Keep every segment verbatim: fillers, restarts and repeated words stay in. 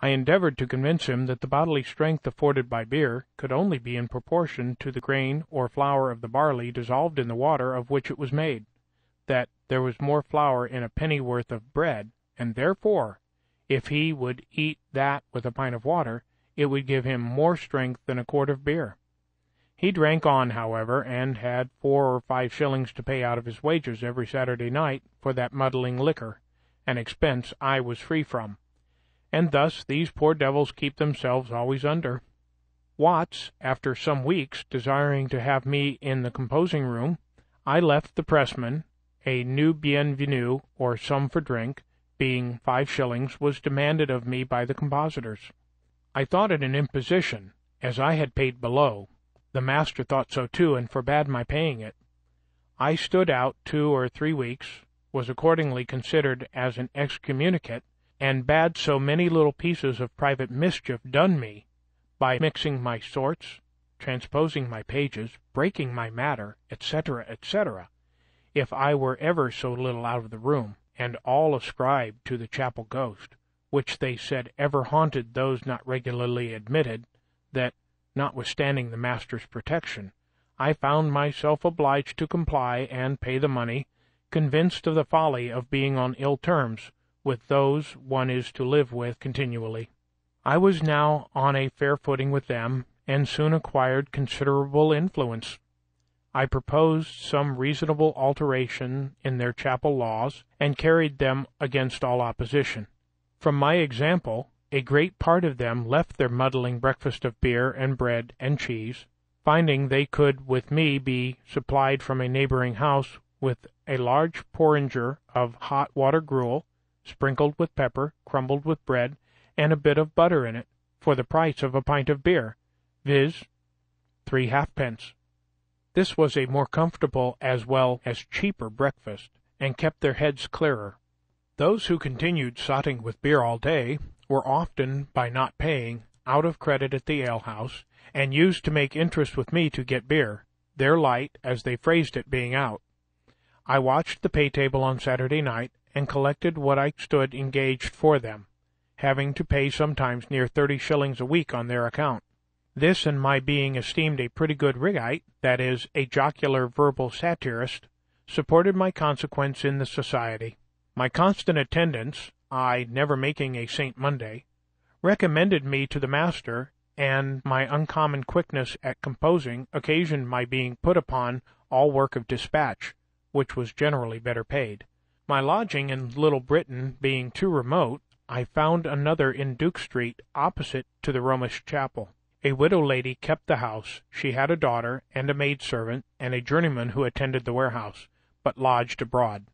I endeavored to convince him that the bodily strength afforded by beer could only be in proportion to the grain or flour of the barley dissolved in the water of which it was made, that there was more flour in a pennyworth of bread, and therefore, if he would eat that with a pint of water, it would give him more strength than a quart of beer. He drank on, however, and had four or five shillings to pay out of his wages every Saturday night for that muddling liquor, an expense I was free from. And thus these poor devils keep themselves always under. Watts, after some weeks, desiring to have me in the composing-room, I left the pressman, a new bienvenu, or sum for drink, being five shillings, was demanded of me by the compositors. I thought it an imposition, as I had paid below. The master thought so too, and forbade my paying it. I stood out two or three weeks, was accordingly considered as an excommunicate, and bad so many little pieces of private mischief done me, by mixing my sorts, transposing my pages, breaking my matter, et cetera, et cetera, if I were ever so little out of the room, and all ascribed to the chapel ghost, which they said ever haunted those not regularly admitted, that, notwithstanding the master's protection, I found myself obliged to comply and pay the money, convinced of the folly of being on ill terms with those one is to live with continually. I was now on a fair footing with them, and soon acquired considerable influence. I proposed some reasonable alteration in their chapel laws, and carried them against all opposition. From my example, a great part of them left their muddling breakfast of beer and bread and cheese, finding they could with me be supplied from a neighboring house with a large porringer of hot water gruel, sprinkled with pepper, crumbled with bread, and a bit of butter in it, for the price of a pint of beer, viz., three halfpence. This was a more comfortable as well as cheaper breakfast, and kept their heads clearer. Those who continued sotting with beer all day were often, by not paying, out of credit at the alehouse, and used to make interest with me to get beer, their light, as they phrased it, being out. I watched the pay-table on Saturday night, and collected what I stood engaged for them, having to pay sometimes near thirty shillings a week on their account. This, and my being esteemed a pretty good Wygate, that is, a jocular verbal satirist, supported my consequence in the society. My constant attendance, I never making a Saint Monday, recommended me to the master, and my uncommon quickness at composing occasioned my being put upon all work of dispatch, which was generally better paid. My lodging in Little Britain being too remote, I found another in Duke Street, opposite to the Romish chapel. A widow lady kept the house. She had a daughter, and a maidservant, and a journeyman who attended the warehouse, but lodged abroad.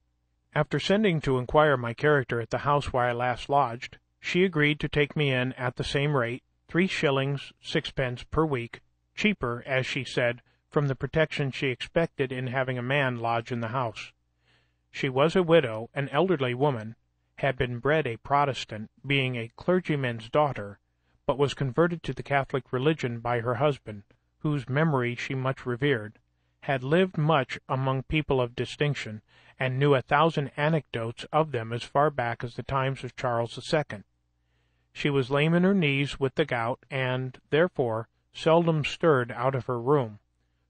After sending to inquire my character at the house where I last lodged, she agreed to take me in at the same rate, three shillings sixpence per week, cheaper, as she said, from the protection she expected in having a man lodge in the house. She was a widow, an elderly woman, had been bred a Protestant, being a clergyman's daughter, but was converted to the Catholic religion by her husband, whose memory she much revered, had lived much among people of distinction, and knew a thousand anecdotes of them as far back as the times of Charles the Second. She was lame in her knees with the gout, and, therefore, seldom stirred out of her room,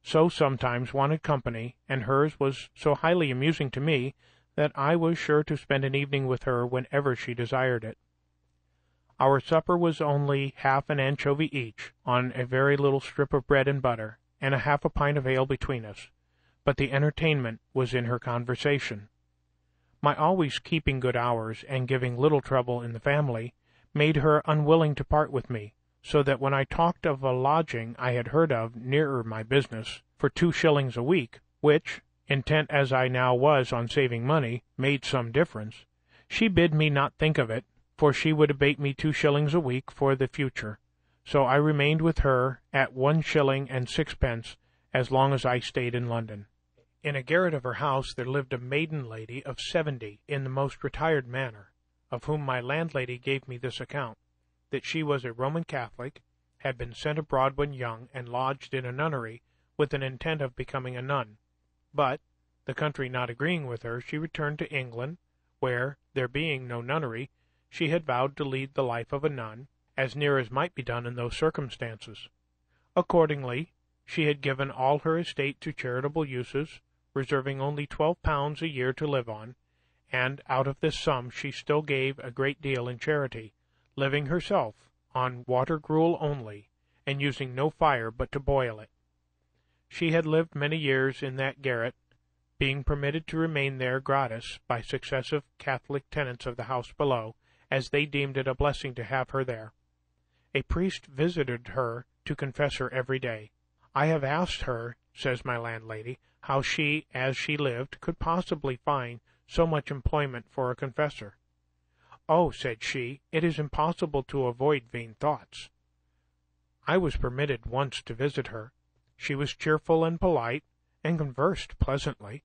so sometimes wanted company, and hers was so highly amusing to me that I was sure to spend an evening with her whenever she desired it. Our supper was only half an anchovy each, on a very little strip of bread and butter, and a half a pint of ale between us, but the entertainment was in her conversation. My always keeping good hours, and giving little trouble in the family, made her unwilling to part with me, so that when I talked of a lodging I had heard of nearer my business, for two shillings a week, which, intent as I now was on saving money, made some difference, she bid me not think of it, for she would abate me two shillings a week for the future, so I remained with her at one shilling and sixpence as long as I stayed in London. In a garret of her house there lived a maiden lady of seventy in the most retired manner, of whom my landlady gave me this account, that she was a Roman Catholic, had been sent abroad when young, and lodged in a nunnery, with an intent of becoming a nun. But, the country not agreeing with her, she returned to England, where, there being no nunnery, she had vowed to lead the life of a nun, as near as might be done in those circumstances. Accordingly, she had given all her estate to charitable uses, reserving only twelve pounds a year to live on, and out of this sum she still gave a great deal in charity, living herself on water gruel only, and using no fire but to boil it. She had lived many years in that garret, being permitted to remain there gratis by successive Catholic tenants of the house below, as they deemed it a blessing to have her there. A priest visited her to confess her every day. "I have asked her," says my landlady, "how she, as she lived, could possibly find so much employment for a confessor." "Oh," said she, "it is impossible to avoid vain thoughts." I was permitted once to visit her. She was cheerful and polite, and conversed pleasantly.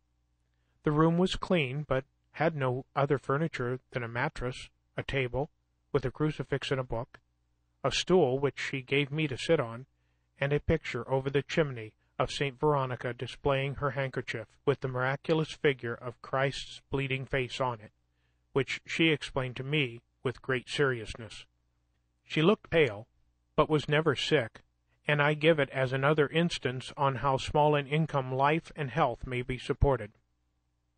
The room was clean, but had no other furniture than a mattress, a table, with a crucifix and a book, a stool which she gave me to sit on, and a picture over the chimney of Saint Veronica displaying her handkerchief, with the miraculous figure of Christ's bleeding face on it, which she explained to me with great seriousness. She looked pale, but was never sick, and I give it as another instance on how small an income life and health may be supported.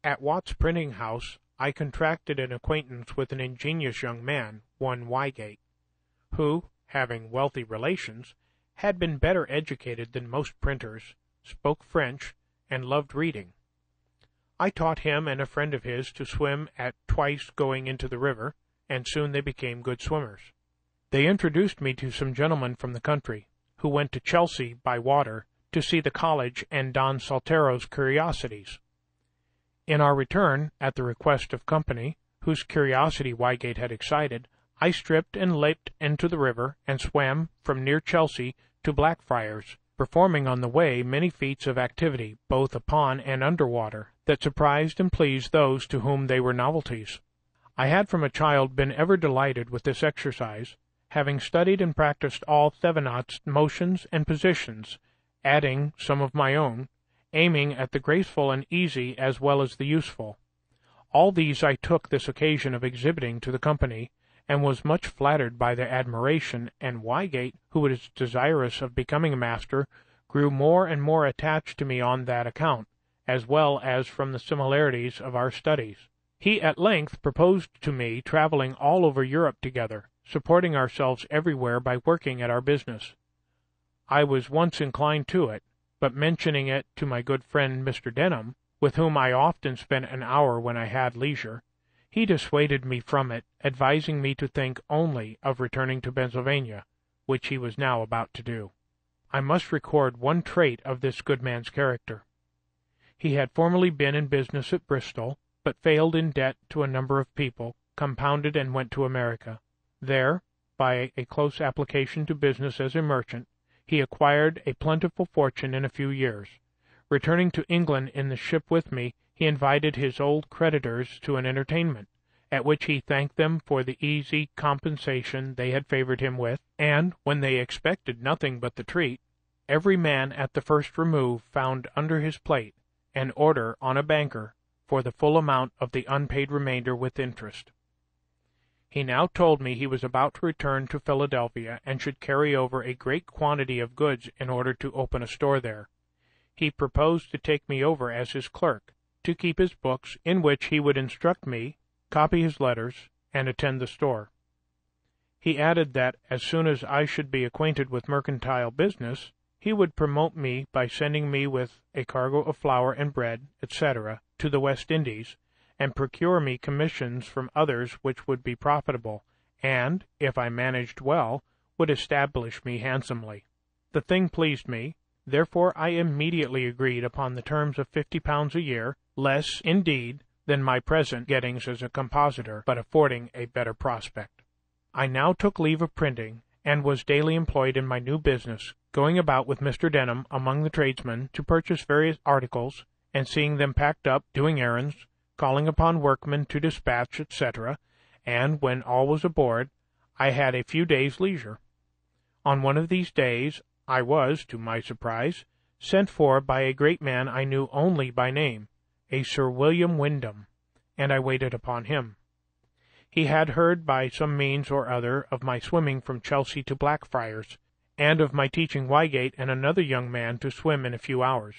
At Watts' printing house I contracted an acquaintance with an ingenious young man, one Wygate, who, having wealthy relations, had been better educated than most printers, spoke French, and loved reading. I taught him and a friend of his to swim at twice going into the river, and soon they became good swimmers. They introduced me to some gentlemen from the country, who went to Chelsea by water to see the college and Don Saltero's curiosities. In our return, at the request of company, whose curiosity Wygate had excited, I stripped and leapt into the river, and swam from near Chelsea to Blackfriars, performing on the way many feats of activity, both upon and under water, that surprised and pleased those to whom they were novelties. I had from a child been ever delighted with this exercise, having studied and practised all Thevenot's motions and positions, adding some of my own, aiming at the graceful and easy as well as the useful. All these I took this occasion of exhibiting to the company, and was much flattered by their admiration, and Wygate, who was desirous of becoming a master, grew more and more attached to me on that account, as well as from the similarities of our studies. He at length proposed to me travelling all over Europe together, supporting ourselves everywhere by working at our business. I was once inclined to it, but mentioning it to my good friend Mister Denham, with whom I often spent an hour when I had leisure, he dissuaded me from it, advising me to think only of returning to Pennsylvania, which he was now about to do. I must record one trait of this good man's character. He had formerly been in business at Bristol, but failed in debt to a number of people, compounded and went to America. There, by a close application to business as a merchant, he acquired a plentiful fortune in a few years. Returning to England in the ship with me, he invited his old creditors to an entertainment, at which he thanked them for the easy compensation they had favoured him with, and, when they expected nothing but the treat, every man at the first remove found under his plate an order on a banker for the full amount of the unpaid remainder with interest. He now told me he was about to return to Philadelphia, and should carry over a great quantity of goods in order to open a store there. He proposed to take me over as his clerk, to keep his books, in which he would instruct me, copy his letters, and attend the store. He added that, as soon as I should be acquainted with mercantile business, he would promote me by sending me with a cargo of flour and bread, et cetera, to the West Indies, and procure me commissions from others which would be profitable, and, if I managed well, would establish me handsomely. The thing pleased me. Therefore I immediately agreed upon the terms of fifty pounds a year, less, indeed, than my present gettings as a compositor, but affording a better prospect. I now took leave of printing, and was daily employed in my new business, going about with Mister Denham among the tradesmen to purchase various articles, and seeing them packed up, doing errands, calling upon workmen to dispatch, et cetera, and, when all was aboard, I had a few days' leisure. On one of these days, I was, to my surprise, sent for by a great man I knew only by name, a Sir William Wyndham, and I waited upon him. He had heard by some means or other of my swimming from Chelsea to Blackfriars, and of my teaching Wygate and another young man to swim in a few hours.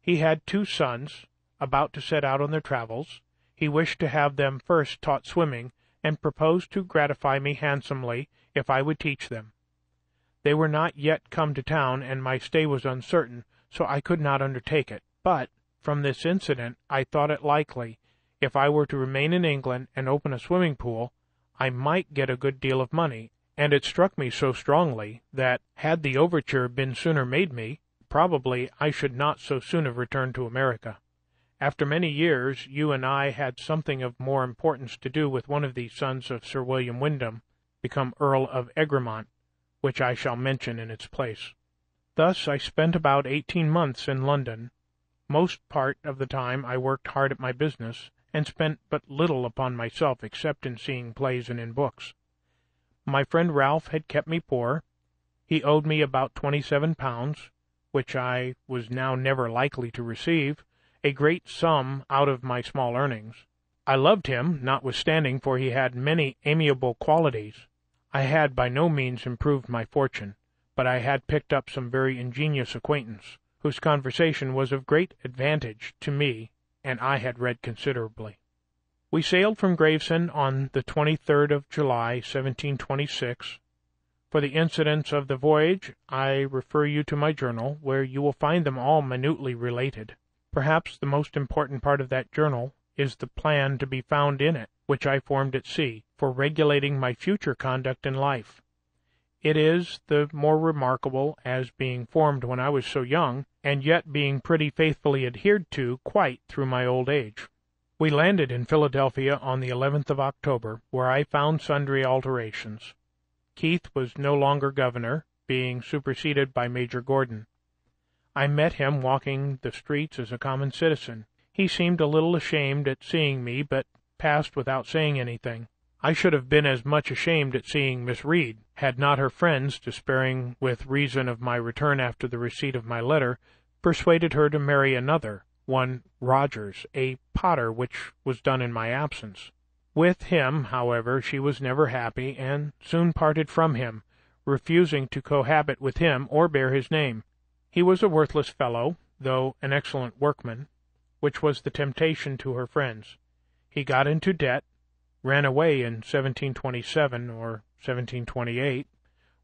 He had two sons, about to set out on their travels. He wished to have them first taught swimming, and proposed to gratify me handsomely if I would teach them. They were not yet come to town, and my stay was uncertain, so I could not undertake it. But, from this incident, I thought it likely, if I were to remain in England and open a swimming pool, I might get a good deal of money, and it struck me so strongly that, had the overture been sooner made me, probably I should not so soon have returned to America. After many years, you and I had something of more importance to do with one of these sons of Sir William Wyndham, become Earl of Egremont, which I shall mention in its place. Thus I spent about eighteen months in London. Most part of the time I worked hard at my business, and spent but little upon myself except in seeing plays and in books. My friend Ralph had kept me poor. He owed me about twenty-seven pounds, which I was now never likely to receive, a great sum out of my small earnings. I loved him, notwithstanding, for he had many amiable qualities. I had by no means improved my fortune, but I had picked up some very ingenious acquaintance, whose conversation was of great advantage to me, and I had read considerably. We sailed from Gravesend on the twenty-third of July, seventeen twenty-six. For the incidents of the voyage, I refer you to my journal, where you will find them all minutely related. Perhaps the most important part of that journal is the plan to be found in it, which I formed at sea, for regulating my future conduct in life. It is the more remarkable as being formed when I was so young, and yet being pretty faithfully adhered to quite through my old age. We landed in Philadelphia on the eleventh of October, where I found sundry alterations. Keith was no longer governor, being superseded by Major Gordon. I met him walking the streets as a common citizen. He seemed a little ashamed at seeing me, but passed without saying anything. I should have been as much ashamed at seeing Miss Reed, had not her friends, despairing with reason of my return after the receipt of my letter, persuaded her to marry another, one Rogers, a potter, which was done in my absence. With him, however, she was never happy, and soon parted from him, refusing to cohabit with him or bear his name. He was a worthless fellow, though an excellent workman, which was the temptation to her friends. He got into debt, ran away in seventeen twenty-seven or seventeen twenty-eight,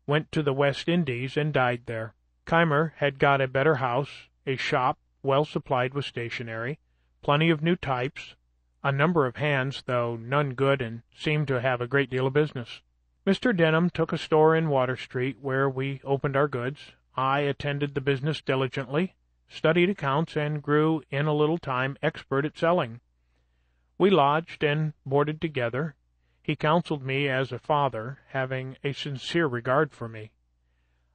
went to the West Indies, and died there. Keimer had got a better house, a shop well supplied with stationery, plenty of new types, a number of hands, though none good, and seemed to have a great deal of business. Mister Denham took a store in Water Street, where we opened our goods. I attended the business diligently, studied accounts, and grew in a little time expert at selling. We lodged and boarded together. He counseled me as a father, having a sincere regard for me.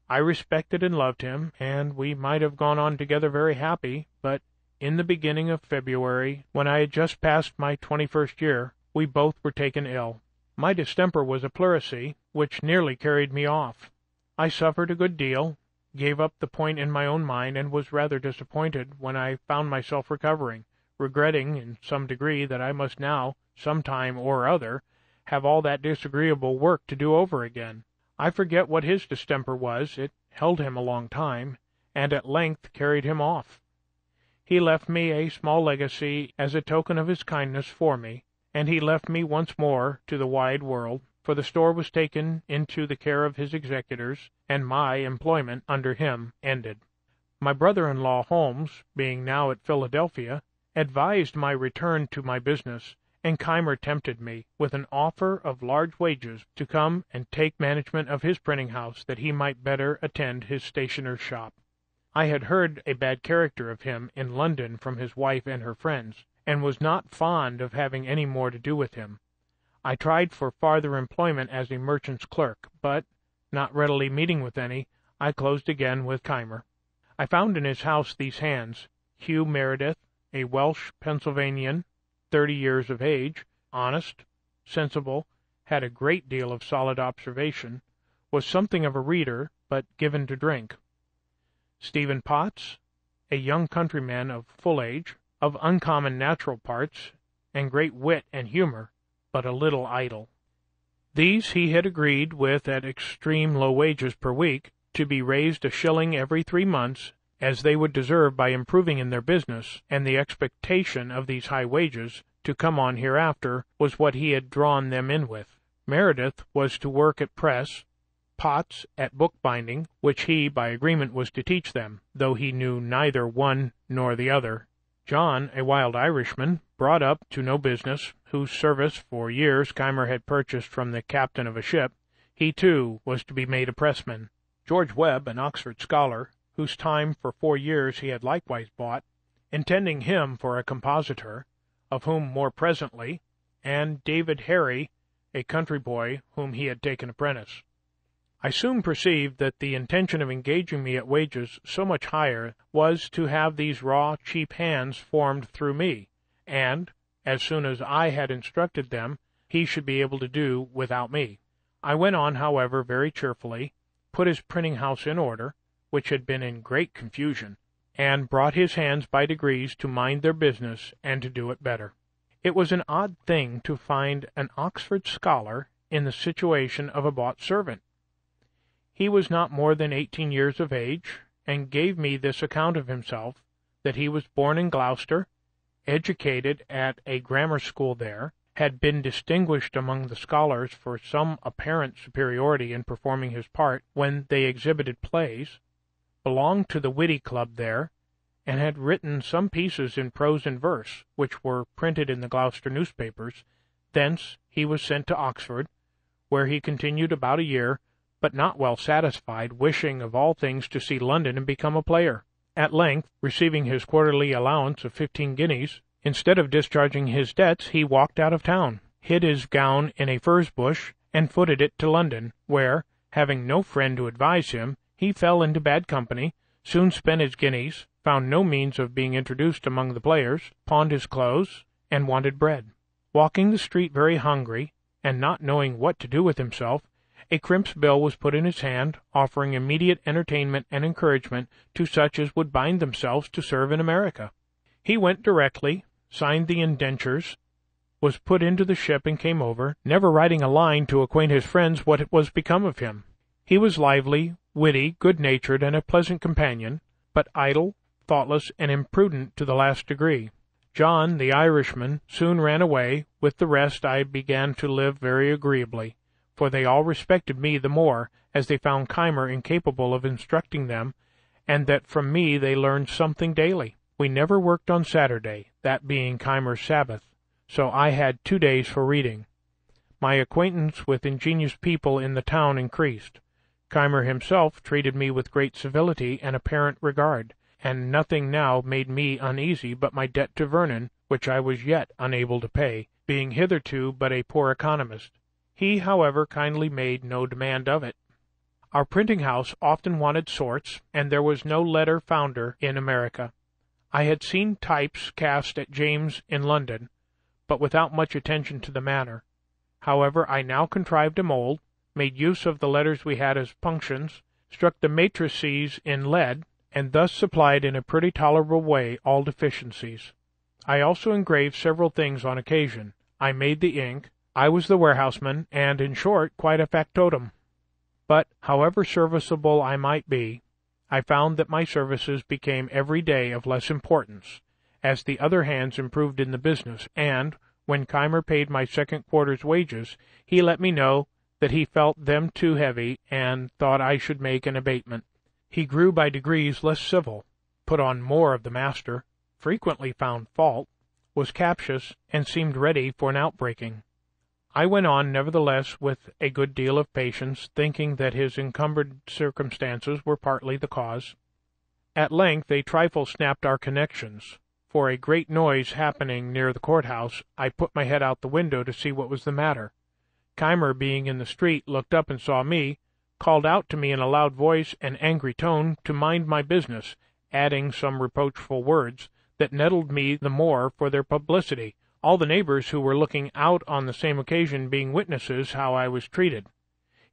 I respected and loved him, and we might have gone on together very happy, but in the beginning of February, when I had just passed my twenty-first year, we both were taken ill. My distemper was a pleurisy, which nearly carried me off. I suffered a good deal, gave up the point in my own mind, and was rather disappointed when I found myself recovering, regretting in some degree that I must now, sometime or other, have all that disagreeable work to do over again. I forget what his distemper was. It held him a long time, and at length carried him off. He left me a small legacy as a token of his kindness for me, and he left me once more to the wide world, for the store was taken into the care of his executors, and my employment under him ended. My brother-in-law Holmes, being now at Philadelphia, advised my return to my business, and Keimer tempted me with an offer of large wages to come and take management of his printing-house, that he might better attend his stationer's shop. I had heard a bad character of him in London from his wife and her friends, and was not fond of having any more to do with him. I tried for farther employment as a merchant's clerk, but, not readily meeting with any, I closed again with Keimer. I found in his house these hands: Hugh Meredith, a Welsh Pennsylvanian, thirty years of age, honest, sensible, had a great deal of solid observation, was something of a reader, but given to drink. Stephen Potts, a young countryman of full age, of uncommon natural parts, and great wit and humor, but a little idle. These he had agreed with at extreme low wages per week, to be raised a shilling every three months, as they would deserve by improving in their business, and the expectation of these high wages to come on hereafter was what he had drawn them in with. Meredith was to work at press, Potts at bookbinding, which he by agreement was to teach them, though he knew neither one nor the other. John, a wild Irishman, brought up to no business, whose service for years Keimer had purchased from the captain of a ship, he too was to be made a pressman. George Webb, an Oxford scholar, whose time for four years he had likewise bought, intending him for a compositor, of whom more presently, and David Harry, a country boy whom he had taken apprentice. I soon perceived that the intention of engaging me at wages so much higher was to have these raw, cheap hands formed through me, and, as soon as I had instructed them, he should be able to do without me. I went on, however, very cheerfully, put his printing-house in order, which had been in great confusion, and brought his hands by degrees to mind their business and to do it better. It was an odd thing to find an Oxford scholar in the situation of a bought servant. He was not more than eighteen years of age, and gave me this account of himself, that he was born in Gloucester, educated at a grammar school there, had been distinguished among the scholars for some apparent superiority in performing his part when they exhibited plays, belonged to the witty club there, and had written some pieces in prose and verse, which were printed in the Gloucester newspapers. Thence he was sent to Oxford, where he continued about a year, but not well satisfied, wishing of all things to see London and become a player. At length, receiving his quarterly allowance of fifteen guineas, instead of discharging his debts, he walked out of town, hid his gown in a furze bush, and footed it to London, where, having no friend to advise him, he fell into bad company, soon spent his guineas, found no means of being introduced among the players, pawned his clothes, and wanted bread. Walking the street very hungry, and not knowing what to do with himself, a crimp's bill was put in his hand, offering immediate entertainment and encouragement to such as would bind themselves to serve in America. He went directly, signed the indentures, was put into the ship and came over, never writing a line to acquaint his friends what was become of him. He was lively, witty, good-natured, and a pleasant companion, but idle, thoughtless, and imprudent to the last degree. John, the Irishman, soon ran away. With the rest I began to live very agreeably, for they all respected me the more, as they found Keimer incapable of instructing them, and that from me they learned something daily. We never worked on Saturday, that being Keimer's Sabbath, so I had two days for reading. My acquaintance with ingenious people in the town increased. Keimer himself treated me with great civility and apparent regard, and nothing now made me uneasy but my debt to Vernon, which I was yet unable to pay, being hitherto but a poor economist. He, however, kindly made no demand of it. Our printing-house often wanted sorts, and there was no letter founder in America. I had seen types cast at James in London, but without much attention to the matter. However, I now contrived a mould, made use of the letters we had as punctions, struck the matrices in lead, and thus supplied in a pretty tolerable way all deficiencies. I also engraved several things on occasion. I made the ink, I was the warehouseman, and, in short, quite a factotum. But, however serviceable I might be, I found that my services became every day of less importance, as the other hands improved in the business, and, when Keimer paid my second quarter's wages, he let me know that he felt them too heavy, and thought I should make an abatement. He grew by degrees less civil, put on more of the master, frequently found fault, was captious, and seemed ready for an outbreaking. I went on, nevertheless, with a good deal of patience, thinking that his encumbered circumstances were partly the cause. At length a trifle snapped our connections, for a great noise happening near the courthouse, I put my head out the window to see what was the matter. Keimer, being in the street, looked up and saw me, called out to me in a loud voice and angry tone to mind my business, adding some reproachful words that nettled me the more for their publicity, all the neighbors who were looking out on the same occasion being witnesses how I was treated.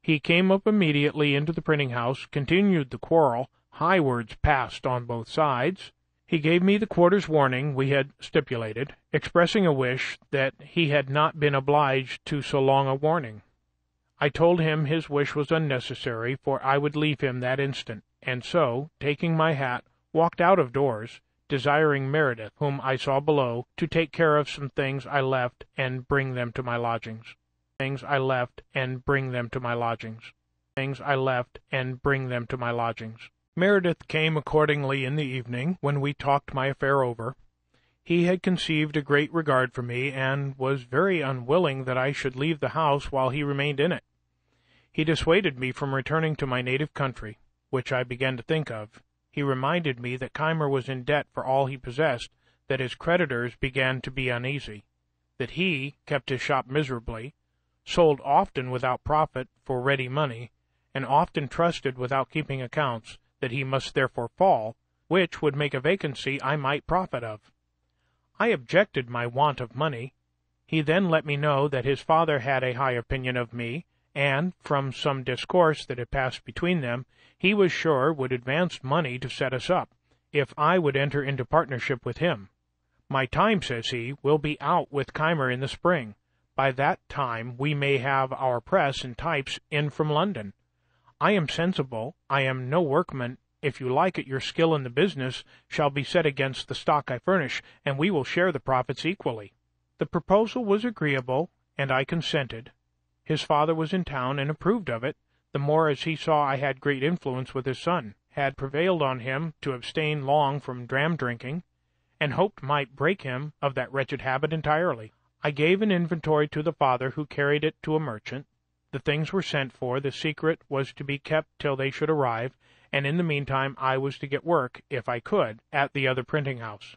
He came up immediately into the printing-house, continued the quarrel, high words passed on both sides, He gave me the quarter's warning we had stipulated, expressing a wish that he had not been obliged to so long a warning. I told him his wish was unnecessary, for I would leave him that instant, and so, taking my hat, walked out of doors, desiring Meredith, whom I saw below, to take care of some things I left and bring them to my lodgings. Things I left and bring them to my lodgings. Things I left and bring them to my lodgings. Meredith came accordingly in the evening, when we talked my affair over. He had conceived a great regard for me, and was very unwilling that I should leave the house while he remained in it. He dissuaded me from returning to my native country, which I began to think of. He reminded me that Keimer was in debt for all he possessed, that his creditors began to be uneasy, that he kept his shop miserably, sold often without profit for ready money, and often trusted without keeping accounts, that he must therefore fall, which would make a vacancy I might profit of. I objected my want of money. He then let me know that his father had a high opinion of me, and, from some discourse that had passed between them, he was sure would advance money to set us up, if I would enter into partnership with him. My time, says he, will be out with Keimer in the spring. By that time we may have our press and types in from London. I am sensible, I am no workman. If you like it, your skill in the business shall be set against the stock I furnish, and we will share the profits equally. The proposal was agreeable, and I consented. His father was in town and approved of it, the more as he saw I had great influence with his son, had prevailed on him to abstain long from dram drinking, and hoped might break him of that wretched habit entirely. I gave an inventory to the father, who carried it to a merchant. The things were sent for, the secret was to be kept till they should arrive, and in the meantime I was to get work, if I could, at the other printing-house.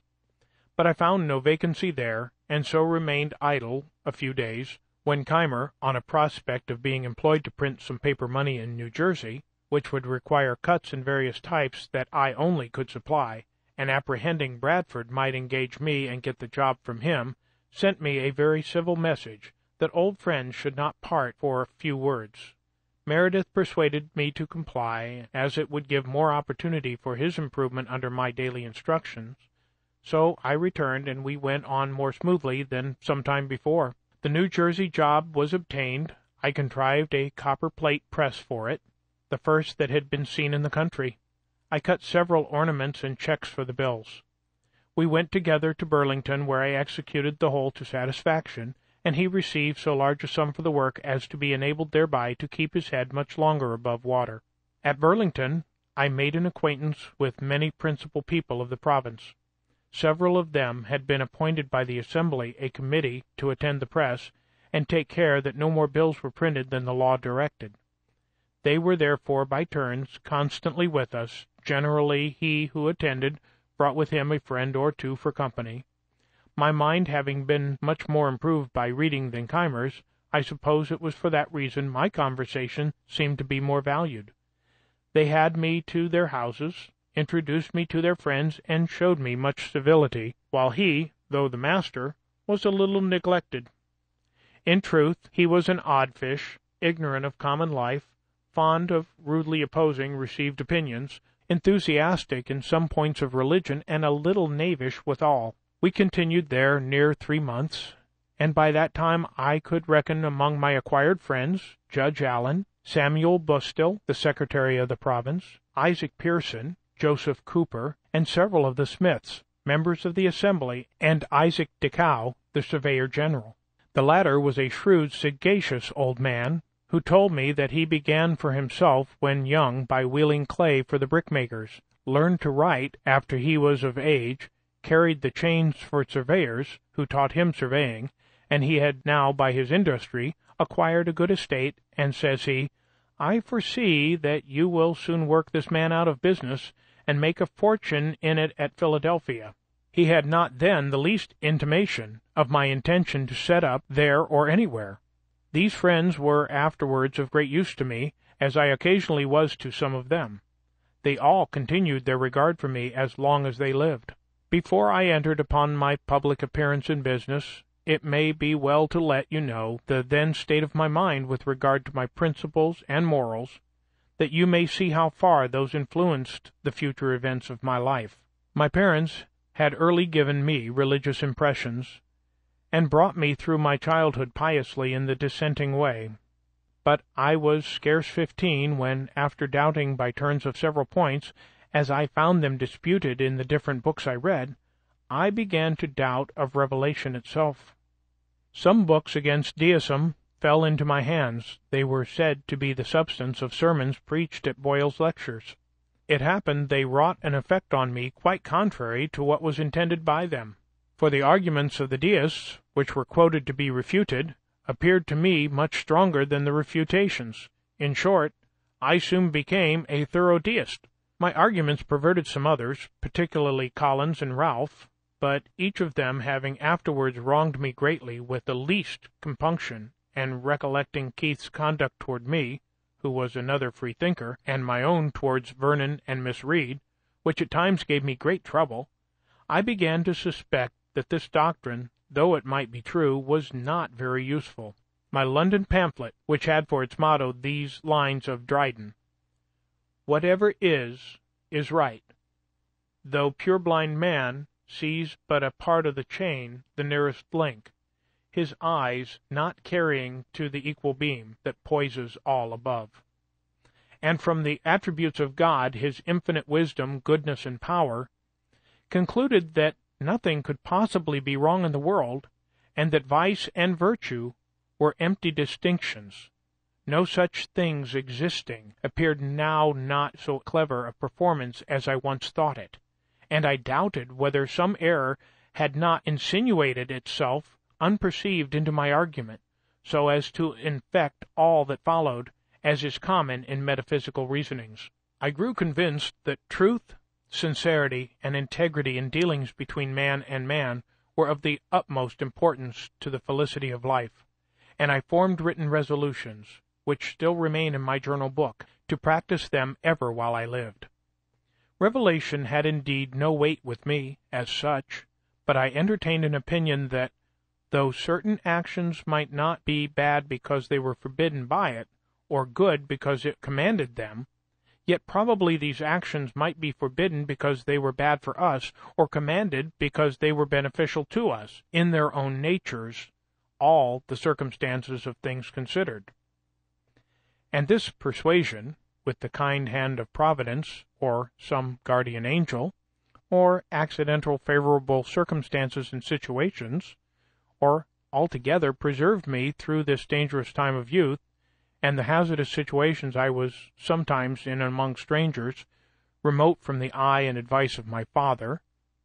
But I found no vacancy there, and so remained idle a few days, when Keimer, on a prospect of being employed to print some paper money in New Jersey, which would require cuts and various types that I only could supply, and apprehending Bradford might engage me and get the job from him, sent me a very civil message that old friends should not part for a few words. Meredith persuaded me to comply, as it would give more opportunity for his improvement under my daily instructions. So I returned, and we went on more smoothly than some time before. The New Jersey job was obtained. I contrived a copper plate press for it, the first that had been seen in the country. I cut several ornaments and checks for the bills. We went together to Burlington, where I executed the whole to satisfaction, and he received so large a sum for the work as to be enabled thereby to keep his head much longer above water. At Burlington I made an acquaintance with many principal people of the province. Several of them had been appointed by the Assembly a committee to attend the press, and take care that no more bills were printed than the law directed. They were therefore by turns constantly with us. Generally he who attended brought with him a friend or two for company. My mind having been much more improved by reading than Keimer's, I suppose it was for that reason my conversation seemed to be more valued. They had me to their houses, introduced me to their friends, and showed me much civility, while he, though the master, was a little neglected. In truth, he was an odd fish, ignorant of common life, fond of rudely opposing received opinions, enthusiastic in some points of religion, and a little knavish withal. We continued there near three months, and by that time I could reckon among my acquired friends Judge Allen, Samuel Bustill, the secretary of the province, Isaac Pearson, Joseph Cooper, and several of the Smiths, members of the Assembly, and Isaac Decow, the surveyor-general. The latter was a shrewd, sagacious old man, who told me that he began for himself when young by wheeling clay for the brickmakers, learned to write after he was of age, carried the chains for surveyors, who taught him surveying, and he had now by his industry acquired a good estate, and says he, "I foresee that you will soon work this man out of business, and make a fortune in it at Philadelphia." He had not then the least intimation of my intention to set up there or anywhere. These friends were afterwards of great use to me, as I occasionally was to some of them. They all continued their regard for me as long as they lived. Before I entered upon my public appearance in business, it may be well to let you know the then state of my mind with regard to my principles and morals, that you may see how far those influenced the future events of my life. My parents had early given me religious impressions, and brought me through my childhood piously in the dissenting way. But I was scarce fifteen when, after doubting by turns of several points, as I found them disputed in the different books I read, I began to doubt of revelation itself. Some books against deism fell into my hands. They were said to be the substance of sermons preached at Boyle's lectures. It happened they wrought an effect on me quite contrary to what was intended by them, for the arguments of the deists, which were quoted to be refuted, appeared to me much stronger than the refutations. In short, I soon became a thorough deist. My arguments perverted some others, particularly Collins and Ralph, but each of them having afterwards wronged me greatly with the least compunction, and recollecting Keith's conduct toward me, who was another freethinker, and my own towards Vernon and Miss Reed, which at times gave me great trouble, I began to suspect that this doctrine, though it might be true, was not very useful. My London pamphlet, which had for its motto these lines of Dryden, "Whatever is, is right, though purblind man sees but a part of the chain, the nearest link, his eyes not carrying to the equal beam that poises all above." And from the attributes of God, his infinite wisdom, goodness, and power, concluded that nothing could possibly be wrong in the world, and that vice and virtue were empty distinctions. No such things existing appeared now not so clever a performance as I once thought it, and I doubted whether some error had not insinuated itself unperceived into my argument, so as to infect all that followed, as is common in metaphysical reasonings. I grew convinced that truth, sincerity, and integrity in dealings between man and man were of the utmost importance to the felicity of life, and I formed written resolutions, which still remain in my journal book, to practice them ever while I lived. Revelation had indeed no weight with me, as such, but I entertained an opinion that, though certain actions might not be bad because they were forbidden by it, or good because it commanded them, yet probably these actions might be forbidden because they were bad for us, or commanded because they were beneficial to us, in their own natures, all the circumstances of things considered. And this persuasion, with the kind hand of Providence, or some guardian angel, or accidental favorable circumstances and situations, or altogether preserved me through this dangerous time of youth, and the hazardous situations I was sometimes in among strangers, remote from the eye and advice of my father,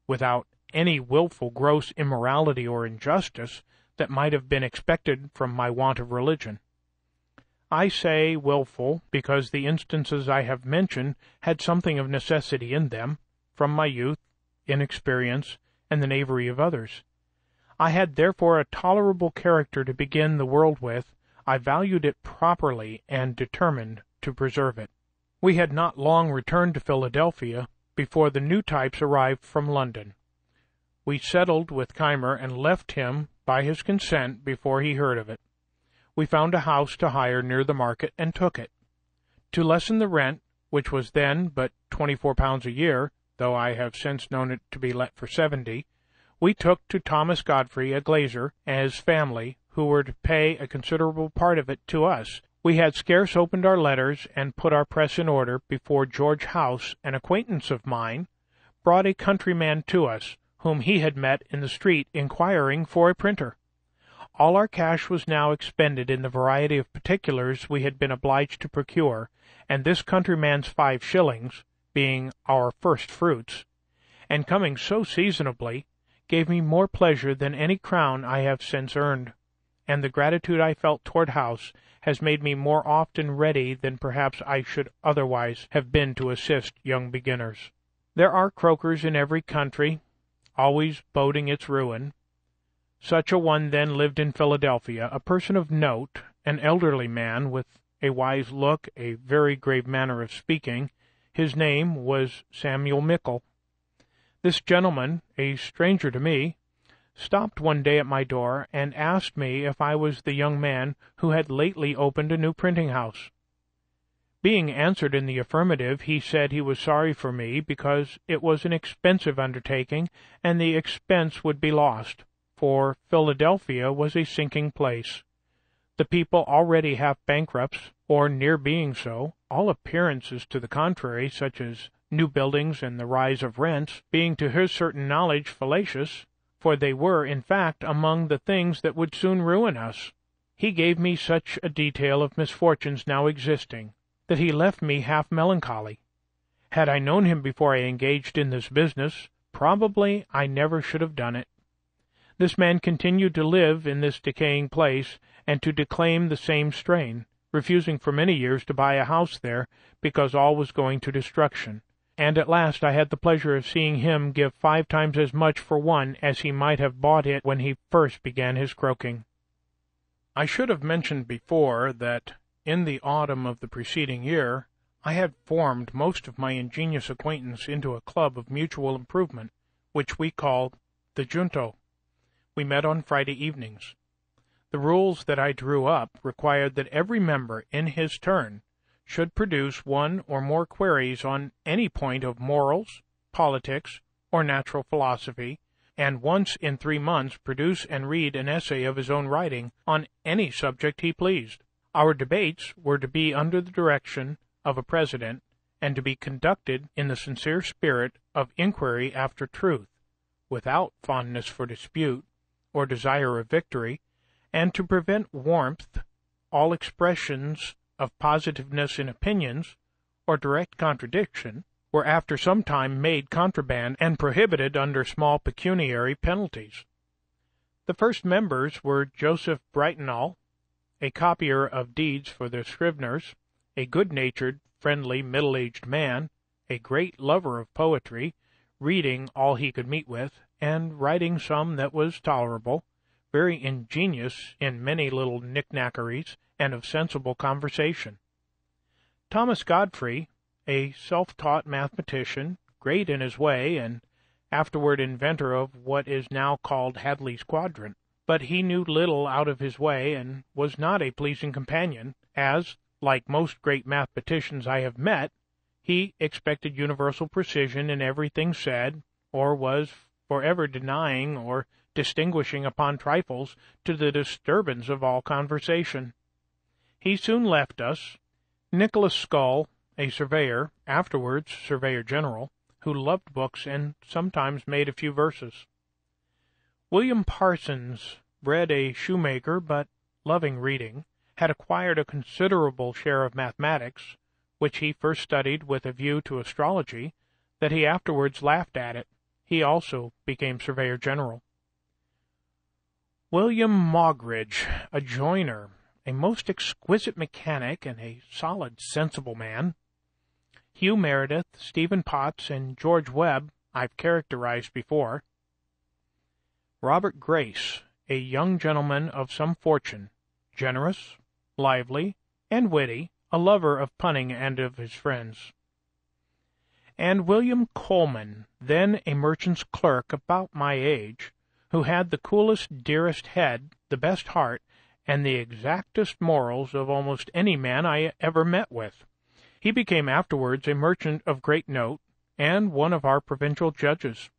without any willful gross immorality or injustice that might have been expected from my want of religion. I say willful, because the instances I have mentioned had something of necessity in them, from my youth, inexperience, and the knavery of others. I had therefore a tolerable character to begin the world with. I valued it properly, and determined to preserve it. We had not long returned to Philadelphia before the new types arrived from London. We settled with Keimer, and left him, by his consent, before he heard of it. We found a house to hire near the market, and took it. To lessen the rent, which was then but twenty-four pounds a year, though I have since known it to be let for seventy, we took to Thomas Godfrey, a glazier, and his family, who were to pay a considerable part of it to us. We had scarce opened our letters and put our press in order before George House, an acquaintance of mine, brought a countryman to us, whom he had met in the street inquiring for a printer. All our cash was now expended in the variety of particulars we had been obliged to procure, and this countryman's five shillings, being our first fruits, and coming so seasonably, gave me more pleasure than any crown I have since earned, and the gratitude I felt toward House has made me more often ready than perhaps I should otherwise have been to assist young beginners. There are croakers in every country, always boding its ruin. Such a one then lived in Philadelphia, a person of note, an elderly man, with a wise look, a very grave manner of speaking. His name was Samuel Mickle. This gentleman, a stranger to me, stopped one day at my door, and asked me if I was the young man who had lately opened a new printing-house. Being answered in the affirmative, he said he was sorry for me because it was an expensive undertaking, and the expense would be lost, for Philadelphia was a sinking place. The people already half bankrupts, or near being so, all appearances to the contrary, such as new buildings and the rise of rents, being to his certain knowledge fallacious, for they were, in fact, among the things that would soon ruin us. He gave me such a detail of misfortunes now existing, that he left me half melancholy. Had I known him before I engaged in this business, probably I never should have done it. This man continued to live in this decaying place, and to declaim the same strain, refusing for many years to buy a house there, because all was going to destruction, and at last I had the pleasure of seeing him give five times as much for one as he might have bought it when he first began his croaking. I should have mentioned before that, in the autumn of the preceding year, I had formed most of my ingenious acquaintance into a club of mutual improvement, which we called the Junto. We met on Friday evenings. The rules that I drew up required that every member, in his turn, should produce one or more queries on any point of morals, politics, or natural philosophy, and once in three months produce and read an essay of his own writing on any subject he pleased. Our debates were to be under the direction of a president, and to be conducted in the sincere spirit of inquiry after truth, without fondness for dispute, or desire of victory, and to prevent warmth, all expressions of positiveness in opinions, or direct contradiction, were after some time made contraband and prohibited under small pecuniary penalties. The first members were Joseph Breintnall, a copier of deeds for the scriveners, a good-natured, friendly, middle-aged man, a great lover of poetry, reading all he could meet with, and writing some that was tolerable, very ingenious in many little knick-knackeries, and of sensible conversation. Thomas Godfrey, a self-taught mathematician, great in his way, and afterward inventor of what is now called Hadley's Quadrant, but he knew little out of his way, and was not a pleasing companion, as, like most great mathematicians I have met, he expected universal precision in everything said, or was forever denying or distinguishing upon trifles to the disturbance of all conversation. He soon left us. Nicholas Skull, a surveyor, afterwards surveyor-general, who loved books and sometimes made a few verses. William Parsons, bred a shoemaker but loving reading, had acquired a considerable share of mathematics, which he first studied with a view to astrology, that he afterwards laughed at it. He also became surveyor-general. William Maugridge, a joiner, a most exquisite mechanic and a solid, sensible man. Hugh Meredith, Stephen Potts, and George Webb I've characterized before. Robert Grace, a young gentleman of some fortune, generous, lively, and witty, a lover of punning and of his friends. And William Coleman, then a merchant's clerk about my age, who had the coolest, dearest head, the best heart, and the exactest morals of almost any man I ever met with. He became afterwards a merchant of great note, and one of our provincial judges.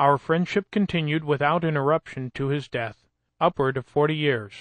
Our friendship continued without interruption to his death, upward of forty years,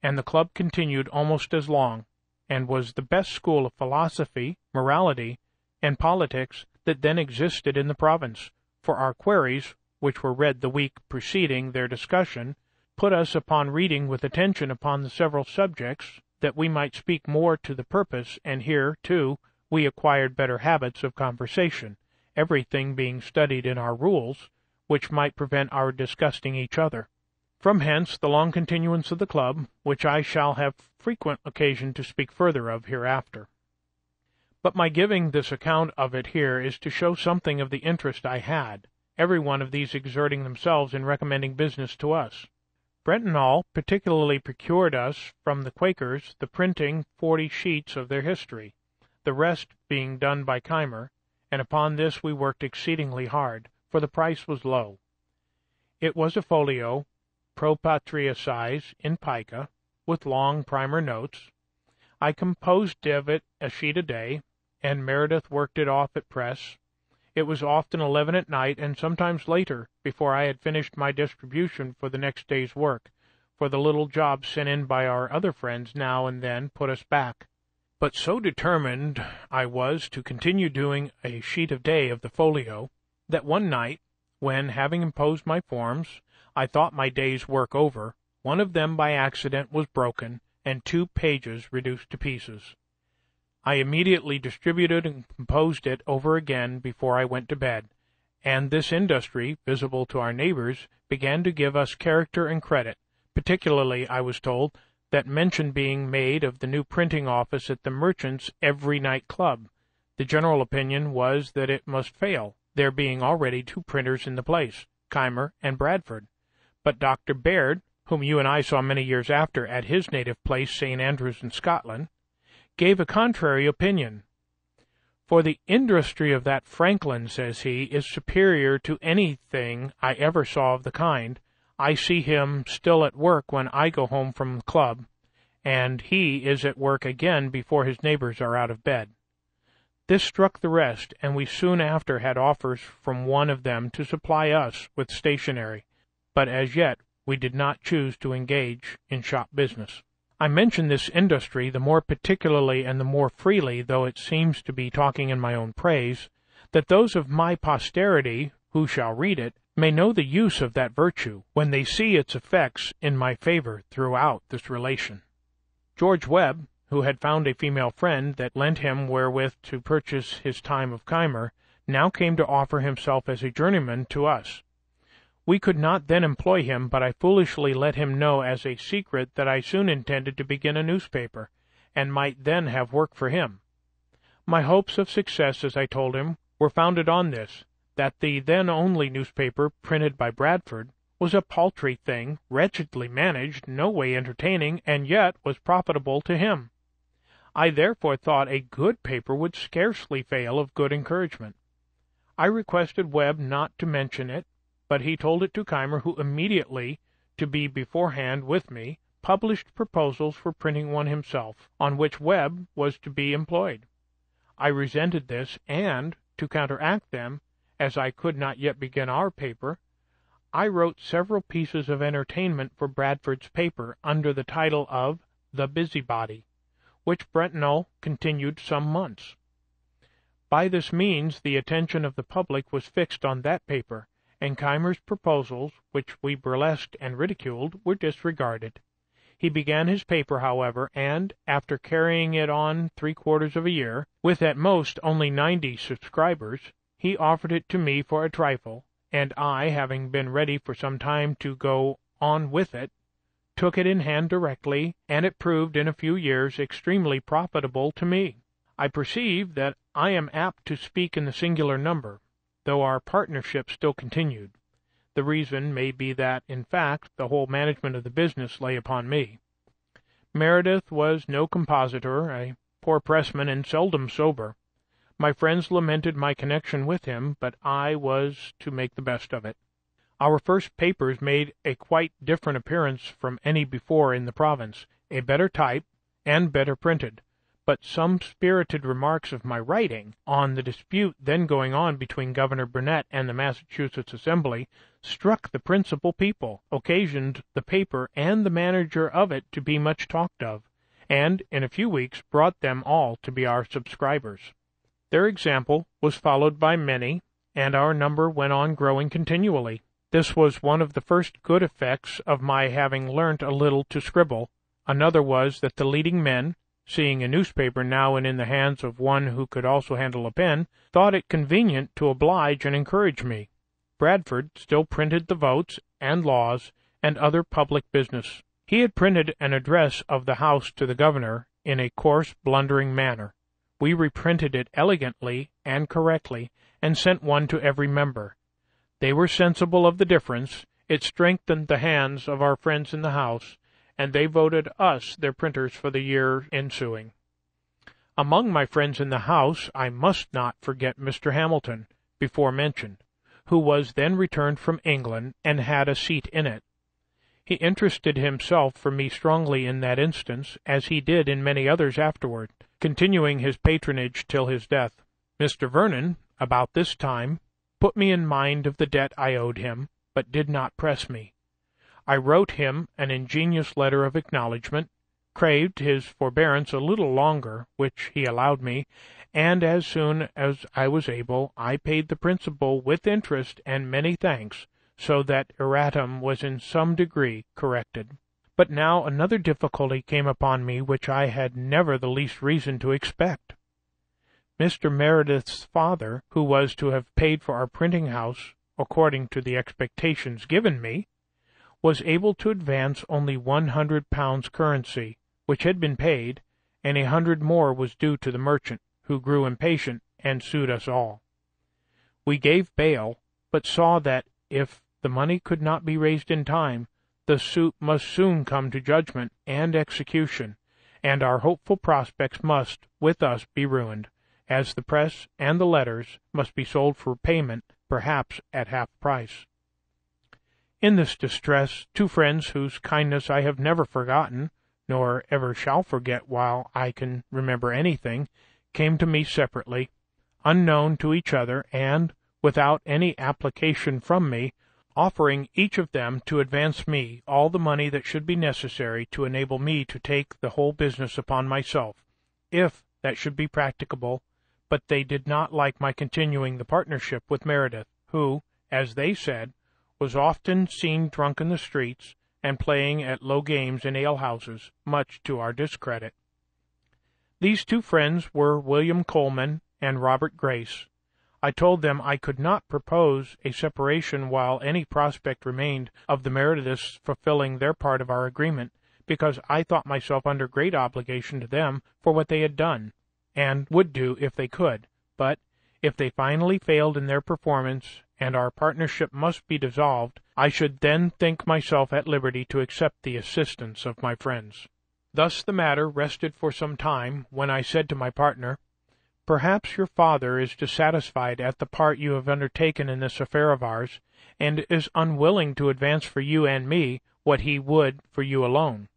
and the club continued almost as long, and was the best school of philosophy, morality, and politics that then existed in the province, for our queries, which were read the week preceding their discussion, put us upon reading with attention upon the several subjects, that we might speak more to the purpose, and here, too, we acquired better habits of conversation, everything being studied in our rules, which might prevent our disgusting each other. From hence the long continuance of the club, which I shall have frequent occasion to speak further of hereafter. But my giving this account of it here is to show something of the interest I had, every one of these exerting themselves in recommending business to us. Breintnall particularly procured us from the Quakers the printing forty sheets of their history, the rest being done by Keimer, and upon this we worked exceedingly hard, for the price was low. It was a folio, pro patria size, in pica, with long primer notes. I composed of it a sheet a day, and Meredith worked it off at press. It was often eleven at night, and sometimes later, before I had finished my distribution for the next day's work, for the little jobs sent in by our other friends now and then put us back. But so determined I was to continue doing a sheet a day of the folio, that one night, when, having imposed my forms, I thought my day's work over, one of them by accident was broken, and two pages reduced to pieces. I immediately distributed and composed it over again before I went to bed, and this industry, visible to our neighbors, began to give us character and credit, particularly, I was told, that mention being made of the new printing office at the Merchants' Every Night Club. The general opinion was that it must fail, there being already two printers in the place, Keimer and Bradford. But Doctor Baird, whom you and I saw many years after at his native place, Saint Andrews in Scotland, gave a contrary opinion. "For the industry of that Franklin," says he, "is superior to anything I ever saw of the kind. I see him still at work when I go home from the club, and he is at work again before his neighbors are out of bed." This struck the rest, and we soon after had offers from one of them to supply us with stationery, but as yet we did not choose to engage in shop business. I mention this industry the more particularly and the more freely, though it seems to be talking in my own praise, that those of my posterity, who shall read it, may know the use of that virtue, when they see its effects in my favor throughout this relation. George Webb, who had found a female friend that lent him wherewith to purchase his time of Keimer, now came to offer himself as a journeyman to us. We could not then employ him, but I foolishly let him know as a secret that I soon intended to begin a newspaper, and might then have work for him. My hopes of success, as I told him, were founded on this, that the then-only newspaper printed by Bradford was a paltry thing, wretchedly managed, no way entertaining, and yet was profitable to him. I therefore thought a good paper would scarcely fail of good encouragement. I requested Webb not to mention it, but he told it to Keimer, who immediately, to be beforehand with me, published proposals for printing one himself, on which Webb was to be employed. I resented this, and, to counteract them, as I could not yet begin our paper, I wrote several pieces of entertainment for Bradford's paper under the title of The Busybody, which Breintnall continued some months. By this means the attention of the public was fixed on that paper, and Keimer's proposals, which we burlesqued and ridiculed, were disregarded. He began his paper, however, and, after carrying it on three-quarters of a year, with at most only ninety subscribers, he offered it to me for a trifle, and I, having been ready for some time to go on with it, took it in hand directly, and it proved in a few years extremely profitable to me. I perceive that I am apt to speak in the singular number, though our partnership still continued. The reason may be that, in fact, the whole management of the business lay upon me. Meredith was no compositor, a poor pressman, and seldom sober. My friends lamented my connection with him, but I was to make the best of it. Our first papers made a quite different appearance from any before in the province, a better type, and better printed. But some spirited remarks of my writing on the dispute then going on between Governor Burnet and the Massachusetts Assembly struck the principal people, occasioned the paper and the manager of it to be much talked of, and in a few weeks brought them all to be our subscribers. Their example was followed by many, and our number went on growing continually. This was one of the first good effects of my having learnt a little to scribble. Another was that the leading men, seeing a newspaper now and in the hands of one who could also handle a pen, thought it convenient to oblige and encourage me. Bradford still printed the votes and laws and other public business. He had printed an address of the House to the governor in a coarse, blundering manner. We reprinted it elegantly and correctly, and sent one to every member. They were sensible of the difference. It strengthened the hands of our friends in the House, and they voted us their printers for the year ensuing. Among my friends in the House I must not forget Mister Hamilton, before mentioned, who was then returned from England and had a seat in it. He interested himself for me strongly in that instance, as he did in many others afterward, continuing his patronage till his death. Mister Vernon, about this time, put me in mind of the debt I owed him, but did not press me. I wrote him an ingenious letter of acknowledgment, craved his forbearance a little longer, which he allowed me, and as soon as I was able, I paid the principal with interest and many thanks, so that erratum was in some degree corrected. But now another difficulty came upon me which I had never the least reason to expect. Mister Meredith's father, who was to have paid for our printing-house, according to the expectations given me, was able to advance only one hundred pounds currency, which had been paid, and a hundred more was due to the merchant, who grew impatient and sued us all. We gave bail, but saw that, if the money could not be raised in time, the suit must soon come to judgment and execution, and our hopeful prospects must, with us, be ruined, as the press and the letters must be sold for payment, perhaps at half price. In this distress, two friends whose kindness I have never forgotten, nor ever shall forget while I can remember anything, came to me separately, unknown to each other, and, without any application from me, offering each of them to advance me all the money that should be necessary to enable me to take the whole business upon myself, if that should be practicable, but they did not like my continuing the partnership with Meredith, who, as they said, was often seen drunk in the streets and playing at low games in ale-houses, much to our discredit. These two friends were William Coleman and Robert Grace. I told them I could not propose a separation while any prospect remained of the Merediths fulfilling their part of our agreement, because I thought myself under great obligation to them for what they had done, and would do if they could, but if they finally failed in their performance and our partnership must be dissolved, I should then think myself at liberty to accept the assistance of my friends. Thus the matter rested for some time, when I said to my partner, "Perhaps your father is dissatisfied at the part you have undertaken in this affair of ours, and is unwilling to advance for you and me what he would for you alone.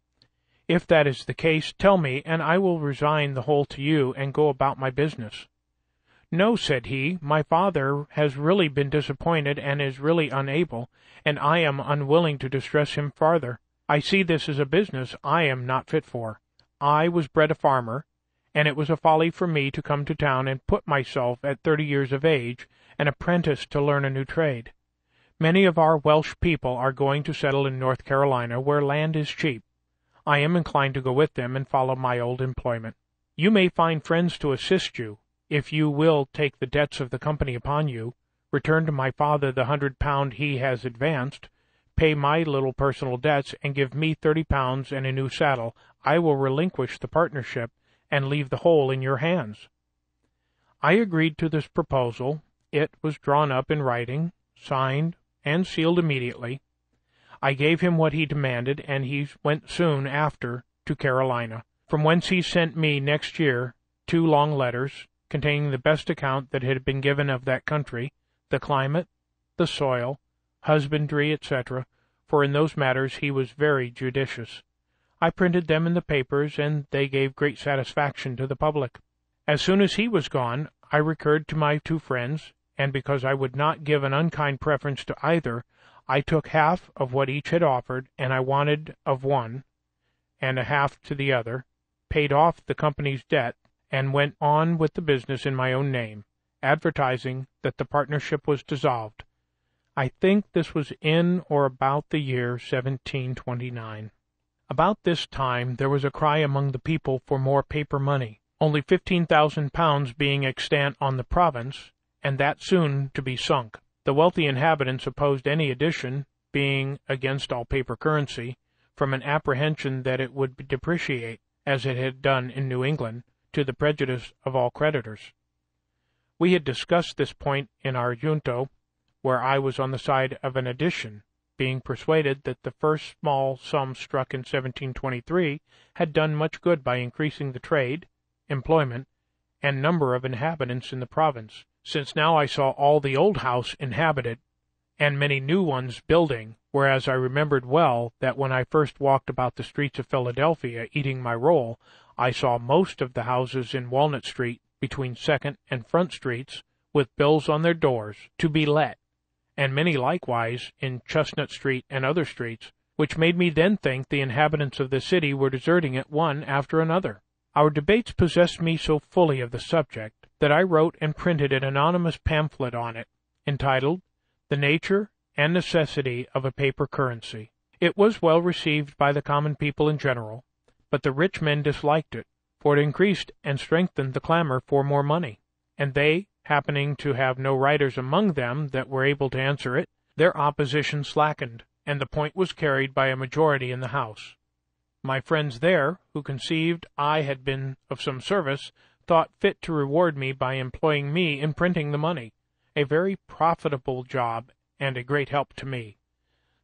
If that is the case, tell me, and I will resign the whole to you and go about my business." "No," said he, "my father has really been disappointed and is really unable, and I am unwilling to distress him farther. I see this is a business I am not fit for. I was bred a farmer, and it was a folly for me to come to town and put myself, at thirty years of age, an apprentice to learn a new trade. Many of our Welsh people are going to settle in North Carolina, where land is cheap. I am inclined to go with them and follow my old employment. You may find friends to assist you, if you will take the debts of the company upon you, return to my father the hundred pound he has advanced, pay my little personal debts, and give me thirty pounds and a new saddle. I will relinquish the partnership, and leave the whole in your hands." I agreed to this proposal. It was drawn up in writing, signed, and sealed immediately. I gave him what he demanded, and he went soon after to Carolina, from whence he sent me next year two long letters, containing the best account that had been given of that country, the climate, the soil, husbandry, et cetera, for in those matters he was very judicious. I printed them in the papers, and they gave great satisfaction to the public. As soon as he was gone, I recurred to my two friends, and because I would not give an unkind preference to either, I took half of what each had offered, and I wanted of one, and a half to the other, paid off the company's debt, and went on with the business in my own name, advertising that the partnership was dissolved. I think this was in or about the year seventeen twenty-nine. About this time there was a cry among the people for more paper money, only fifteen thousand pounds being extant on the province, and that soon to be sunk. The wealthy inhabitants opposed any addition, being against all paper currency, from an apprehension that it would depreciate, as it had done in New England, to the prejudice of all creditors. We had discussed this point in our junto, where I was on the side of an addition, being persuaded that the first small sum struck in seventeen twenty-three had done much good by increasing the trade, employment, and number of inhabitants in the province, since now I saw all the old house inhabited, and many new ones building, whereas I remembered well that when I first walked about the streets of Philadelphia eating my roll, I saw most of the houses in Walnut Street between Second and Front Streets with bills on their doors, "To be let," and many likewise in Chestnut Street and other streets, which made me then think the inhabitants of the city were deserting it one after another. Our debates possessed me so fully of the subject that I wrote and printed an anonymous pamphlet on it, entitled "The Nature and Necessity of a Paper Currency." It was well received by the common people in general, but the rich men disliked it, for it increased and strengthened the clamor for more money, and they, happening to have no writers among them that were able to answer it, their opposition slackened, and the point was carried by a majority in the House. My friends there, who conceived I had been of some service, thought fit to reward me by employing me in printing the money, a very profitable job and a great help to me.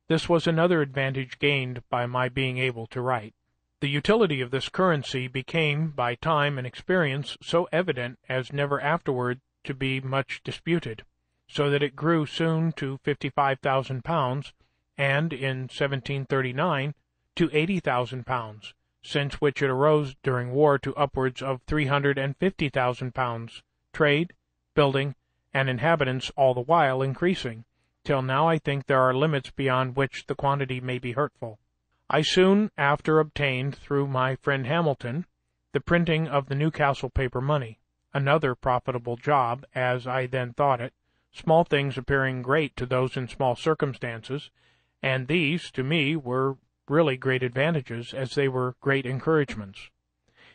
This was another advantage gained by my being able to write. The utility of this currency became, by time and experience, so evident as never afterward to be much disputed, so that it grew soon to fifty-five thousand pounds, and in seventeen thirty-nine to eighty thousand pounds, since which it arose during war to upwards of three hundred and fifty thousand pounds, trade, building, and inhabitants all the while increasing, till now I think there are limits beyond which the quantity may be hurtful. I soon after obtained, through my friend Hamilton, the printing of the Newcastle paper money, another profitable job, as I then thought it, small things appearing great to those in small circumstances, and these, to me, were really great advantages, as they were great encouragements.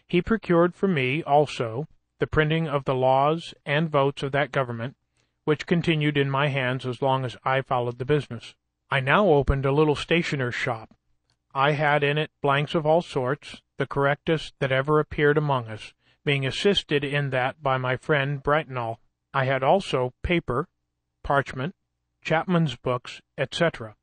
He procured for me, also, the printing of the laws and votes of that government, which continued in my hands as long as I followed the business. I now opened a little stationer's shop. I had in it blanks of all sorts, the correctest that ever appeared among us, being assisted in that by my friend Breintnall. I had also paper, parchment, Chapman's books, et cetera.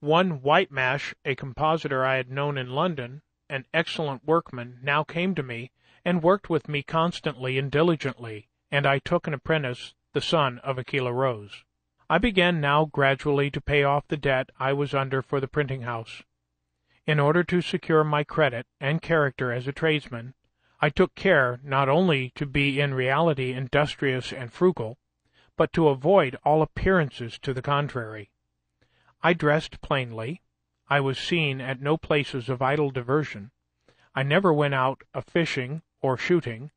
One Whitemash, a compositor I had known in London, an excellent workman, now came to me, and worked with me constantly and diligently, and I took an apprentice, the son of Aquila Rose. I began now gradually to pay off the debt I was under for the printing-house. In order to secure my credit and character as a tradesman, I took care not only to be in reality industrious and frugal, but to avoid all appearances to the contrary. I dressed plainly. I was seen at no places of idle diversion. I never went out a-fishing or shooting.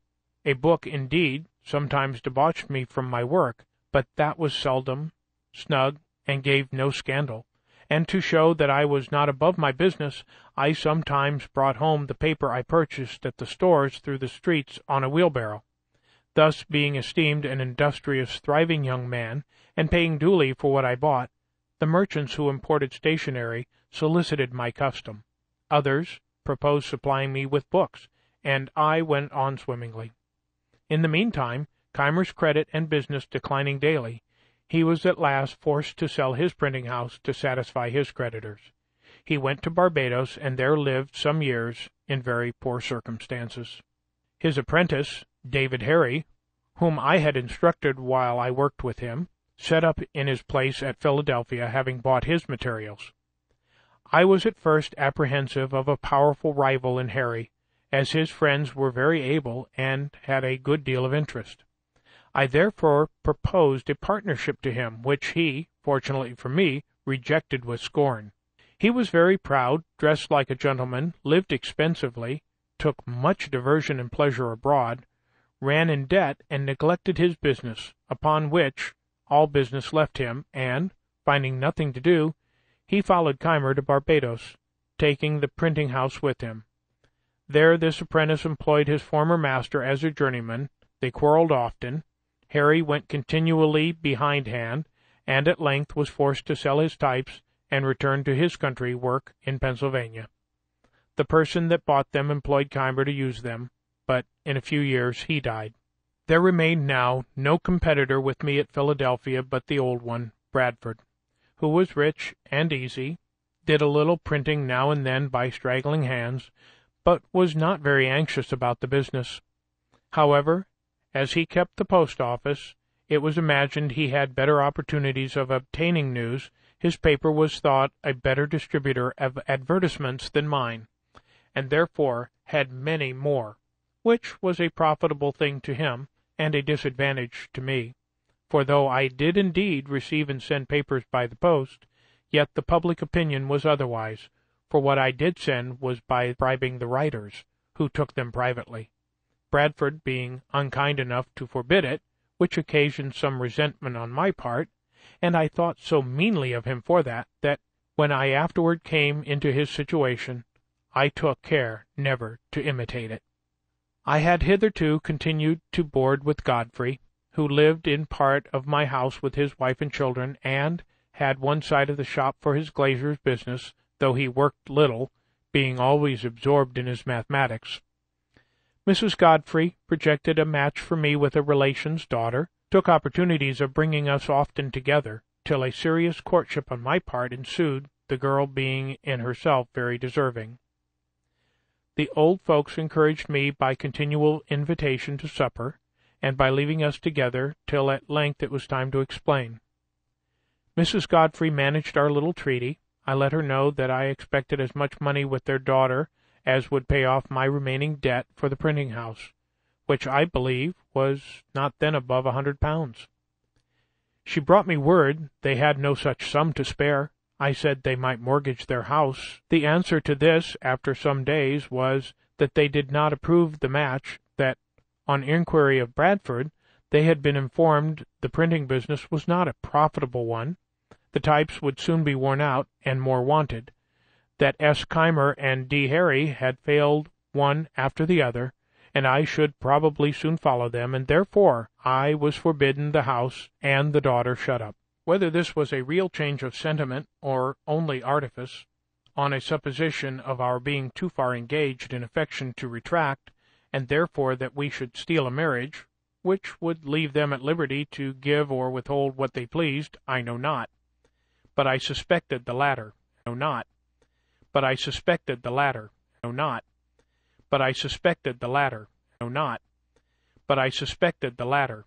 A book, indeed, sometimes debauched me from my work, but that was seldom, snug, and gave no scandal. And to show that I was not above my business, I sometimes brought home the paper I purchased at the stores through the streets on a wheelbarrow, thus being esteemed an industrious, thriving young man, and paying duly for what I bought. The merchants who imported stationery solicited my custom. Others proposed supplying me with books, and I went on swimmingly. In the meantime, Keimer's credit and business declining daily, he was at last forced to sell his printing-house to satisfy his creditors. He went to Barbados, and there lived some years in very poor circumstances. His apprentice, David Harry, whom I had instructed while I worked with him, set up in his place at Philadelphia, having bought his materials. I was at first apprehensive of a powerful rival in Harry, as his friends were very able and had a good deal of interest. I therefore proposed a partnership to him, which he, fortunately for me, rejected with scorn. He was very proud, dressed like a gentleman, lived expensively, took much diversion and pleasure abroad, ran in debt, and neglected his business, upon which all business left him, and, finding nothing to do, he followed Keimer to Barbados, taking the printing-house with him. There this apprentice employed his former master as a journeyman. They quarrelled often. Harry went continually behindhand, and at length was forced to sell his types and return to his country work in Pennsylvania. The person that bought them employed Keimer to use them, but in a few years he died. There remained now no competitor with me at Philadelphia but the old one, Bradford, who was rich and easy, did a little printing now and then by straggling hands, but was not very anxious about the business. However, as he kept the post-office, it was imagined he had better opportunities of obtaining news, his paper was thought a better distributor of advertisements than mine, and therefore had many more, which was a profitable thing to him, and a disadvantage to me. For though I did indeed receive and send papers by the post, yet the public opinion was otherwise, for what I did send was by bribing the writers, who took them privately, Bradford being unkind enough to forbid it, which occasioned some resentment on my part, and I thought so meanly of him for that, that when I afterward came into his situation, I took care never to imitate it. I had hitherto continued to board with Godfrey, who lived in part of my house with his wife and children, and had one side of the shop for his glazier's business, though he worked little, being always absorbed in his mathematics. Missus Godfrey projected a match for me with a relation's daughter, took opportunities of bringing us often together, till a serious courtship on my part ensued, the girl being in herself very deserving. The old folks encouraged me by continual invitation to supper, and by leaving us together till at length it was time to explain. Missus Godfrey managed our little treaty. I let her know that I expected as much money with their daughter as would pay off my remaining debt for the printing-house, which I believe was not then above a hundred pounds. She brought me word they had no such sum to spare. I said they might mortgage their house. The answer to this, after some days, was that they did not approve the match, that, on inquiry of Bradford, they had been informed the printing business was not a profitable one, the types would soon be worn out, and more wanted, that S. Keimer and D. Harry had failed one after the other, and I should probably soon follow them, and therefore I was forbidden the house and the daughter shut up. Whether this was a real change of sentiment, or only artifice, on a supposition of our being too far engaged in affection to retract, and therefore that we should steal a marriage, which would leave them at liberty to give or withhold what they pleased, I know not. But I suspected the latter. No, not. But I suspected the latter. No, not. But I suspected the latter. No, not. But I suspected the latter.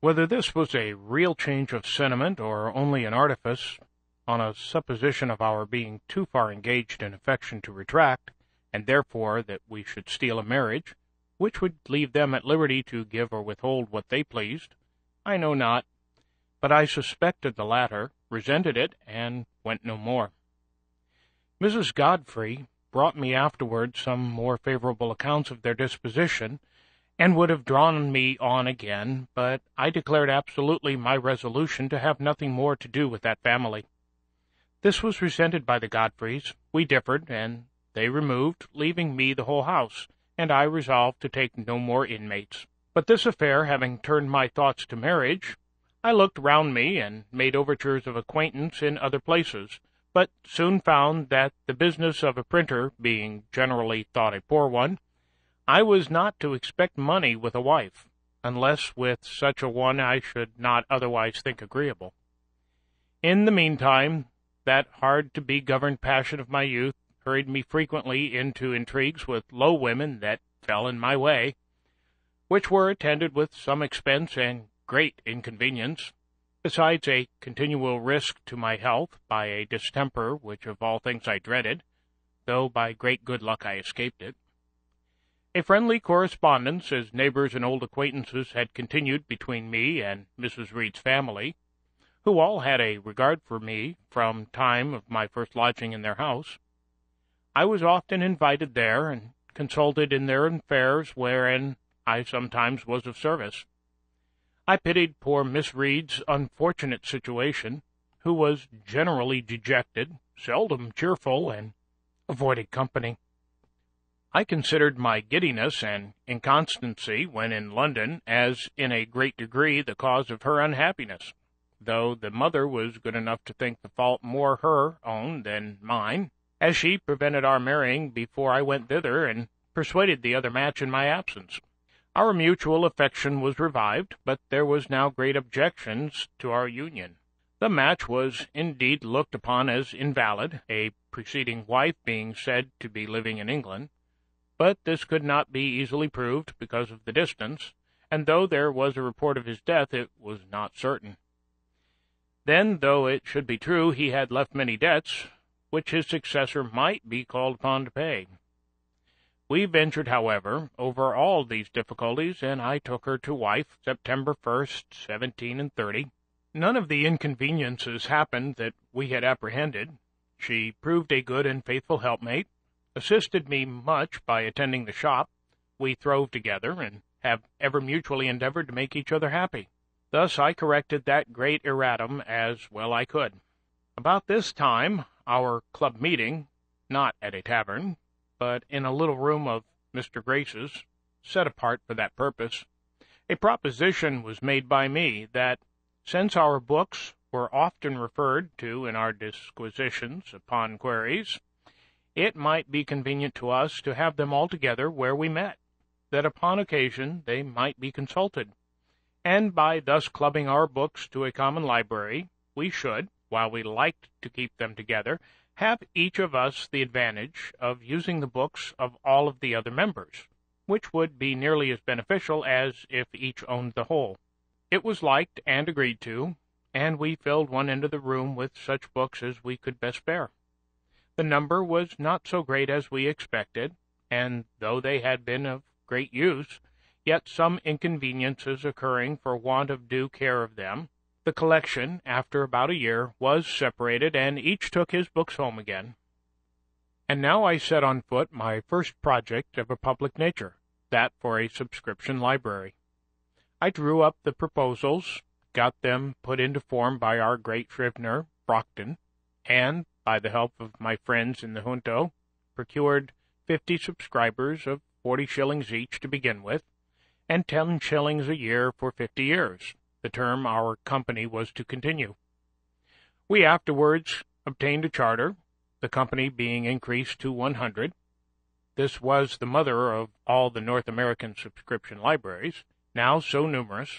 Whether this was a real change of sentiment or only an artifice, on a supposition of our being too far engaged in affection to retract, and therefore that we should steal a marriage, which would leave them at liberty to give or withhold what they pleased, I know not. But I suspected the latter, resented it, and went no more. Missus Godfrey brought me afterward some more favorable accounts of their disposition, and would have drawn me on again, but I declared absolutely my resolution to have nothing more to do with that family. This was resented by the Godfreys. We differed, and they removed, leaving me the whole house, and I resolved to take no more inmates. But this affair having turned my thoughts to marriage, I looked round me and made overtures of acquaintance in other places, but soon found that the business of a printer being generally thought a poor one, I was not to expect money with a wife, unless with such a one I should not otherwise think agreeable. In the meantime, that hard-to-be-governed passion of my youth hurried me frequently into intrigues with low women that fell in my way, which were attended with some expense and great inconvenience, besides a continual risk to my health by a distemper which of all things I dreaded, though by great good luck I escaped it. A friendly correspondence, as neighbors and old acquaintances, had continued between me and Missus Reed's family, who all had a regard for me from time of my first lodging in their house. I was often invited there and consulted in their affairs, wherein I sometimes was of service. I pitied poor Miss Reed's unfortunate situation, who was generally dejected, seldom cheerful, and avoided company. I considered my giddiness and inconstancy when in London as in a great degree the cause of her unhappiness, though the mother was good enough to think the fault more her own than mine, as she prevented our marrying before I went thither and persuaded the other match in my absence. Our mutual affection was revived, but there was now great objections to our union. The match was indeed looked upon as invalid, a preceding wife being said to be living in England, but this could not be easily proved because of the distance, and though there was a report of his death, it was not certain. Then, though it should be true, he had left many debts, which his successor might be called upon to pay. We ventured, however, over all these difficulties, and I took her to wife September first, seventeen and thirty. None of the inconveniences happened that we had apprehended. She proved a good and faithful helpmate, assisted me much by attending the shop. We throve together, and have ever mutually endeavored to make each other happy. Thus I corrected that great erratum as well I could. About this time, our club meeting, not at a tavern, but in a little room of Mister Grace's, set apart for that purpose, a proposition was made by me that, since our books were often referred to in our disquisitions upon queries, it might be convenient to us to have them all together where we met, that upon occasion they might be consulted, and by thus clubbing our books to a common library, we should, while we liked to keep them together, have each of us the advantage of using the books of all of the other members, which would be nearly as beneficial as if each owned the whole. It was liked and agreed to, and we filled one end of the room with such books as we could best bear. The number was not so great as we expected, and though they had been of great use, yet some inconveniences occurring for want of due care of them, the collection, after about a year, was separated, and each took his books home again. And now I set on foot my first project of a public nature, that for a subscription library. I drew up the proposals, got them put into form by our great scrivener, Brockden, and, by the help of my friends in the junto, procured fifty subscribers of forty shillings each to begin with, and ten shillings a year for fifty years. The term our company was to continue. We afterwards obtained a charter, the company being increased to one hundred. This was the mother of all the North American subscription libraries, now so numerous.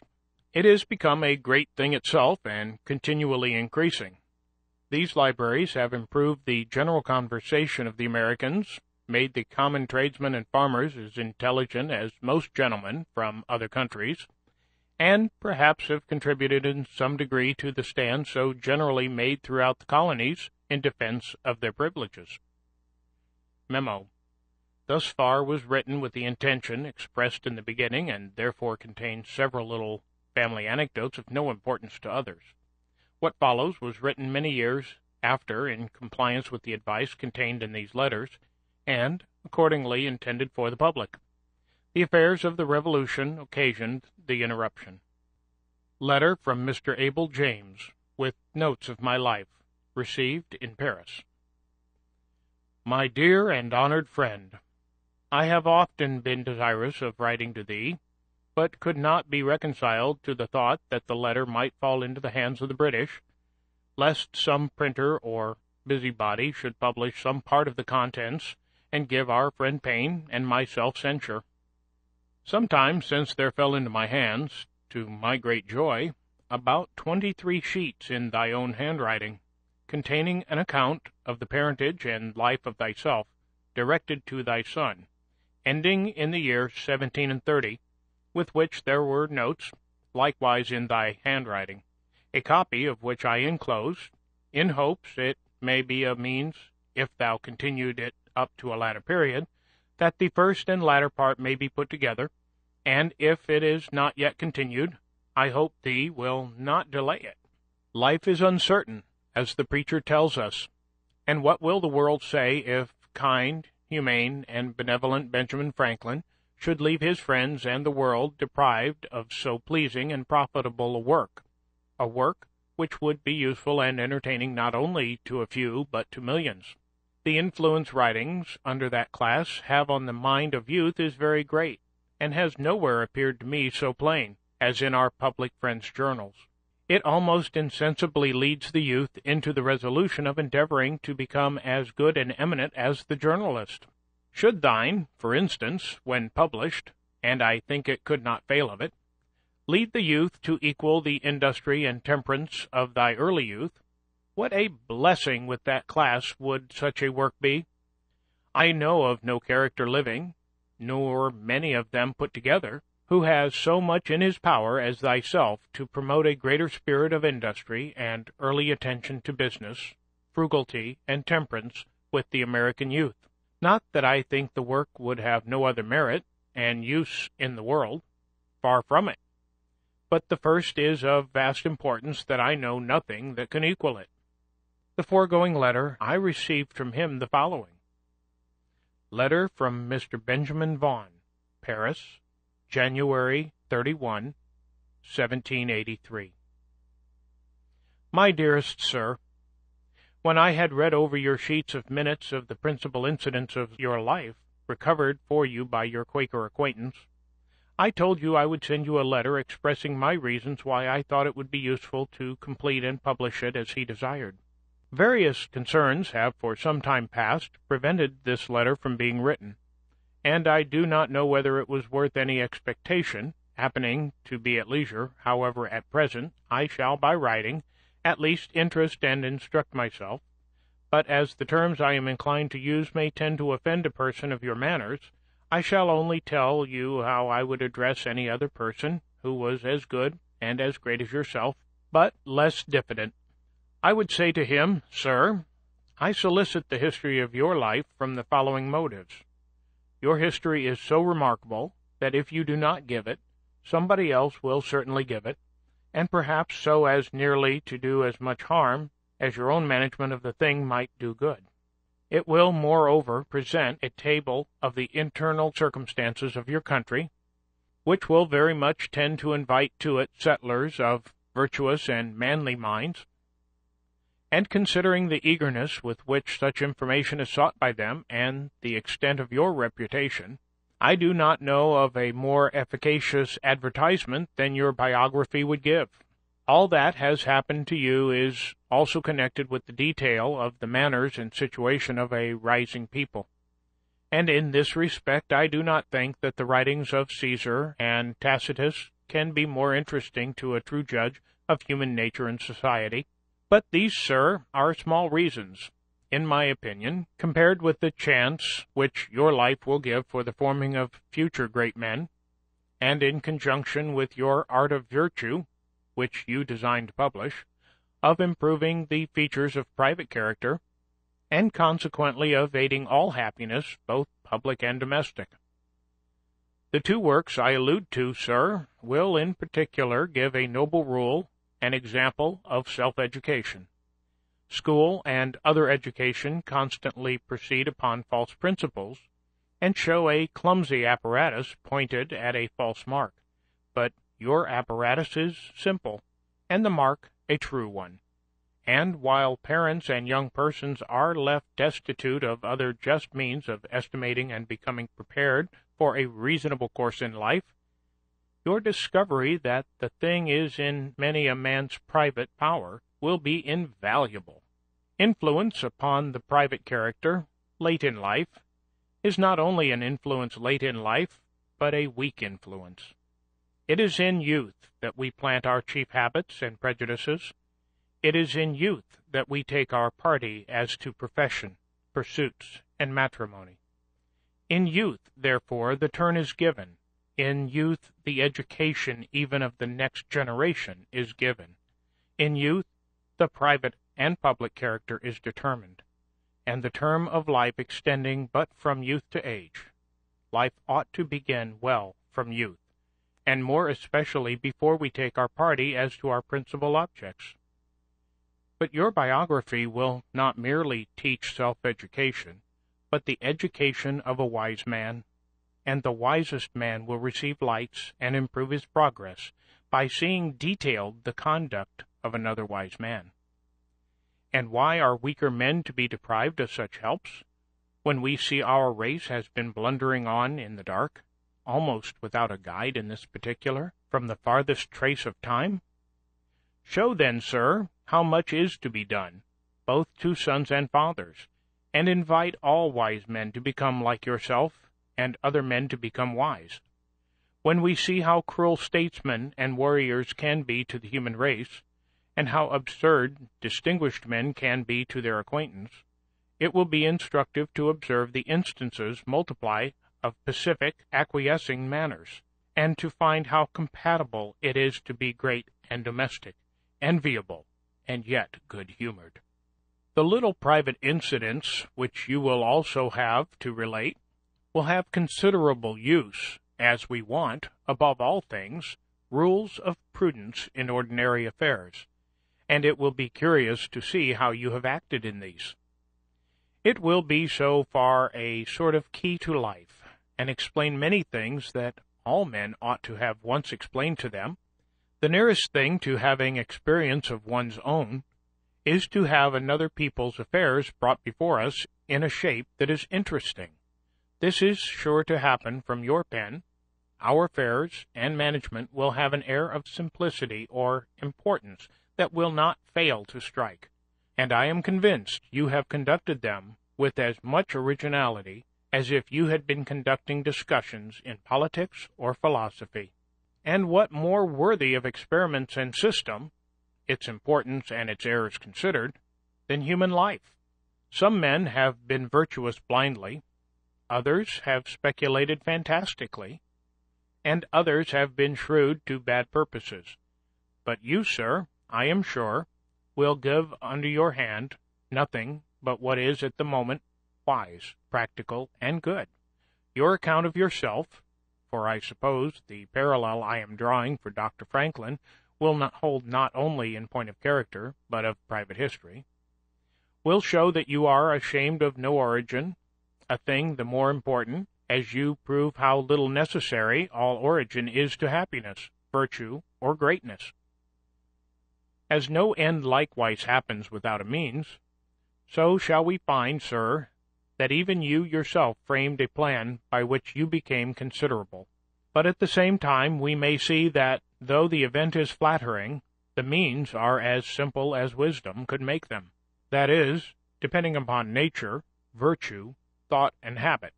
It has become a great thing itself and continually increasing. These libraries have improved the general conversation of the Americans, made the common tradesmen and farmers as intelligent as most gentlemen from other countries, and perhaps have contributed in some degree to the stand so generally made throughout the colonies in defense of their privileges. Memo. Thus far was written with the intention expressed in the beginning, and therefore contains several little family anecdotes of no importance to others. What follows was written many years after in compliance with the advice contained in these letters, and accordingly intended for the public. The affairs of the Revolution occasioned the interruption. Letter from Mister Abel James, with notes of my life, received in Paris. My dear and honored friend, I have often been desirous of writing to thee, but could not be reconciled to the thought that the letter might fall into the hands of the British, lest some printer or busybody should publish some part of the contents, and give our friend Payne and myself censure. Sometime since there fell into my hands, to my great joy, about twenty-three sheets in thy own handwriting, containing an account of the parentage and life of thyself, directed to thy son, ending in the year seventeen and thirty, with which there were notes, likewise in thy handwriting, a copy of which I enclosed, in hopes it may be a means, if thou continued it up to a latter period, that the first and latter part may be put together, and if it is not yet continued, I hope thee will not delay it. Life is uncertain, as the preacher tells us, and what will the world say if kind, humane, and benevolent Benjamin Franklin should leave his friends and the world deprived of so pleasing and profitable a work, a work which would be useful and entertaining not only to a few but to millions? The influence writings under that class have on the mind of youth is very great, and has nowhere appeared to me so plain as in our public friends' journals. It almost insensibly leads the youth into the resolution of endeavoring to become as good and eminent as the journalist. Should thine, for instance, when published, and I think it could not fail of it, lead the youth to equal the industry and temperance of thy early youth, what a blessing with that class would such a work be! I know of no character living, nor many of them put together, who has so much in his power as thyself to promote a greater spirit of industry and early attention to business, frugality, and temperance with the American youth. Not that I think the work would have no other merit and use in the world. Far from it. But the first is of vast importance that I know nothing that can equal it. The foregoing letter I received from him the following. Letter from Mister Benjamin Vaughan, Paris, January thirty-first, seventeen eighty-three. My dearest sir, when I had read over your sheets of minutes of the principal incidents of your life, recovered for you by your Quaker acquaintance, I told you I would send you a letter expressing my reasons why I thought it would be useful to complete and publish it as he desired. Various concerns have for some time past prevented this letter from being written, and I do not know whether it was worth any expectation. Happening to be at leisure, however, at present, I shall by writing at least interest and instruct myself, but as the terms I am inclined to use may tend to offend a person of your manners, I shall only tell you how I would address any other person who was as good and as great as yourself, but less diffident. I would say to him, Sir, I solicit the history of your life from the following motives. Your history is so remarkable that if you do not give it, somebody else will certainly give it, and perhaps so as nearly to do as much harm as your own management of the thing might do good. It will, moreover, present a table of the internal circumstances of your country, which will very much tend to invite to it settlers of virtuous and manly minds, and considering the eagerness with which such information is sought by them and the extent of your reputation, I do not know of a more efficacious advertisement than your biography would give. All that has happened to you is also connected with the detail of the manners and situation of a rising people. And in this respect I do not think that the writings of Caesar and Tacitus can be more interesting to a true judge of human nature and society. But these, sir, are small reasons, in my opinion, compared with the chance which your life will give for the forming of future great men, and in conjunction with your art of virtue, which you design to publish, of improving the features of private character, and consequently of aiding all happiness, both public and domestic. The two works I allude to, sir, will in particular give a noble rule, an example of self-education. School and other education constantly proceed upon false principles, and show a clumsy apparatus pointed at a false mark, but your apparatus is simple, and the mark a true one. And while parents and young persons are left destitute of other just means of estimating and becoming prepared for a reasonable course in life, your discovery that the thing is in many a man's private power will be invaluable. Influence upon the private character, late in life, is not only an influence late in life, but a weak influence. It is in youth that we plant our chief habits and prejudices. It is in youth that we take our party as to profession, pursuits, and matrimony. In youth, therefore, the turn is given. In youth, the education even of the next generation is given. In youth, the private and public character is determined, and the term of life extending but from youth to age. Life ought to begin well from youth, and more especially before we take our party as to our principal objects. But your biography will not merely teach self-education, but the education of a wise man, and the wisest man will receive lights and improve his progress by seeing detailed the conduct of another wise man. And why are weaker men to be deprived of such helps, when we see our race has been blundering on in the dark, almost without a guide in this particular, from the farthest trace of time? Show then, sir, how much is to be done, both to sons and fathers, and invite all wise men to become like yourself, and other men to become wise. When we see how cruel statesmen and warriors can be to the human race, and how absurd distinguished men can be to their acquaintance, it will be instructive to observe the instances multiplied of pacific, acquiescing manners, and to find how compatible it is to be great and domestic, enviable, and yet good-humoured. The little private incidents, which you will also have to relate, will have considerable use, as we want, above all things, rules of prudence in ordinary affairs, and it will be curious to see how you have acted in these. It will be so far a sort of key to life, and explain many things that all men ought to have once explained to them. The nearest thing to having experience of one's own is to have another people's affairs brought before us in a shape that is interesting. This is sure to happen from your pen. Our affairs and management will have an air of simplicity or importance that will not fail to strike, and I am convinced you have conducted them with as much originality as if you had been conducting discussions in politics or philosophy. And what more worthy of experiments and system, its importance and its errors considered, than human life? Some men have been virtuous blindly, others have speculated fantastically, and others have been shrewd to bad purposes. But you, sir, I am sure, will give under your hand nothing but what is at the moment wise, practical, and good. Your account of yourself, for I suppose the parallel I am drawing for Doctor Franklin will not hold not only in point of character, but of private history, will show that you are ashamed of no origin, a thing the more important, as you prove how little necessary all origin is to happiness, virtue, or greatness. As no end likewise happens without a means, so shall we find, sir, that even you yourself framed a plan by which you became considerable. But at the same time we may see that, though the event is flattering, the means are as simple as wisdom could make them, that is, depending upon nature, virtue, thought, and habit.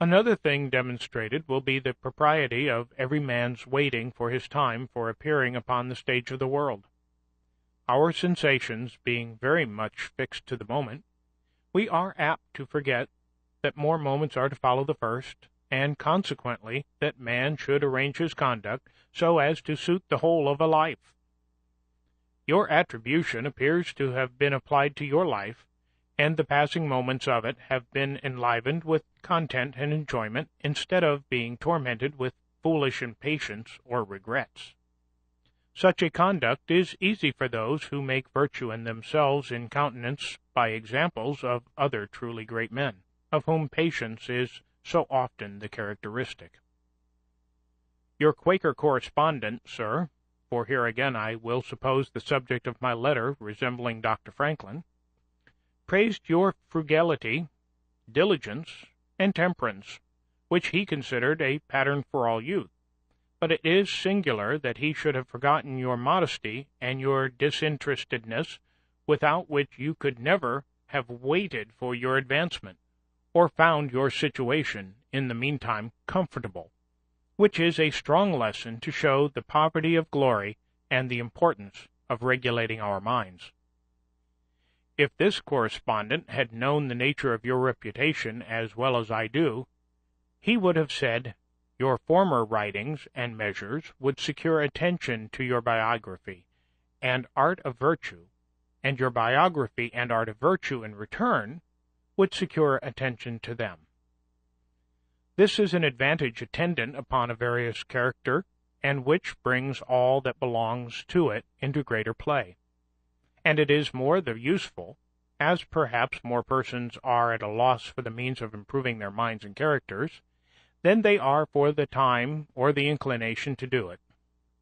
Another thing demonstrated will be the propriety of every man's waiting for his time for appearing upon the stage of the world. Our sensations being very much fixed to the moment, we are apt to forget that more moments are to follow the first, and consequently that man should arrange his conduct so as to suit the whole of a life. Your attribution appears to have been applied to your life, and the passing moments of it have been enlivened with content and enjoyment instead of being tormented with foolish impatience or regrets. Such a conduct is easy for those who make virtue in themselves in countenance by examples of other truly great men, of whom patience is so often the characteristic. Your Quaker correspondent, sir, for here again I will suppose the subject of my letter resembling Doctor Franklin, praised your frugality, diligence, and temperance, which he considered a pattern for all youth. But it is singular that he should have forgotten your modesty and your disinterestedness, without which you could never have waited for your advancement, or found your situation, in the meantime, comfortable, which is a strong lesson to show the poverty of glory and the importance of regulating our minds. If this correspondent had known the nature of your reputation as well as I do, he would have said, your former writings and measures would secure attention to your biography and art of virtue, and your biography and art of virtue in return would secure attention to them. This is an advantage attendant upon a various character, and which brings all that belongs to it into greater play. And it is more the useful, as perhaps more persons are at a loss for the means of improving their minds and characters, than they are for the time or the inclination to do it.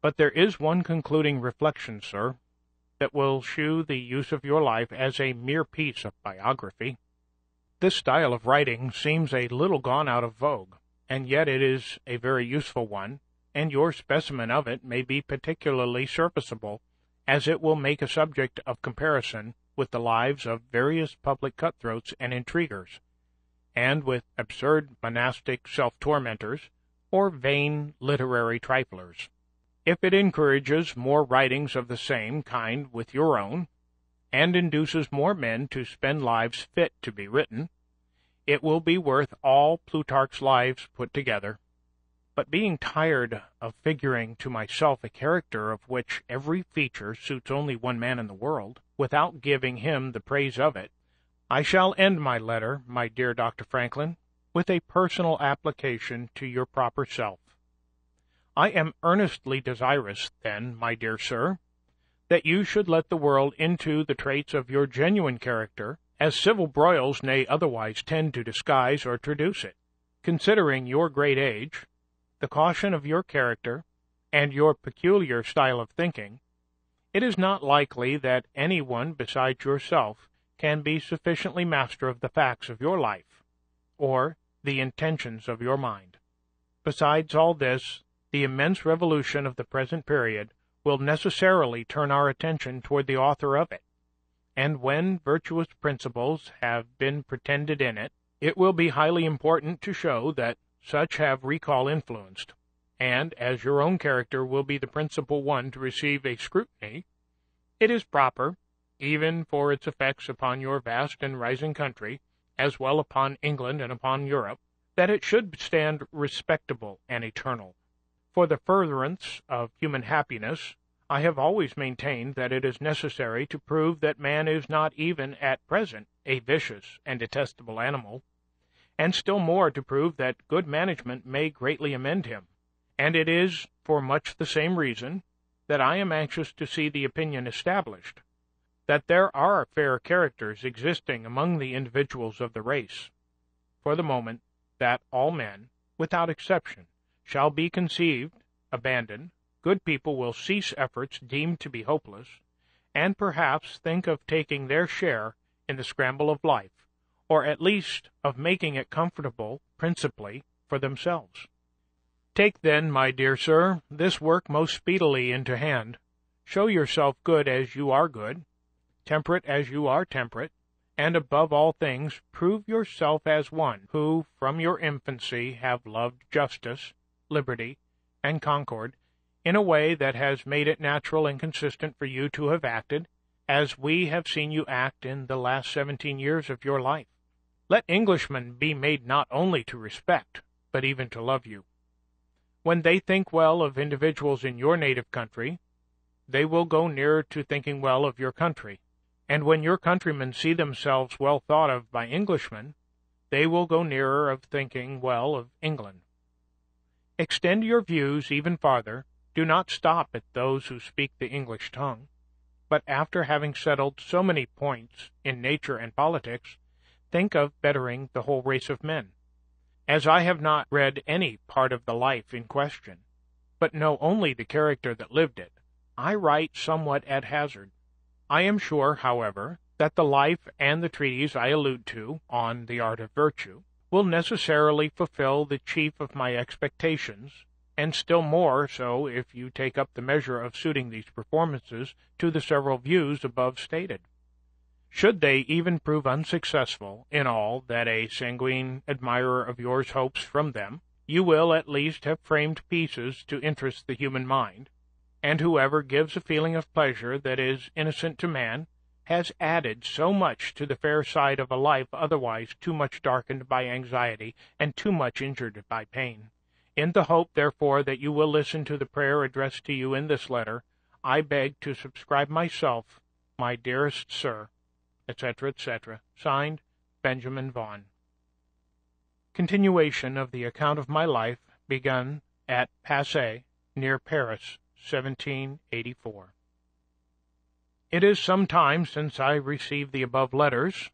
But there is one concluding reflection, sir, that will shew the use of your life as a mere piece of biography. This style of writing seems a little gone out of vogue, and yet it is a very useful one, and your specimen of it may be particularly serviceable, as it will make a subject of comparison with the lives of various public cutthroats and intriguers, and with absurd monastic self-tormentors, or vain literary triflers. If it encourages more writings of the same kind with your own, and induces more men to spend lives fit to be written, it will be worth all Plutarch's lives put together. but being tired of figuring to myself a character of which every feature suits only one man in the world, without giving him the praise of it, I shall end my letter, my dear Doctor Franklin, with a personal application to your proper self. I am earnestly desirous, then, my dear sir, that you should let the world into the traits of your genuine character, as civil broils nay otherwise tend to disguise or traduce it. Considering your great age, the caution of your character, and your peculiar style of thinking, it is not likely that any one besides yourself can be sufficiently master of the facts of your life, or the intentions of your mind. Besides all this, the immense revolution of the present period will necessarily turn our attention toward the author of it, and when virtuous principles have been pretended in it, it will be highly important to show that such have recall influenced, and as your own character will be the principal one to receive a scrutiny, it is proper, even for its effects upon your vast and rising country, as well upon England and upon Europe, that it should stand respectable and eternal. For the furtherance of human happiness, I have always maintained that it is necessary to prove that man is not even at present a vicious and detestable animal, and still more to prove that good management may greatly amend him. And it is, for much the same reason, that I am anxious to see the opinion established, that there are fair characters existing among the individuals of the race, for the moment, that all men, without exception, shall be conceived, abandoned, good people will cease efforts deemed to be hopeless, and perhaps think of taking their share in the scramble of life, or at least of making it comfortable, principally, for themselves. Take then, my dear sir, this work most speedily into hand. Show yourself good as you are good, temperate as you are temperate, and above all things prove yourself as one who, from your infancy, have loved justice, liberty, and concord, in a way that has made it natural and consistent for you to have acted, as we have seen you act in the last seventeen years of your life. Let Englishmen be made not only to respect, but even to love you. When they think well of individuals in your native country, they will go nearer to thinking well of your country. And when your countrymen see themselves well thought of by Englishmen, they will go nearer of thinking well of England. Extend your views even farther. Do not stop at those who speak the English tongue, but after having settled so many points in nature and politics, think of bettering the whole race of men. As I have not read any part of the life in question, but know only the character that lived it, I write somewhat at hazard. I am sure, however, that the life and the treatise I allude to on the art of virtue will necessarily fulfill the chief of my expectations, and still more so if you take up the measure of suiting these performances to the several views above stated. Should they even prove unsuccessful in all that a sanguine admirer of yours hopes from them, you will at least have framed pieces to interest the human mind, and whoever gives a feeling of pleasure that is innocent to man has added so much to the fair side of a life otherwise too much darkened by anxiety and too much injured by pain. In the hope, therefore, that you will listen to the prayer addressed to you in this letter, I beg to subscribe myself, my dearest sir, et cetera, et cetera, signed, Benjamin Vaughan. Continuation of the account of my life, begun at Passy, near Paris, seventeen eighty-four. It is some time since I received the above letters,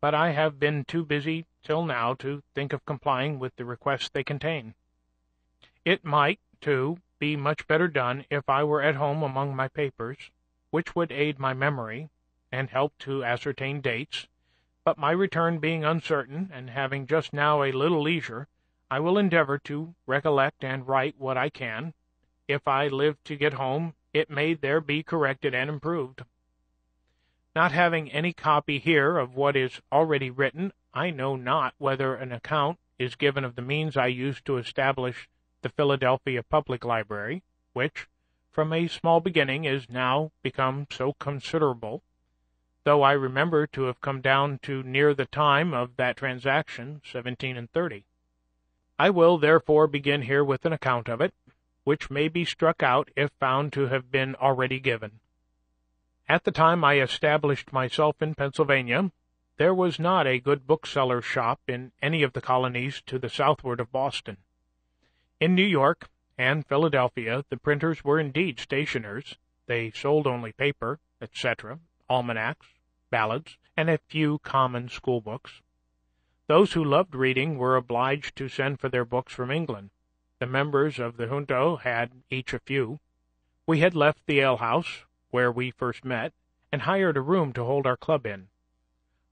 but I have been too busy till now to think of complying with the requests they contain. It might, too, be much better done if I were at home among my papers, which would aid my memory and help to ascertain dates, but my return being uncertain and having just now a little leisure, I will endeavor to recollect and write what I can. If I live to get home, it may there be corrected and improved. Not having any copy here of what is already written, I know not whether an account is given of the means I used to establish the Philadelphia Public Library, which, from a small beginning, is now become so considerable, though I remember to have come down to near the time of that transaction, seventeen and thirty. I will therefore begin here with an account of it, which may be struck out if found to have been already given. At the time I established myself in Pennsylvania, there was not a good bookseller's shop in any of the colonies to the southward of Boston. In New York and Philadelphia the printers were indeed stationers. They sold only paper, et cetera, almanacs, ballads, and a few common school books. Those who loved reading were obliged to send for their books from England. The members of the junto had each a few. We had left the alehouse, where we first met, and hired a room to hold our club in.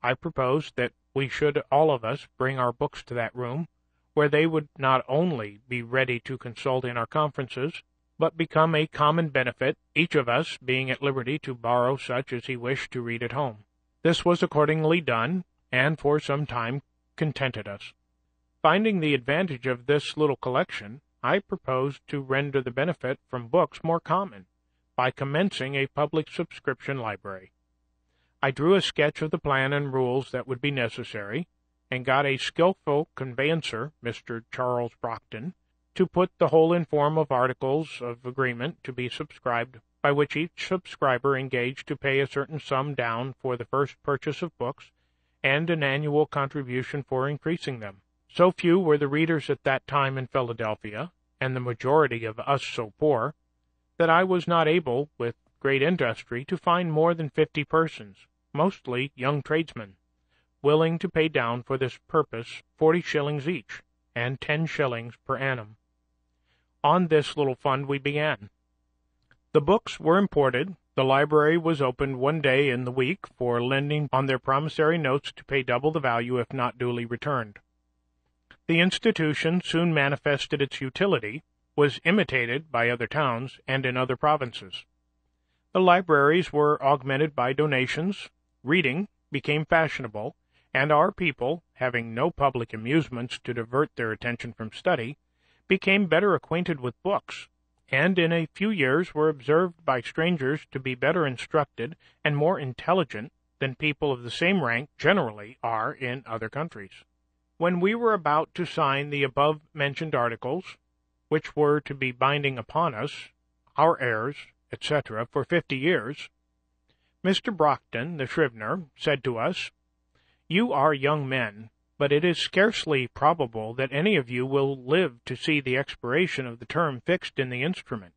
I proposed that we should all of us bring our books to that room, where they would not only be ready to consult in our conferences, but become a common benefit, each of us being at liberty to borrow such as he wished to read at home. This was accordingly done, and for some time contented us. Finding the advantage of this little collection, I proposed to render the benefit from books more common, by commencing a public subscription library. I drew a sketch of the plan and rules that would be necessary, and got a skilful conveyancer, Mister Charles Brockden, to put the whole in form of articles of agreement to be subscribed, by which each subscriber engaged to pay a certain sum down for the first purchase of books, and an annual contribution for increasing them. So few were the readers at that time in Philadelphia, and the majority of us so poor, that I was not able, with great industry, to find more than fifty persons, mostly young tradesmen, willing to pay down for this purpose forty shillings each, and ten shillings per annum. On this little fund we began. The books were imported, the library was opened one day in the week for lending on their promissory notes to pay double the value if not duly returned. The institution soon manifested its utility, was imitated by other towns and in other provinces. The libraries were augmented by donations, reading became fashionable, and our people, having no public amusements to divert their attention from study, became better acquainted with books, and in a few years were observed by strangers to be better instructed and more intelligent than people of the same rank generally are in other countries. When we were about to sign the above-mentioned articles, which were to be binding upon us, our heirs, et cetera, for fifty years, Mister Brockden, the Scrivener, said to us, "You are young men, but it is scarcely probable that any of you will live to see the expiration of the term fixed in the instrument.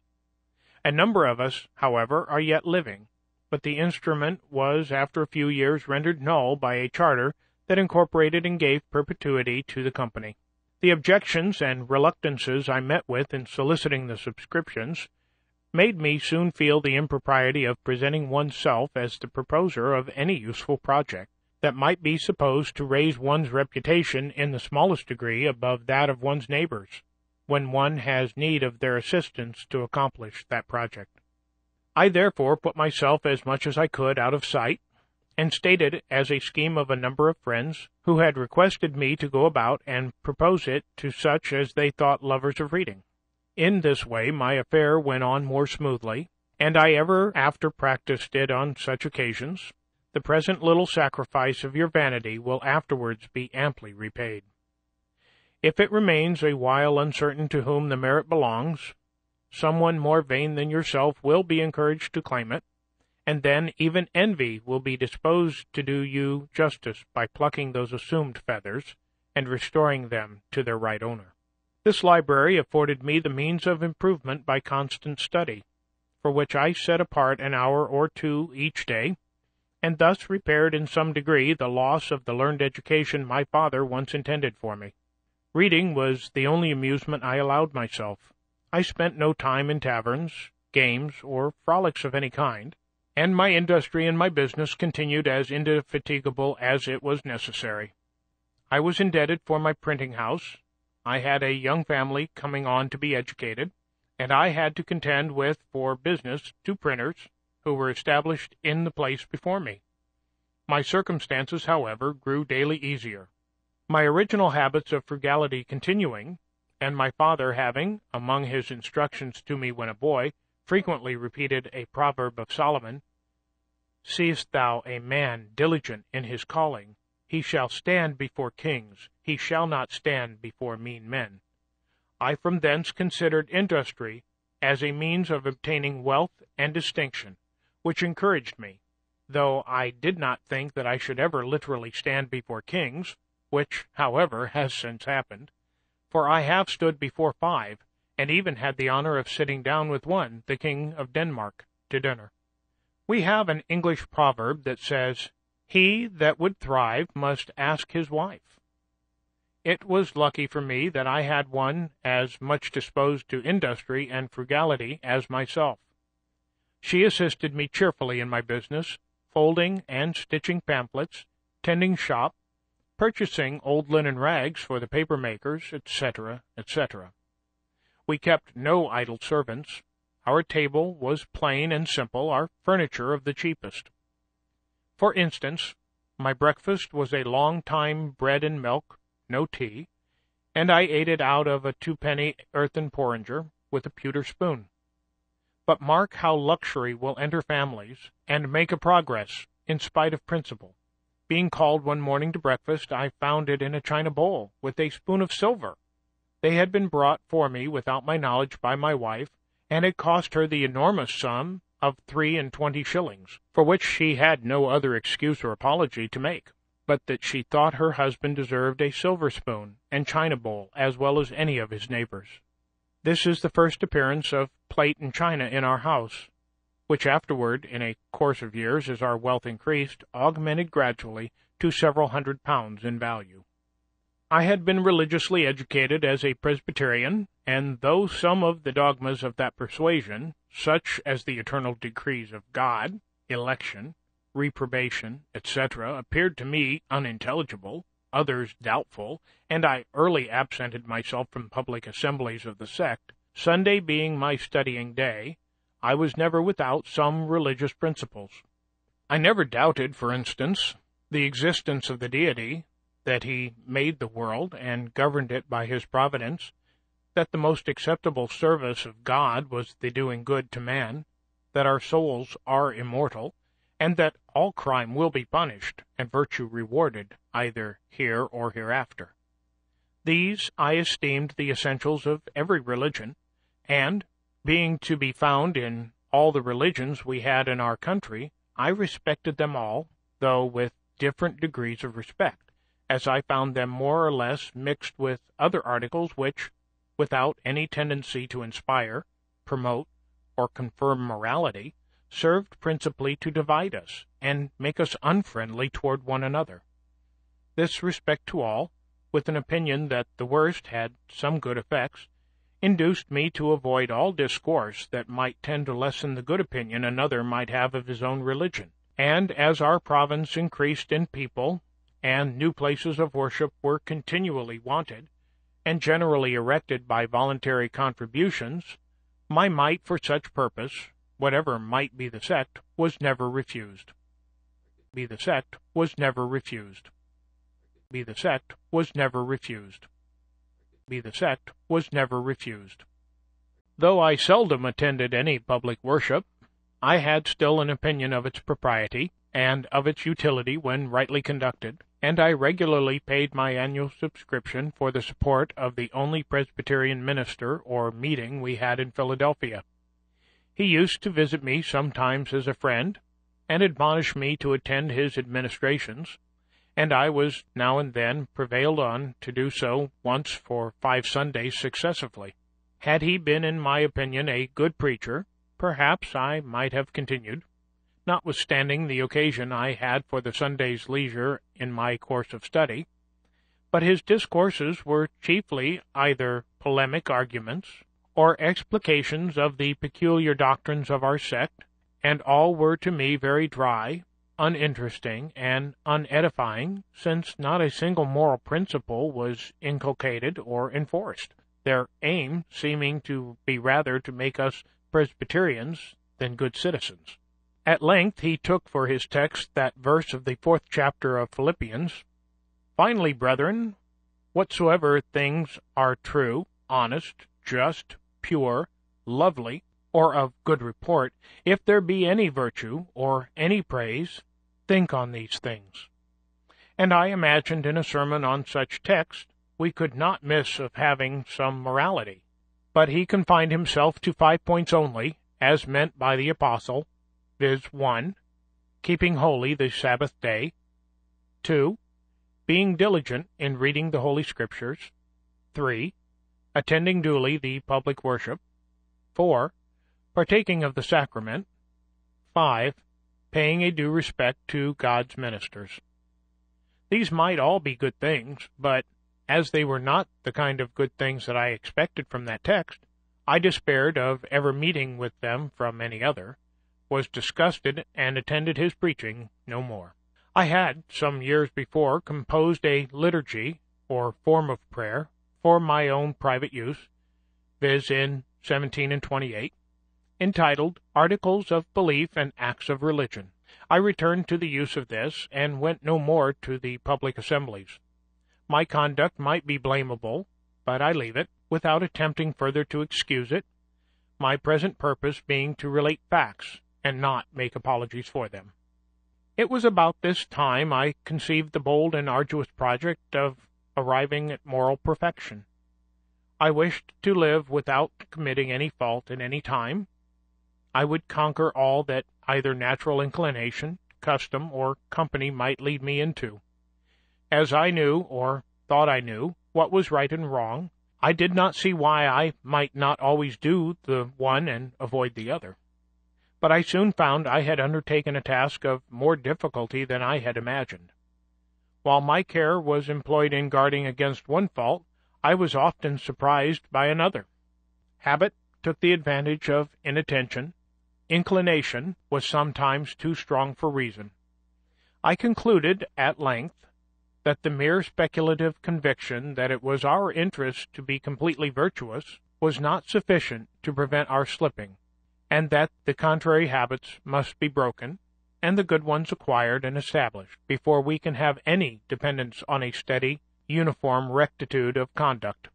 A number of us, however, are yet living, but the instrument was after a few years rendered null by a charter that incorporated and gave perpetuity to the company." The objections and reluctances I met with in soliciting the subscriptions made me soon feel the impropriety of presenting oneself as the proposer of any useful project that might be supposed to raise one's reputation in the smallest degree above that of one's neighbors, when one has need of their assistance to accomplish that project. I therefore put myself as much as I could out of sight, and stated as a scheme of a number of friends who had requested me to go about and propose it to such as they thought lovers of reading. In this way my affair went on more smoothly, and I ever after practised it on such occasions. The present little sacrifice of your vanity will afterwards be amply repaid. If it remains a while uncertain to whom the merit belongs, someone more vain than yourself will be encouraged to claim it, and then even envy will be disposed to do you justice by plucking those assumed feathers, and restoring them to their right owner. This library afforded me the means of improvement by constant study, for which I set apart an hour or two each day, and thus repaired in some degree the loss of the learned education my father once intended for me. Reading was the only amusement I allowed myself. I spent no time in taverns, games, or frolics of any kind, and my industry and my business continued as indefatigable as it was necessary. I was indebted for my printing-house, I had a young family coming on to be educated, and I had to contend with, for business, two printers, who were established in the place before me. My circumstances, however, grew daily easier. My original habits of frugality continuing, and my father having, among his instructions to me when a boy, frequently repeated a proverb of Solomon, "Seest thou a man diligent in his calling, He shall stand before kings, he shall not stand before mean men. I from thence considered industry as a means of obtaining wealth and distinction, which encouraged me, though I did not think that I should ever literally stand before kings, which, however, has since happened, for I have stood before five, and even had the honor of sitting down with one, the king of Denmark, to dinner. We have an English proverb that says, "He that would thrive must ask his wife." It was lucky for me that I had one as much disposed to industry and frugality as myself. She assisted me cheerfully in my business, folding and stitching pamphlets, tending shop, purchasing old linen rags for the papermakers, et cetera, et cetera. We kept no idle servants. Our table was plain and simple, our furniture of the cheapest. For instance, my breakfast was a long time bread and milk, no tea, and I ate it out of a twopenny earthen porringer with a pewter spoon. But mark how luxury will enter families and make a progress in spite of principle. Being called one morning to breakfast, I found it in a china bowl with a spoon of silver. They had been brought for me without my knowledge by my wife, and it cost her the enormous sum of three and twenty shillings, for which she had no other excuse or apology to make, but that she thought her husband deserved a silver spoon and china bowl as well as any of his neighbors. This is the first appearance of plate and china in our house, which afterward, in a course of years, as our wealth increased, augmented gradually to several hundred pounds in value. I had been religiously educated as a Presbyterian, and though some of the dogmas of that persuasion, such as the eternal decrees of God, election, reprobation, et cetera, appeared to me unintelligible, others doubtful, and I early absented myself from public assemblies of the sect, Sunday being my studying day, I was never without some religious principles. I never doubted, for instance, the existence of the Deity, that he made the world and governed it by his providence, that the most acceptable service of God was the doing good to man, that our souls are immortal, and that all crime will be punished and virtue rewarded, either here or hereafter. These I esteemed the essentials of every religion, and, being to be found in all the religions we had in our country, I respected them all, though with different degrees of respect, as I found them more or less mixed with other articles which, without any tendency to inspire, promote, or confirm morality, served principally to divide us and make us unfriendly toward one another. This respect to all, with an opinion that the worst had some good effects, induced me to avoid all discourse that might tend to lessen the good opinion another might have of his own religion. And as our province increased in people, and new places of worship were continually wanted, and generally erected by voluntary contributions, my mite for such purpose, whatever might be the sect, was never refused. Be the sect was never refused. Be the sect was never refused. Be the sect was never refused. Though I seldom attended any public worship, I had still an opinion of its propriety, and of its utility when rightly conducted, and I regularly paid my annual subscription for the support of the only Presbyterian minister or meeting we had in Philadelphia. He used to visit me sometimes as a friend, and admonish me to attend his administrations, and I was now and then prevailed on to do so once for five Sundays successively. Had he been, in my opinion, a good preacher, perhaps I might have continued, notwithstanding the occasion I had for the Sunday's leisure in my course of study, but his discourses were chiefly either polemic arguments or explications of the peculiar doctrines of our sect, and all were to me very dry, uninteresting, and unedifying, since not a single moral principle was inculcated or enforced, their aim seeming to be rather to make us Presbyterians than good citizens. At length he took for his text that verse of the fourth chapter of Philippians, "Finally, brethren, whatsoever things are true, honest, just, pure, lovely, or of good report, if there be any virtue or any praise, think on these things." and I imagined in a sermon on such text we could not miss of having some morality. But he confined himself to five points only, as meant by the apostle, viz. one. Keeping holy the Sabbath day. two. Being diligent in reading the Holy Scriptures. three. Attending duly the public worship. four. Partaking of the sacrament. five. Paying a due respect to God's ministers. These might all be good things, but as they were not the kind of good things that I expected from that text, I despaired of ever meeting with them from any other, was disgusted, and attended his preaching no more. I had, some years before, composed a liturgy, or form of prayer, for my own private use, viz. in seventeen and twenty-eight, entitled Articles of Belief and Acts of Religion. I returned to the use of this, and went no more to the public assemblies. My conduct might be blamable, but I leave it, without attempting further to excuse it, my present purpose being to relate facts, and not make apologies for them. It was about this time I conceived the bold and arduous project of arriving at moral perfection. I wished to live without committing any fault at any time. I would conquer all that either natural inclination, custom, or company might lead me into. As I knew, or thought I knew, what was right and wrong, I did not see why I might not always do the one and avoid the other. But I soon found I had undertaken a task of more difficulty than I had imagined. While my care was employed in guarding against one fault, I was often surprised by another. Habit took the advantage of inattention. Inclination was sometimes too strong for reason. I concluded, at length, that the mere speculative conviction that it was our interest to be completely virtuous was not sufficient to prevent our slipping, and that the contrary habits must be broken, and the good ones acquired and established, before we can have any dependence on a steady, uniform rectitude of conduct.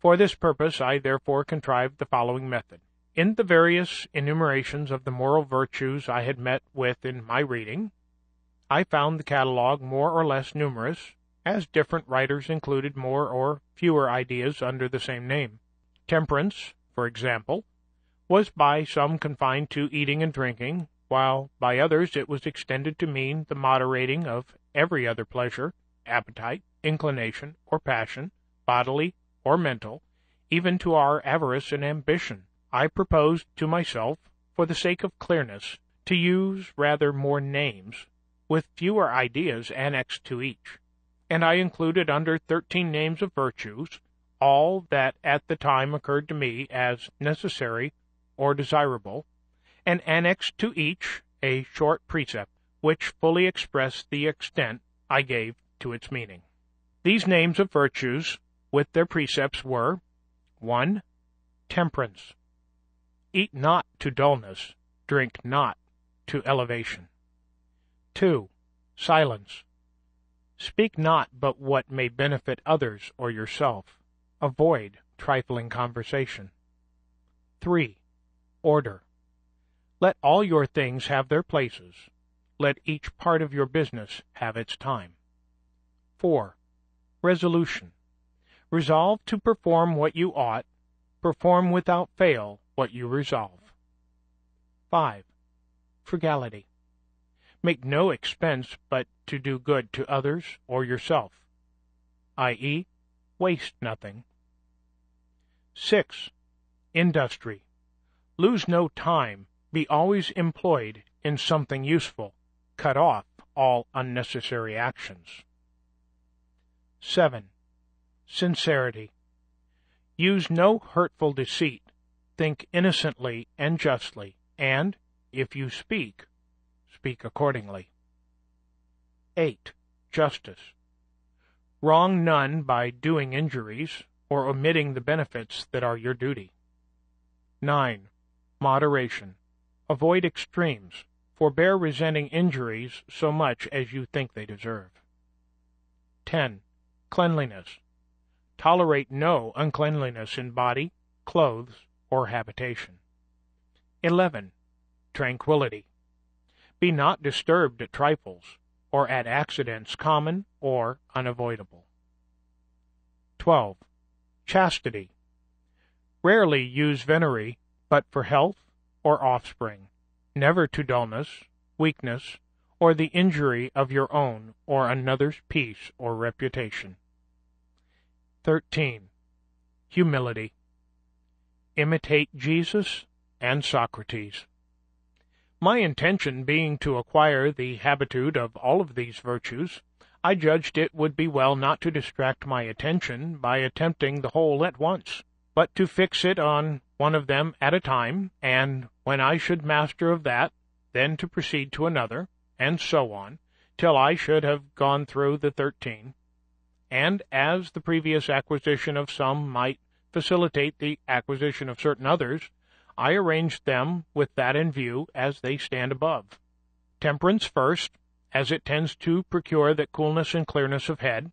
For this purpose I therefore contrived the following method. In the various enumerations of the moral virtues I had met with in my reading, I found the catalogue more or less numerous, as different writers included more or fewer ideas under the same name. Temperance, for example, was by some confined to eating and drinking, while by others it was extended to mean the moderating of every other pleasure, appetite, inclination, or passion, bodily or mental, even to our avarice and ambition. I proposed to myself, for the sake of clearness, to use rather more names, with fewer ideas annexed to each, and I included under thirteen names of virtues all that at the time occurred to me as necessary or desirable, and annexed to each a short precept, which fully expressed the extent I gave to its meaning. These names of virtues, with their precepts, were one. Temperance. Eat not to dullness, drink not to elevation. two. Silence. Speak not but what may benefit others or yourself. Avoid trifling conversation. three. Order. Let all your things have their places. Let each part of your business have its time. four. Resolution. Resolve to perform what you ought. Perform without fail what you resolve. five. Frugality. Make no expense but to do good to others or yourself, that is, waste nothing. six. Industry. Lose no time, be always employed in something useful, cut off all unnecessary actions. seven. Sincerity. Use no hurtful deceit, think innocently and justly, and, if you speak, speak accordingly. eight. Justice. Wrong none by doing injuries, or omitting the benefits that are your duty. nine. Moderation. Avoid extremes. Forbear resenting injuries so much as you think they deserve. ten. Cleanliness. Tolerate no uncleanliness in body, clothes, or habitation. eleven. Tranquillity. Be not disturbed at trifles, or at accidents common or unavoidable. twelve. Chastity. Rarely use venery, but for health or offspring, never to dullness, weakness, or the injury of your own or another's peace or reputation. thirteen. Humility. Imitate Jesus and Socrates. My intention being to acquire the habitude of all of these virtues, I judged it would be well not to distract my attention by attempting the whole at once, but to fix it on one of them at a time, and, when I should master of that, then to proceed to another, and so on, till I should have gone through the thirteen, and as the previous acquisition of some might facilitate the acquisition of certain others, I arranged them with that in view as they stand above. Temperance first, as it tends to procure that coolness and clearness of head,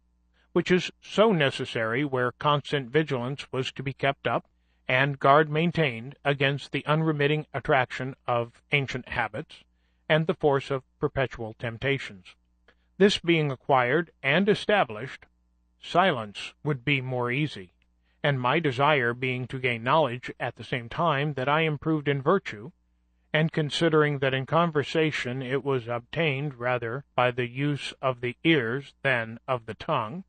which is so necessary where constant vigilance was to be kept up, and guard maintained against the unremitting attraction of ancient habits, and the force of perpetual temptations. This being acquired and established, silence would be more easy, and my desire being to gain knowledge at the same time that I improved in virtue, and considering that in conversation it was obtained rather by the use of the ears than of the tongue,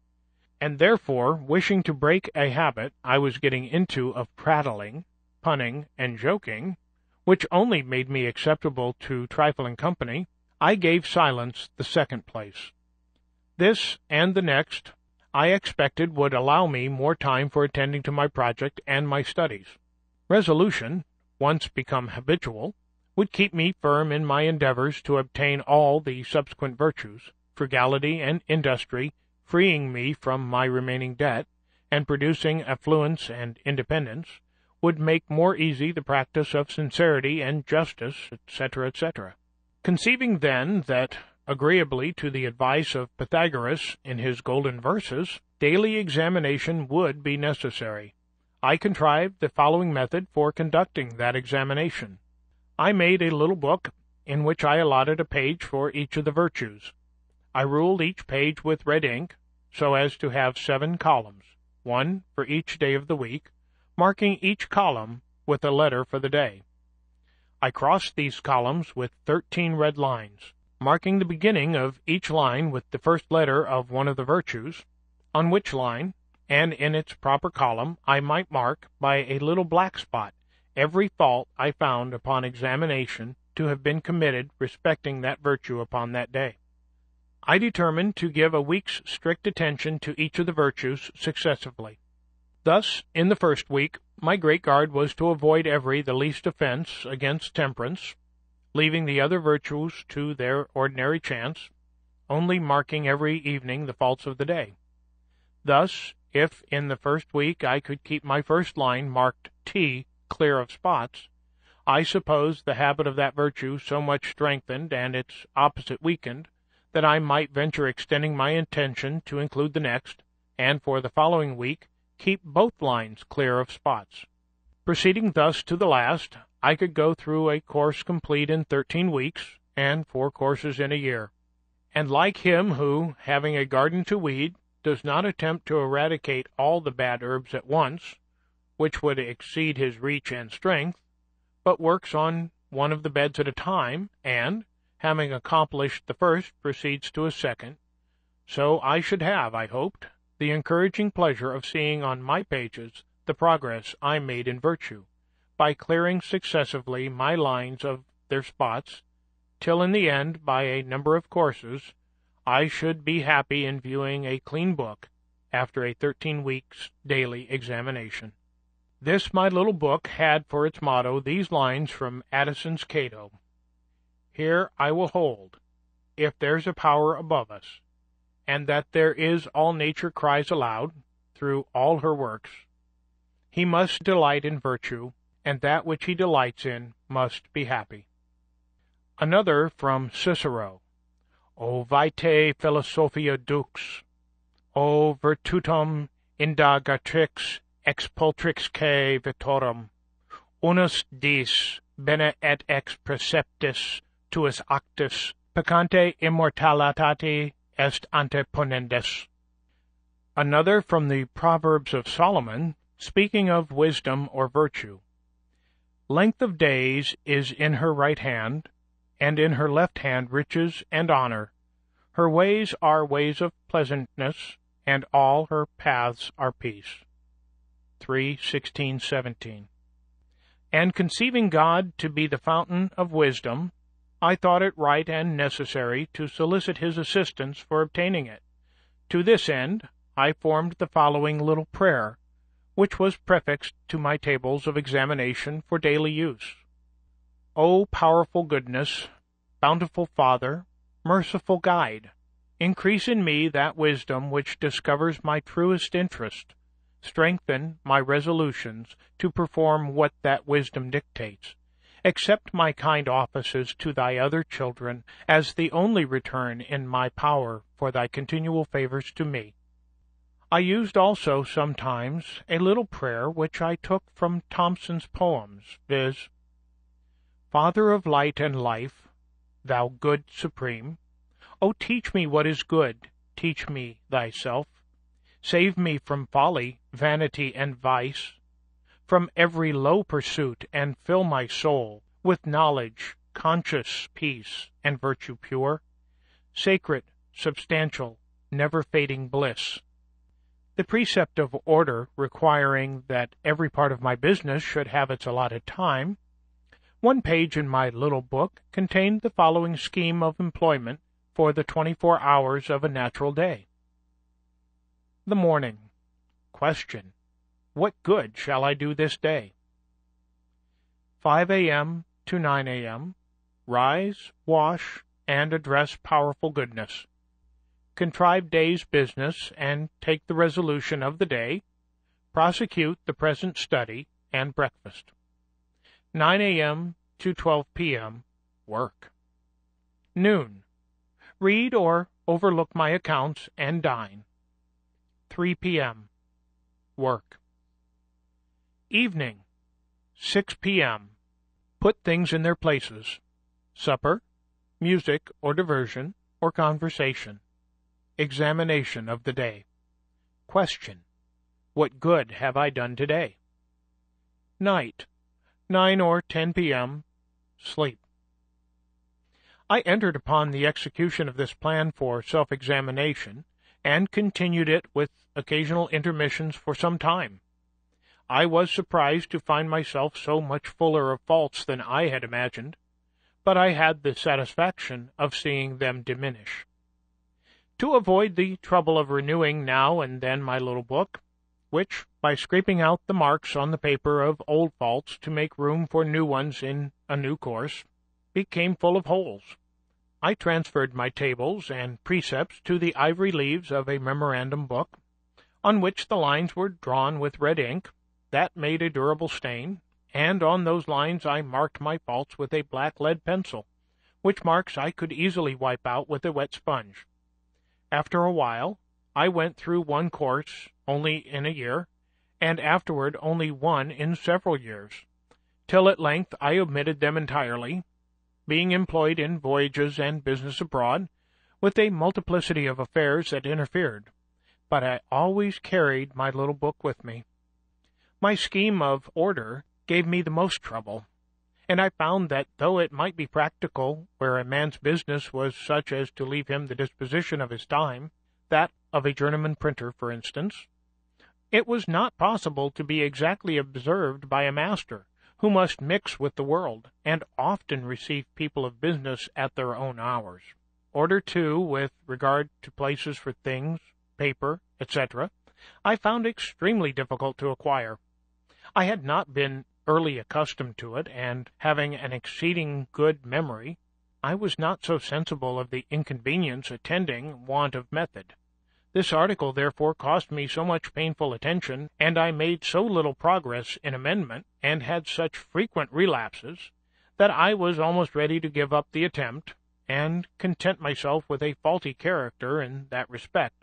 and therefore wishing to break a habit I was getting into of prattling, punning, and joking, which only made me acceptable to trifling company, I gave silence the second place. This and the next I expected would allow me more time for attending to my project and my studies. Resolution, once become habitual, would keep me firm in my endeavors to obtain all the subsequent virtues, frugality and industry, freeing me from my remaining debt, and producing affluence and independence, would make more easy the practice of sincerity and justice, et cetera, et cetera. Conceiving then that, agreeably to the advice of Pythagoras in his golden verses, daily examination would be necessary, I contrived the following method for conducting that examination. I made a little book, in which I allotted a page for each of the virtues. I ruled each page with red ink, so as to have seven columns, one for each day of the week, marking each column with a letter for the day. I crossed these columns with thirteen red lines, marking the beginning of each line with the first letter of one of the virtues, on which line, and in its proper column, I might mark by a little black spot every fault I found upon examination to have been committed respecting that virtue upon that day. I determined to give a week's strict attention to each of the virtues successively. Thus, in the first week, my great guard was to avoid every the least offense against temperance, leaving the other virtues to their ordinary chance, only marking every evening the faults of the day. Thus, if in the first week I could keep my first line marked T clear of spots, I suppose the habit of that virtue so much strengthened and its opposite weakened, that I might venture extending my intention to include the next, and for the following week keep both lines clear of spots. Proceeding thus to the last, I could go through a course complete in thirteen weeks, and four courses in a year. And like him who, having a garden to weed, does not attempt to eradicate all the bad herbs at once, which would exceed his reach and strength, but works on one of the beds at a time, and, having accomplished the first, proceeds to a second, so I should have, I hoped, the encouraging pleasure of seeing on my pages the progress I made in virtue, by clearing successively my lines of their spots, till in the end, by a number of courses, I should be happy in viewing a clean book, after a thirteen weeks' daily examination. This my little book had for its motto these lines from Addison's Cato: "Here I will hold, if there's a power above us, and that there is all nature cries aloud, through all her works. He must delight in virtue, and that which he delights in must be happy." Another from Cicero: "O vitae philosophia dux, o virtutum indagatrix expultrixque vitorum, unus dis bene et ex preceptis tuus actus Picante immortalitate est ante ponendis. Another from the Proverbs of Solomon, speaking of wisdom or virtue. Length of days is in her right hand, and in her left hand riches and honor. Her ways are ways of pleasantness, and all her paths are peace. three sixteen seventeen. And conceiving God to be the fountain of wisdom, I thought it right and necessary to solicit his assistance for obtaining it. To this end, I formed the following little prayer, which was prefixed to my tables of examination for daily use. O powerful goodness, bountiful Father, merciful guide, increase in me that wisdom which discovers my truest interest, strengthen my resolutions to perform what that wisdom dictates, accept my kind offices to thy other children as the only return in my power for thy continual favors to me. I used also sometimes a little prayer which I took from Thomson's poems, viz., Father of light and life, thou good supreme, O teach me what is good, teach me thyself. Save me from folly, vanity, and vice, from every low pursuit, and fill my soul with knowledge, conscious peace, and virtue pure, sacred, substantial, never-fading bliss. The precept of order requiring that every part of my business should have its allotted time, one page in my little book contained the following scheme of employment for the twenty-four hours of a natural day. The morning. Question. What good shall I do this day? five a m to nine a m Rise, wash, and address powerful goodness. Contrive day's business and take the resolution of the day. Prosecute the present study and breakfast. nine a m to twelve p m Work. Noon. Read or overlook my accounts and dine. three p m Work. Evening. six p m Put things in their places. Supper, music or diversion or conversation. Examination of the day. Question. What good have I done today? Night. nine or ten p m Sleep. I entered upon the execution of this plan for self-examination, and continued it with occasional intermissions for some time. I was surprised to find myself so much fuller of faults than I had imagined, but I had the satisfaction of seeing them diminish. To avoid the trouble of renewing now and then my little book, which, by scraping out the marks on the paper of old faults to make room for new ones in a new course, became full of holes, I transferred my tables and precepts to the ivory leaves of a memorandum book, on which the lines were drawn with red ink, that made a durable stain, and on those lines I marked my faults with a black lead pencil, which marks I could easily wipe out with a wet sponge. After a while, I went through one course only in a year, and afterward only one in several years, till at length I omitted them entirely, being employed in voyages and business abroad, with a multiplicity of affairs that interfered, but I always carried my little book with me. My scheme of order gave me the most trouble, and I found that though it might be practical where a man's business was such as to leave him the disposition of his time, that of a journeyman printer, for instance, it was not possible to be exactly observed by a master, who must mix with the world, and often receive people of business at their own hours. Order, too, with regard to places for things, paper, et cetera, I found extremely difficult to acquire. I had not been early accustomed to it, and, having an exceeding good memory, I was not so sensible of the inconvenience attending want of method. This article, therefore, cost me so much painful attention, and I made so little progress in amendment, and had such frequent relapses, that I was almost ready to give up the attempt, and content myself with a faulty character in that respect,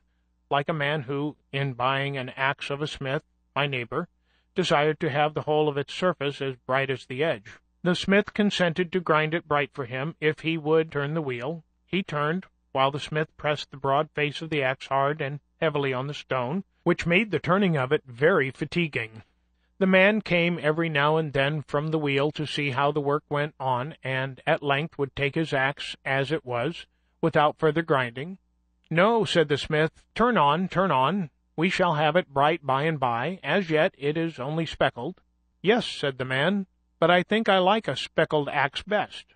like a man who, in buying an axe of a smith, my neighbor, desired to have the whole of its surface as bright as the edge. The smith consented to grind it bright for him if he would turn the wheel, He turned, while the smith pressed the broad face of the axe hard and heavily on the stone, which made the turning of it very fatiguing. The man came every now and then from the wheel to see how the work went on, and at length would take his axe as it was, without further grinding. "No," said the smith, "turn on, turn on. We shall have it bright by and by. As yet it is only speckled." "Yes," said the man, "but I think I like a speckled axe best."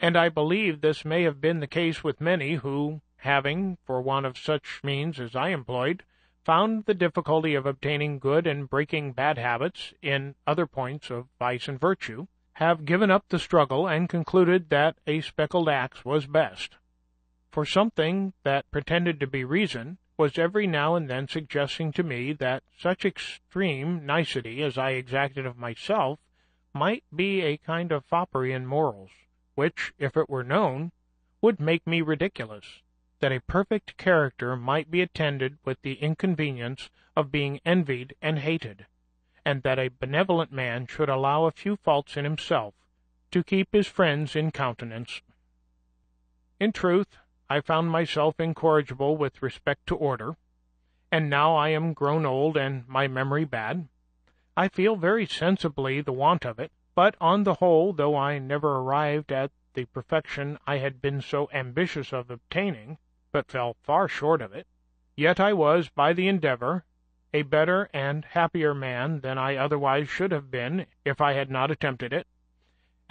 And I believe this may have been the case with many who, having, for want of such means as I employed, found the difficulty of obtaining good and breaking bad habits in other points of vice and virtue, have given up the struggle and concluded that a speckled axe was best. For something that pretended to be reason was every now and then suggesting to me that such extreme nicety as I exacted of myself might be a kind of foppery in morals, which, if it were known, would make me ridiculous, that a perfect character might be attended with the inconvenience of being envied and hated, and that a benevolent man should allow a few faults in himself to keep his friends in countenance. In truth, I found myself incorrigible with respect to order, and now I am grown old and my memory bad. I feel very sensibly the want of it, but on the whole, though I never arrived at the perfection I had been so ambitious of obtaining, but fell far short of it, yet I was, by the endeavour, a better and happier man than I otherwise should have been if I had not attempted it,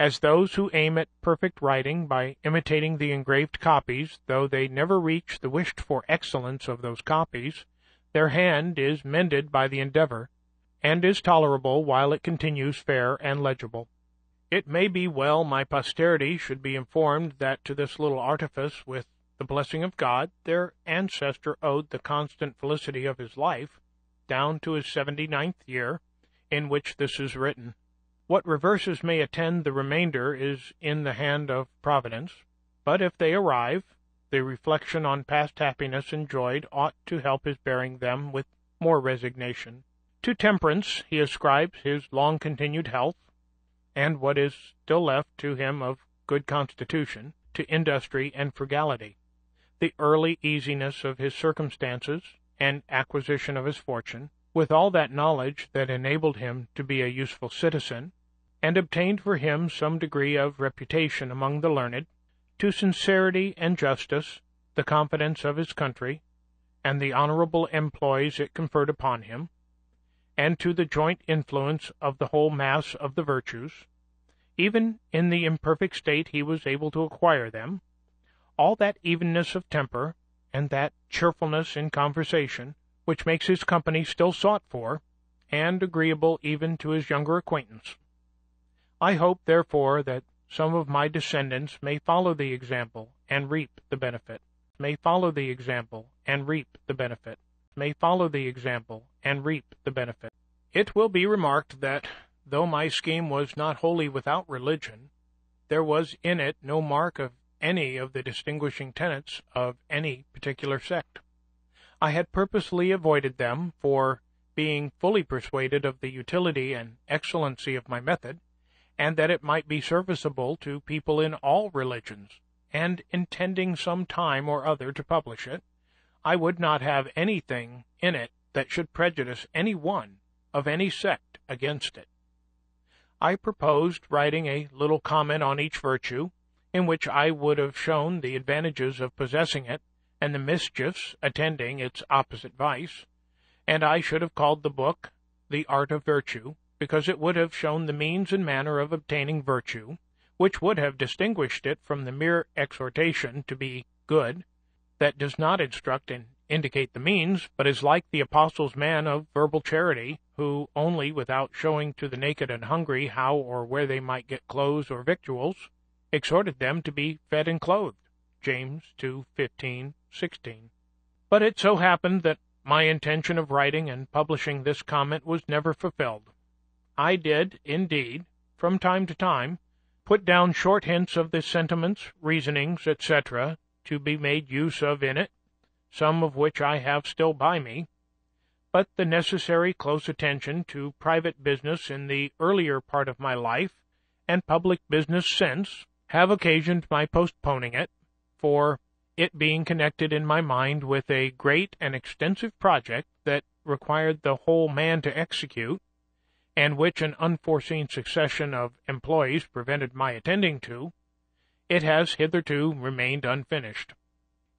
as those who aim at perfect writing by imitating the engraved copies, though they never reach the wished-for excellence of those copies, their hand is mended by the endeavour, and is tolerable while it continues fair and legible. It may be well my posterity should be informed that to this little artifice, with the blessing of God, their ancestor owed the constant felicity of his life, down to his seventy-ninth year, in which this is written. What reverses may attend the remainder is in the hand of Providence, but if they arrive, the reflection on past happiness enjoyed ought to help his bearing them with more resignation. To temperance he ascribes his long-continued health, and what is still left to him of good constitution, to industry and frugality, the early easiness of his circumstances, and acquisition of his fortune, with all that knowledge that enabled him to be a useful citizen, and obtained for him some degree of reputation among the learned, to sincerity and justice, the confidence of his country, and the honourable employs it conferred upon him, and to the joint influence of the whole mass of the virtues, even in the imperfect state he was able to acquire them, all that evenness of temper, and that cheerfulness in conversation, which makes his company still sought for, and agreeable even to his younger acquaintance. I hope, therefore, that some of my descendants may follow the example, and reap the benefit, may follow the example, and reap the benefit. may follow the example, and reap the benefit. It will be remarked that, though my scheme was not wholly without religion, there was in it no mark of any of the distinguishing tenets of any particular sect. I had purposely avoided them, for, being fully persuaded of the utility and excellency of my method, and that it might be serviceable to people in all religions, and intending some time or other to publish it, I would not have anything in it that should prejudice any one of any sect against it. I proposed writing a little comment on each virtue, in which I would have shown the advantages of possessing it, and the mischiefs attending its opposite vice, and I should have called the book The Art of Virtue, because it would have shown the means and manner of obtaining virtue, which would have distinguished it from the mere exhortation to be good, that does not instruct and indicate the means, but is like the apostle's man of verbal charity, who only, without showing to the naked and hungry how or where they might get clothes or victuals, exhorted them to be fed and clothed. James two fifteen sixteen. But it so happened that my intention of writing and publishing this comment was never fulfilled. I did, indeed, from time to time, put down short hints of the sentiments, reasonings, et cetera, to be made use of in it, some of which I have still by me, but the necessary close attention to private business in the earlier part of my life, and public business since, have occasioned my postponing it, for it being connected in my mind with a great and extensive project that required the whole man to execute, and which an unforeseen succession of employees prevented my attending to, it has hitherto remained unfinished.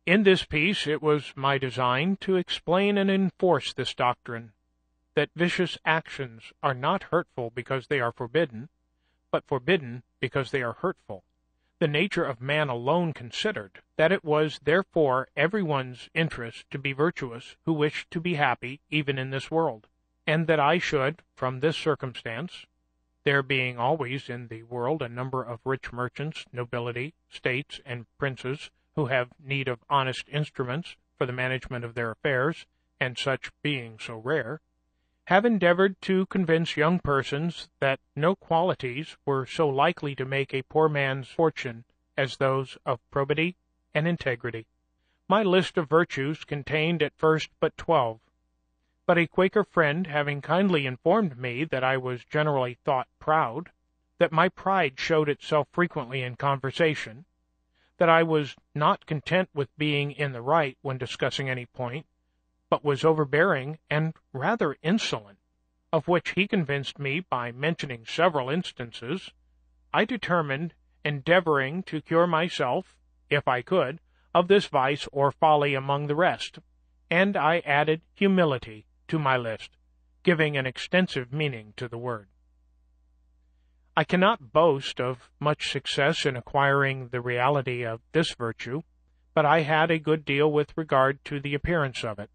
In this piece it was my design to explain and enforce this doctrine, that vicious actions are not hurtful because they are forbidden, but forbidden because they are hurtful, the nature of man alone considered, that it was therefore everyone's interest to be virtuous who wished to be happy even in this world, and that I should, from this circumstance, there being always in the world a number of rich merchants, nobility, states, and princes, who have need of honest instruments for the management of their affairs, and such being so rare, have endeavored to convince young persons that no qualities were so likely to make a poor man's fortune as those of probity and integrity. My list of virtues contained at first but twelve, but a Quaker friend, having kindly informed me that I was generally thought proud, that my pride showed itself frequently in conversation, that I was not content with being in the right when discussing any point, but was overbearing and rather insolent, of which he convinced me by mentioning several instances, I determined, endeavoring to cure myself, if I could, of this vice or folly among the rest, and I added humility to my list, giving an extensive meaning to the word. I cannot boast of much success in acquiring the reality of this virtue, but I had a good deal with regard to the appearance of it.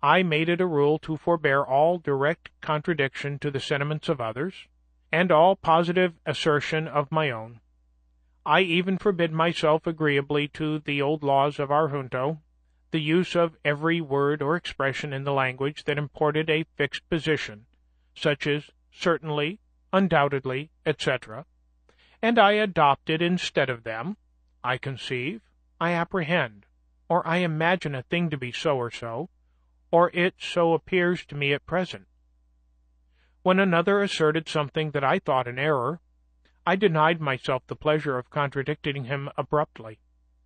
I made it a rule to forbear all direct contradiction to the sentiments of others, and all positive assertion of my own. I even forbid myself, agreeably to the old laws of our junto, the use of every word or expression in the language that imported a fixed position, such as certainly, undoubtedly, et cetera, and I adopted instead of them, I conceive, I apprehend, or I imagine a thing to be so or so, or it so appears to me at present. When another asserted something that I thought an error, I denied myself the pleasure of contradicting him abruptly,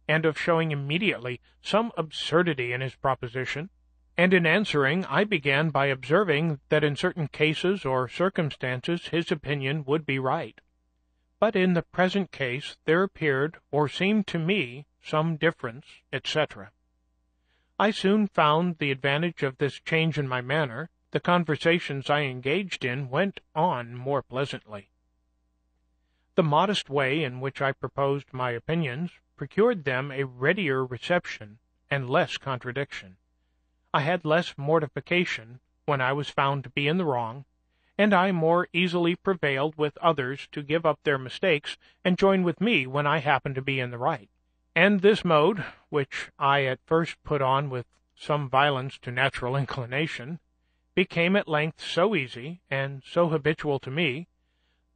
and of showing immediately some absurdity in his proposition, and in answering I began by observing that in certain cases or circumstances his opinion would be right. But in the present case there appeared, or seemed to me, some difference, et cetera. I soon found the advantage of this change in my manner. The conversations I engaged in went on more pleasantly. The modest way in which I proposed my opinions procured them a readier reception and less contradiction. I had less mortification when I was found to be in the wrong, and I more easily prevailed with others to give up their mistakes and join with me when I happened to be in the right. And this mode, which I at first put on with some violence to natural inclination, became at length so easy and so habitual to me,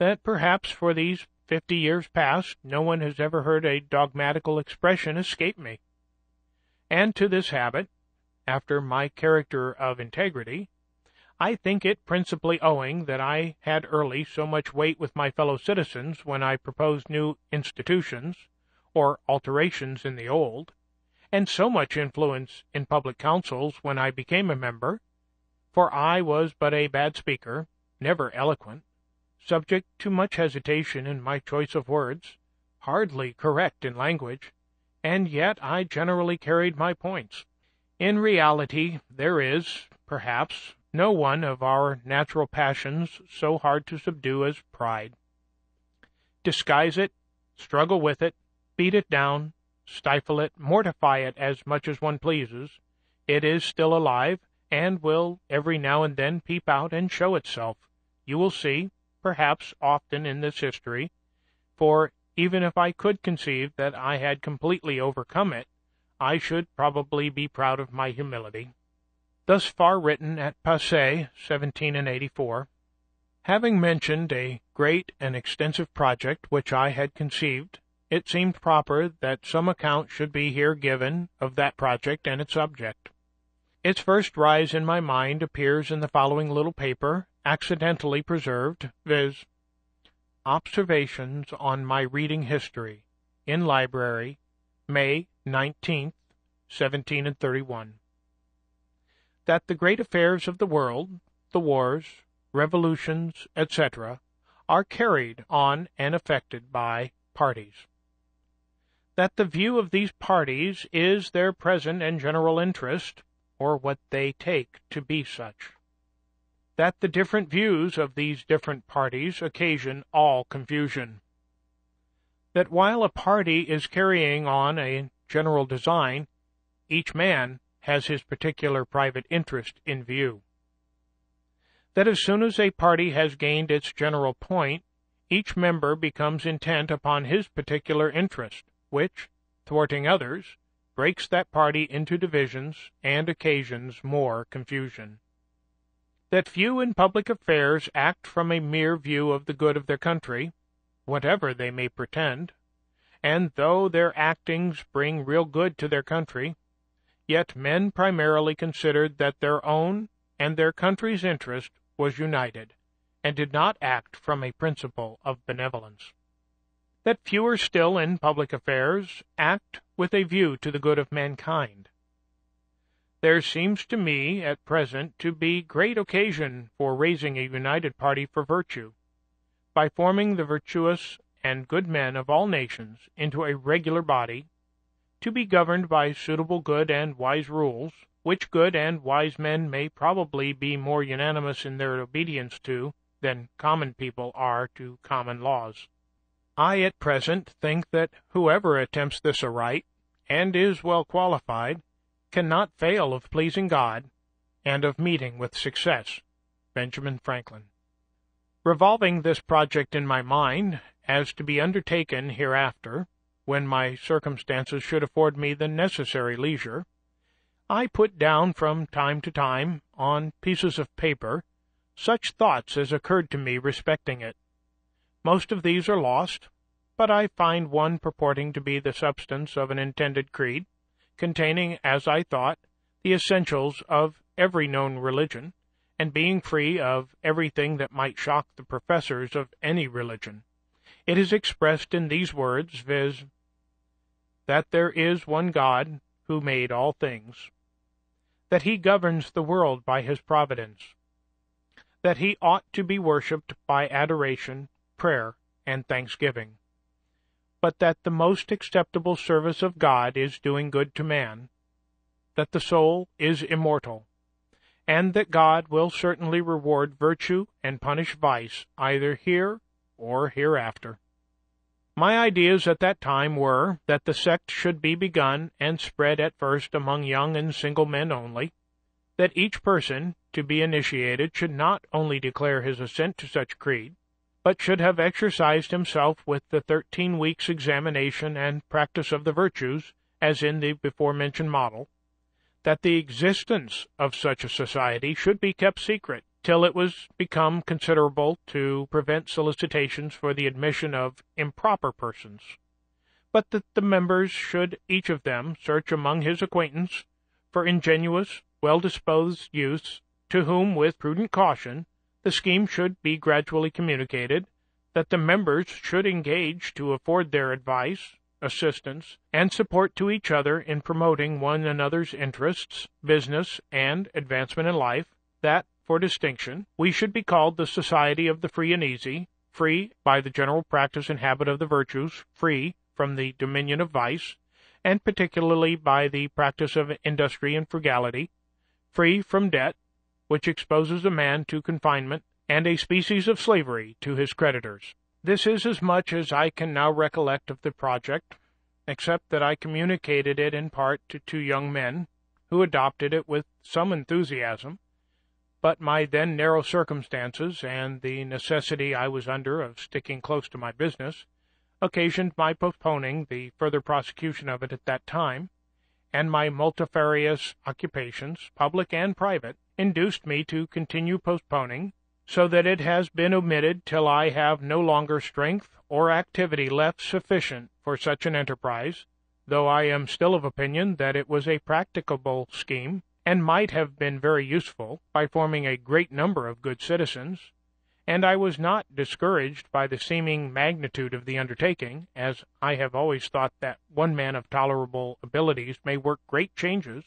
that perhaps for these Fifty years past, no one has ever heard a dogmatical expression escape me. And to this habit, after my character of integrity, I think it principally owing that I had early so much weight with my fellow citizens when I proposed new institutions, or alterations in the old, and so much influence in public councils when I became a member, for I was but a bad speaker, never eloquent, subject to much hesitation in my choice of words, hardly correct in language, and yet I generally carried my points. In reality, there is, perhaps, no one of our natural passions so hard to subdue as pride. Disguise it, struggle with it, beat it down, stifle it, mortify it as much as one pleases, it is still alive, and will every now and then peep out and show itself. You will see, perhaps often in this history, for even if I could conceive that I had completely overcome it, I should probably be proud of my humility. Thus far written at Passy, seventeen and eighty-four. Having mentioned a great and extensive project which I had conceived, it seemed proper that some account should be here given of that project and its object. Its first rise in my mind appears in the following little paper, accidentally preserved, viz. Observations on my Reading History, in Library, May nineteenth, seventeen and thirty-one. That the great affairs of the world, the wars, revolutions, et cetera, are carried on and affected by parties. That the view of these parties is their present and general interest, or what they take to be such. That the different views of these different parties occasion all confusion. That while a party is carrying on a general design, each man has his particular private interest in view. That as soon as a party has gained its general point, each member becomes intent upon his particular interest, which, thwarting others, breaks that party into divisions and occasions more confusion. That few in public affairs act from a mere view of the good of their country, whatever they may pretend, and though their actings bring real good to their country, yet men primarily considered that their own and their country's interest was united, and did not act from a principle of benevolence. That fewer still in public affairs act with a view to the good of mankind. There seems to me at present to be great occasion for raising a united party for virtue, by forming the virtuous and good men of all nations into a regular body, to be governed by suitable good and wise rules, which good and wise men may probably be more unanimous in their obedience to than common people are to common laws. I at present think that whoever attempts this aright, and is well qualified, cannot fail of pleasing God, and of meeting with success. Benjamin Franklin. Revolving this project in my mind, as to be undertaken hereafter, when my circumstances should afford me the necessary leisure, I put down from time to time, on pieces of paper, such thoughts as occurred to me respecting it. Most of these are lost, but I find one purporting to be the substance of an intended creed, containing, as I thought, the essentials of every known religion, and being free of everything that might shock the professors of any religion. It is expressed in these words, viz., that there is one God who made all things, that he governs the world by his providence, that he ought to be worshipped by adoration, prayer, and thanksgiving, but that the most acceptable service of God is doing good to man, that the soul is immortal, and that God will certainly reward virtue and punish vice either here or hereafter. My ideas at that time were that the sect should be begun and spread at first among young and single men only, that each person, to be initiated, should not only declare his assent to such creed, but should have exercised himself with the thirteen weeks' examination and practice of the virtues, as in the before-mentioned model, that the existence of such a society should be kept secret till it was become considerable to prevent solicitations for the admission of improper persons, but that the members should each of them search among his acquaintance for ingenuous, well-disposed youths, to whom, with prudent caution, the scheme should be gradually communicated, that the members should engage to afford their advice, assistance, and support to each other in promoting one another's interests, business, and advancement in life, that, for distinction, we should be called the Society of the Free and Easy, free by the general practice and habit of the virtues, free from the dominion of vice, and particularly by the practice of industry and frugality, free from debt, which exposes a man to confinement, and a species of slavery to his creditors. This is as much as I can now recollect of the project, except that I communicated it in part to two young men, who adopted it with some enthusiasm, but my then narrow circumstances, and the necessity I was under of sticking close to my business, occasioned my postponing the further prosecution of it at that time, and my multifarious occupations, public and private, induced me to continue postponing, so that it has been omitted till I have no longer strength or activity left sufficient for such an enterprise, though I am still of opinion that it was a practicable scheme, and might have been very useful, by forming a great number of good citizens, and I was not discouraged by the seeming magnitude of the undertaking, as I have always thought that one man of tolerable abilities may work great changes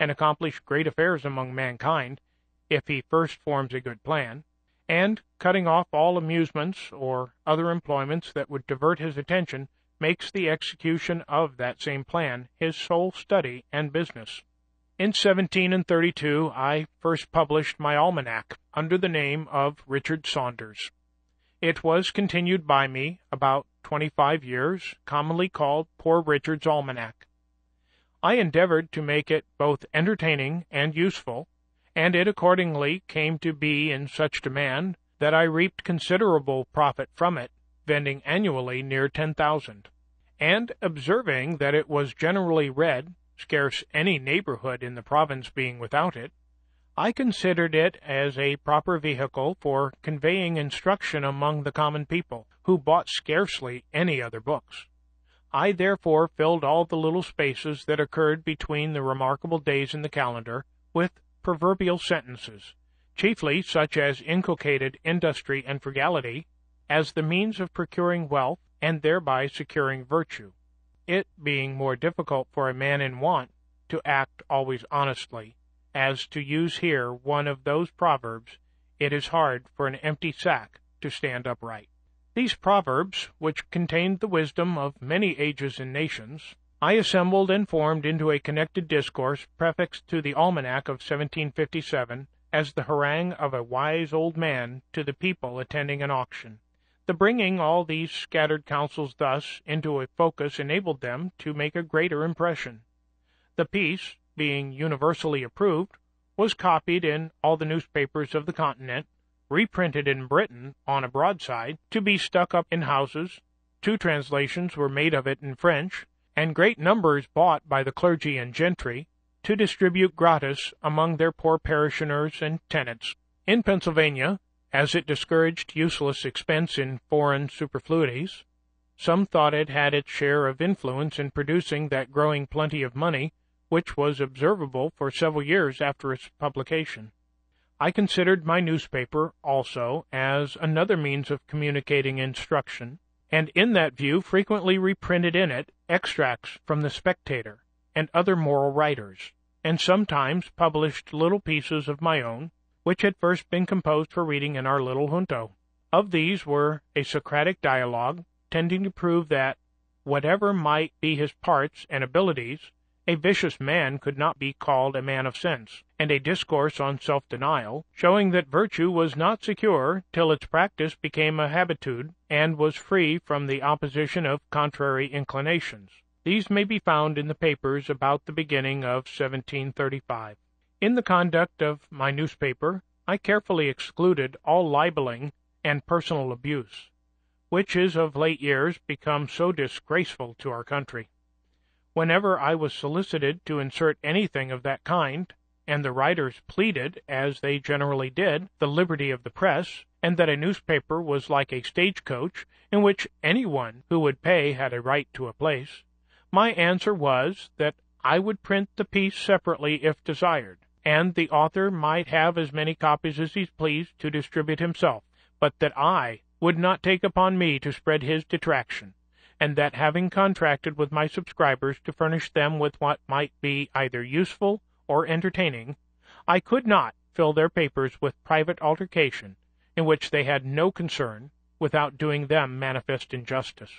and accomplish great affairs among mankind, if he first forms a good plan, and, cutting off all amusements or other employments that would divert his attention, makes the execution of that same plan his sole study and business. In seventeen and thirty-two I first published my almanac under the name of Richard Saunders. It was continued by me about twenty-five years, commonly called Poor Richard's Almanac. I endeavored to make it both entertaining and useful, and it accordingly came to be in such demand that I reaped considerable profit from it, vending annually near ten thousand, and observing that it was generally read, scarce any neighborhood in the province being without it, I considered it as a proper vehicle for conveying instruction among the common people, who bought scarcely any other books. I therefore filled all the little spaces that occurred between the remarkable days in the calendar with proverbial sentences, chiefly such as inculcated industry and frugality as the means of procuring wealth and thereby securing virtue, it being more difficult for a man in want to act always honestly, as, to use here one of those proverbs, it is hard for an empty sack to stand upright. These proverbs, which contained the wisdom of many ages and nations, I assembled and formed into a connected discourse prefixed to the Almanac of seventeen fifty-seven as the harangue of a wise old man to the people attending an auction. The bringing all these scattered counsels thus into a focus enabled them to make a greater impression. The piece, being universally approved, was copied in all the newspapers of the continent, reprinted in Britain on a broadside, to be stuck up in houses, two translations were made of it in French, and great numbers bought by the clergy and gentry, to distribute gratis among their poor parishioners and tenants. In Pennsylvania, as it discouraged useless expense in foreign superfluities, some thought it had its share of influence in producing that growing plenty of money which was observable for several years after its publication. I considered my newspaper, also, as another means of communicating instruction, and in that view frequently reprinted in it extracts from the Spectator and other moral writers, and sometimes published little pieces of my own, which had first been composed for reading in our little junto. Of these were a Socratic dialogue, tending to prove that, whatever might be his parts and abilities, a vicious man could not be called a man of sense, and a discourse on self-denial, showing that virtue was not secure till its practice became a habitude, and was free from the opposition of contrary inclinations. These may be found in the papers about the beginning of seventeen thirty-five. In the conduct of my newspaper, I carefully excluded all libeling and personal abuse, which is of late years become so disgraceful to our country. Whenever I was solicited to insert anything of that kind, and the writers pleaded, as they generally did, the liberty of the press, and that a newspaper was like a stagecoach in which anyone who would pay had a right to a place, my answer was that I would print the piece separately if desired, and the author might have as many copies as he pleased to distribute himself, but that I would not take upon me to spread his detraction, and that having contracted with my subscribers to furnish them with what might be either useful or entertaining, I could not fill their papers with private altercation, in which they had no concern, without doing them manifest injustice.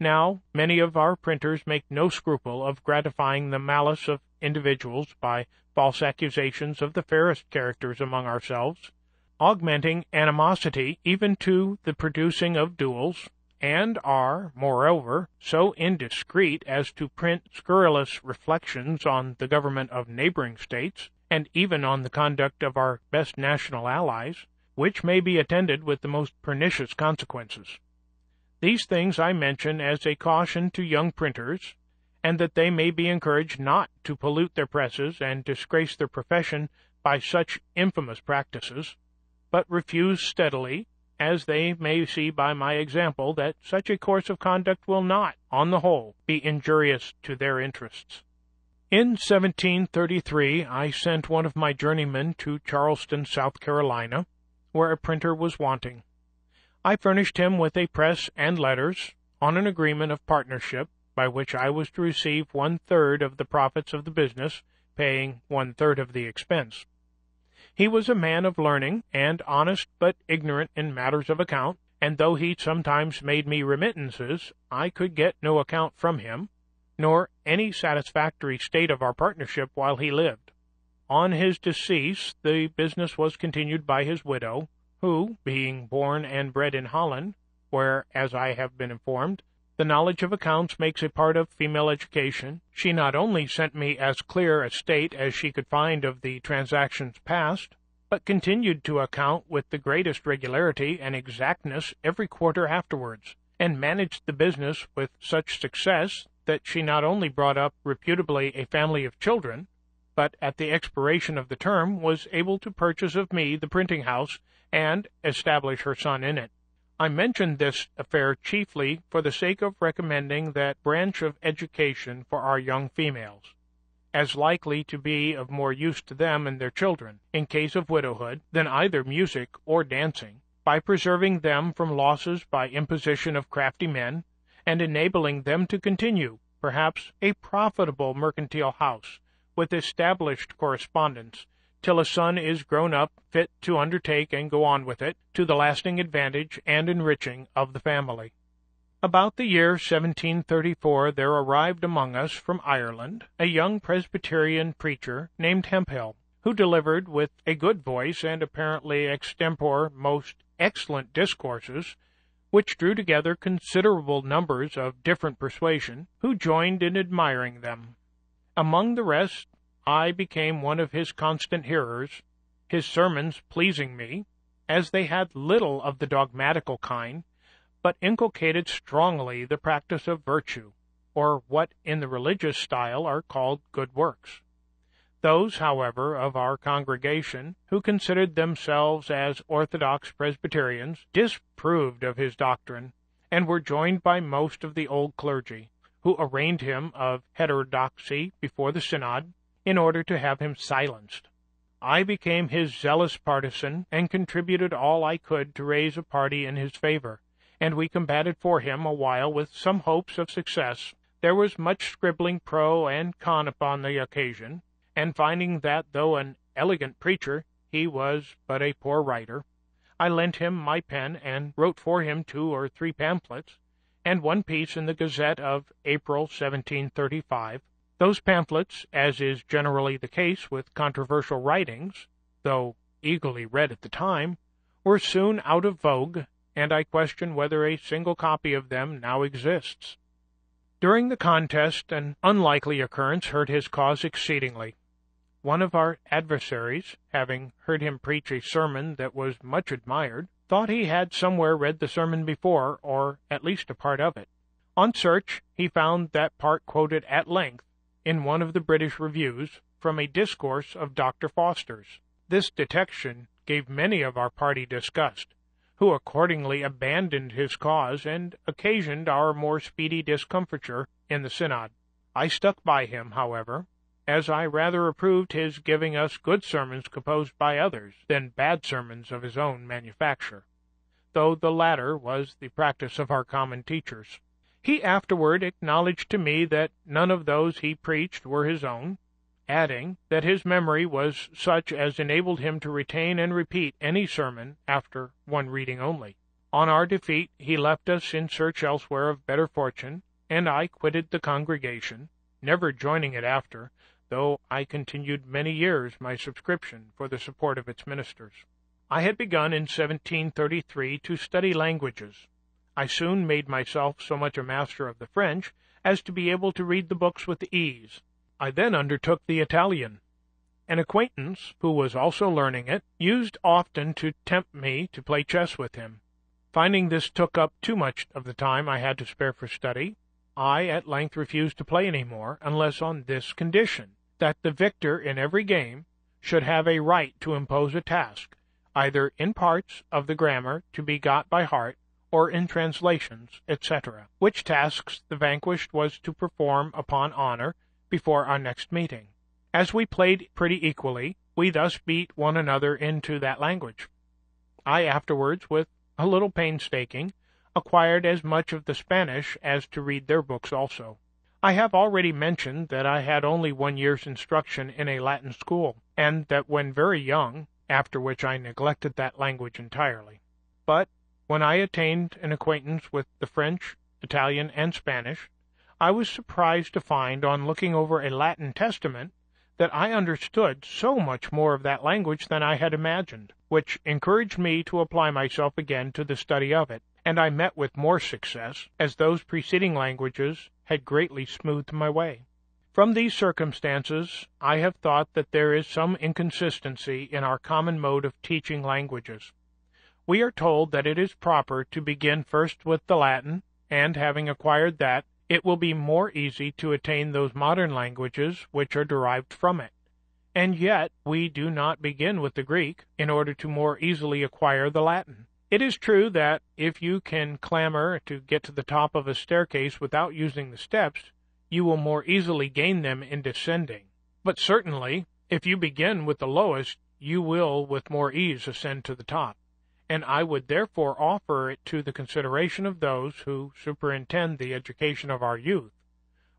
Now, many of our printers make no scruple of gratifying the malice of individuals by false accusations of the fairest characters among ourselves, augmenting animosity even to the producing of duels, and are, moreover, so indiscreet as to print scurrilous reflections on the government of neighboring states, and even on the conduct of our best national allies, which may be attended with the most pernicious consequences. These things I mention as a caution to young printers, and that they may be encouraged not to pollute their presses and disgrace their profession by such infamous practices, but refuse steadily, as they may see by my example, that such a course of conduct will not, on the whole, be injurious to their interests. In seventeen thirty-three I sent one of my journeymen to Charleston, South Carolina, where a printer was wanting. I furnished him with a press and letters, on an agreement of partnership, by which I was to receive one-third of the profits of the business, paying one-third of the expense. He was a man of learning, and honest but ignorant in matters of account, and though he sometimes made me remittances, I could get no account from him, nor any satisfactory state of our partnership while he lived. On his decease the business was continued by his widow, who, being born and bred in Holland, where, as I have been informed, the knowledge of accounts makes a part of female education, she not only sent me as clear a state as she could find of the transactions past, but continued to account with the greatest regularity and exactness every quarter afterwards, and managed the business with such success that she not only brought up reputably a family of children, but at the expiration of the term was able to purchase of me the printing-house and establish her son in it. I mentioned this affair chiefly for the sake of recommending that branch of education for our young females, as likely to be of more use to them and their children, in case of widowhood, than either music or dancing, by preserving them from losses by imposition of crafty men, and enabling them to continue, perhaps, a profitable mercantile house, with established correspondence, till a son is grown up, fit to undertake and go on with it, to the lasting advantage and enriching of the family. About the year seventeen thirty-four there arrived among us from Ireland a young Presbyterian preacher named Hemphill, who delivered with a good voice and apparently extempore most excellent discourses, which drew together considerable numbers of different persuasion, who joined in admiring them. Among the rest, I became one of his constant hearers, his sermons pleasing me, as they had little of the dogmatical kind, but inculcated strongly the practice of virtue, or what in the religious style are called good works. Those, however, of our congregation, who considered themselves as Orthodox Presbyterians, disapproved of his doctrine, and were joined by most of the old clergy, who arraigned him of heterodoxy before the synod, in order to have him silenced. I became his zealous partisan, and contributed all I could to raise a party in his favor, and we combated for him a while with some hopes of success. There was much scribbling pro and con upon the occasion, and finding that, though an elegant preacher, he was but a poor writer, I lent him my pen and wrote for him two or three pamphlets, and one piece in the Gazette of April seventeen thirty-five, Those pamphlets, as is generally the case with controversial writings, though eagerly read at the time, were soon out of vogue, and I question whether a single copy of them now exists. During the contest, an unlikely occurrence hurt his cause exceedingly. One of our adversaries, having heard him preach a sermon that was much admired, thought he had somewhere read the sermon before, or at least a part of it. On search, he found that part quoted at length, in one of the British Reviews, from a discourse of Doctor Foster's. This detection gave many of our party disgust, who accordingly abandoned his cause and occasioned our more speedy discomfiture in the synod. I stuck by him, however, as I rather approved his giving us good sermons composed by others than bad sermons of his own manufacture, though the latter was the practice of our common teachers. He afterward acknowledged to me that none of those he preached were his own, adding that his memory was such as enabled him to retain and repeat any sermon after one reading only. On our defeat he left us in search elsewhere of better fortune, and I quitted the congregation, never joining it after, though I continued many years my subscription for the support of its ministers. I had begun in seventeen thirty-three to study languages. I soon made myself so much a master of the French as to be able to read the books with ease. I then undertook the Italian. An acquaintance, who was also learning it, used often to tempt me to play chess with him. Finding this took up too much of the time I had to spare for study, I at length refused to play any more, unless on this condition, that the victor in every game should have a right to impose a task, either in parts of the grammar to be got by heart, or in translations, et cetera, which tasks the vanquished was to perform upon honor before our next meeting. As we played pretty equally, we thus beat one another into that language. I afterwards, with a little painstaking, acquired as much of the Spanish as to read their books also. I have already mentioned that I had only one year's instruction in a Latin school, and that when very young, after which I neglected that language entirely. But when I attained an acquaintance with the French, Italian, and Spanish, I was surprised to find, on looking over a Latin testament, that I understood so much more of that language than I had imagined, which encouraged me to apply myself again to the study of it, and I met with more success, as those preceding languages had greatly smoothed my way. From these circumstances, I have thought that there is some inconsistency in our common mode of teaching languages. We are told that it is proper to begin first with the Latin, and having acquired that, it will be more easy to attain those modern languages which are derived from it. And yet we do not begin with the Greek in order to more easily acquire the Latin. It is true that if you can clamber to get to the top of a staircase without using the steps, you will more easily gain them in descending. But certainly, if you begin with the lowest, you will with more ease ascend to the top. And I would therefore offer it to the consideration of those who superintend the education of our youth,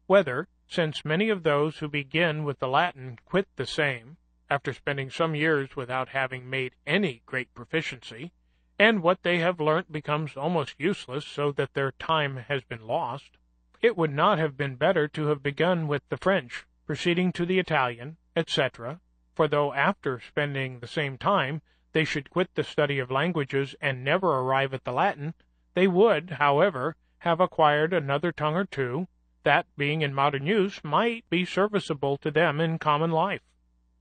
whether, since many of those who begin with the Latin quit the same, after spending some years without having made any great proficiency, and what they have learnt becomes almost useless, so that their time has been lost, it would not have been better to have begun with the French, proceeding to the Italian, et cetera, for though after spending the same time, they should quit the study of languages and never arrive at the Latin, they would, however, have acquired another tongue or two, that, being in modern use, might be serviceable to them in common life.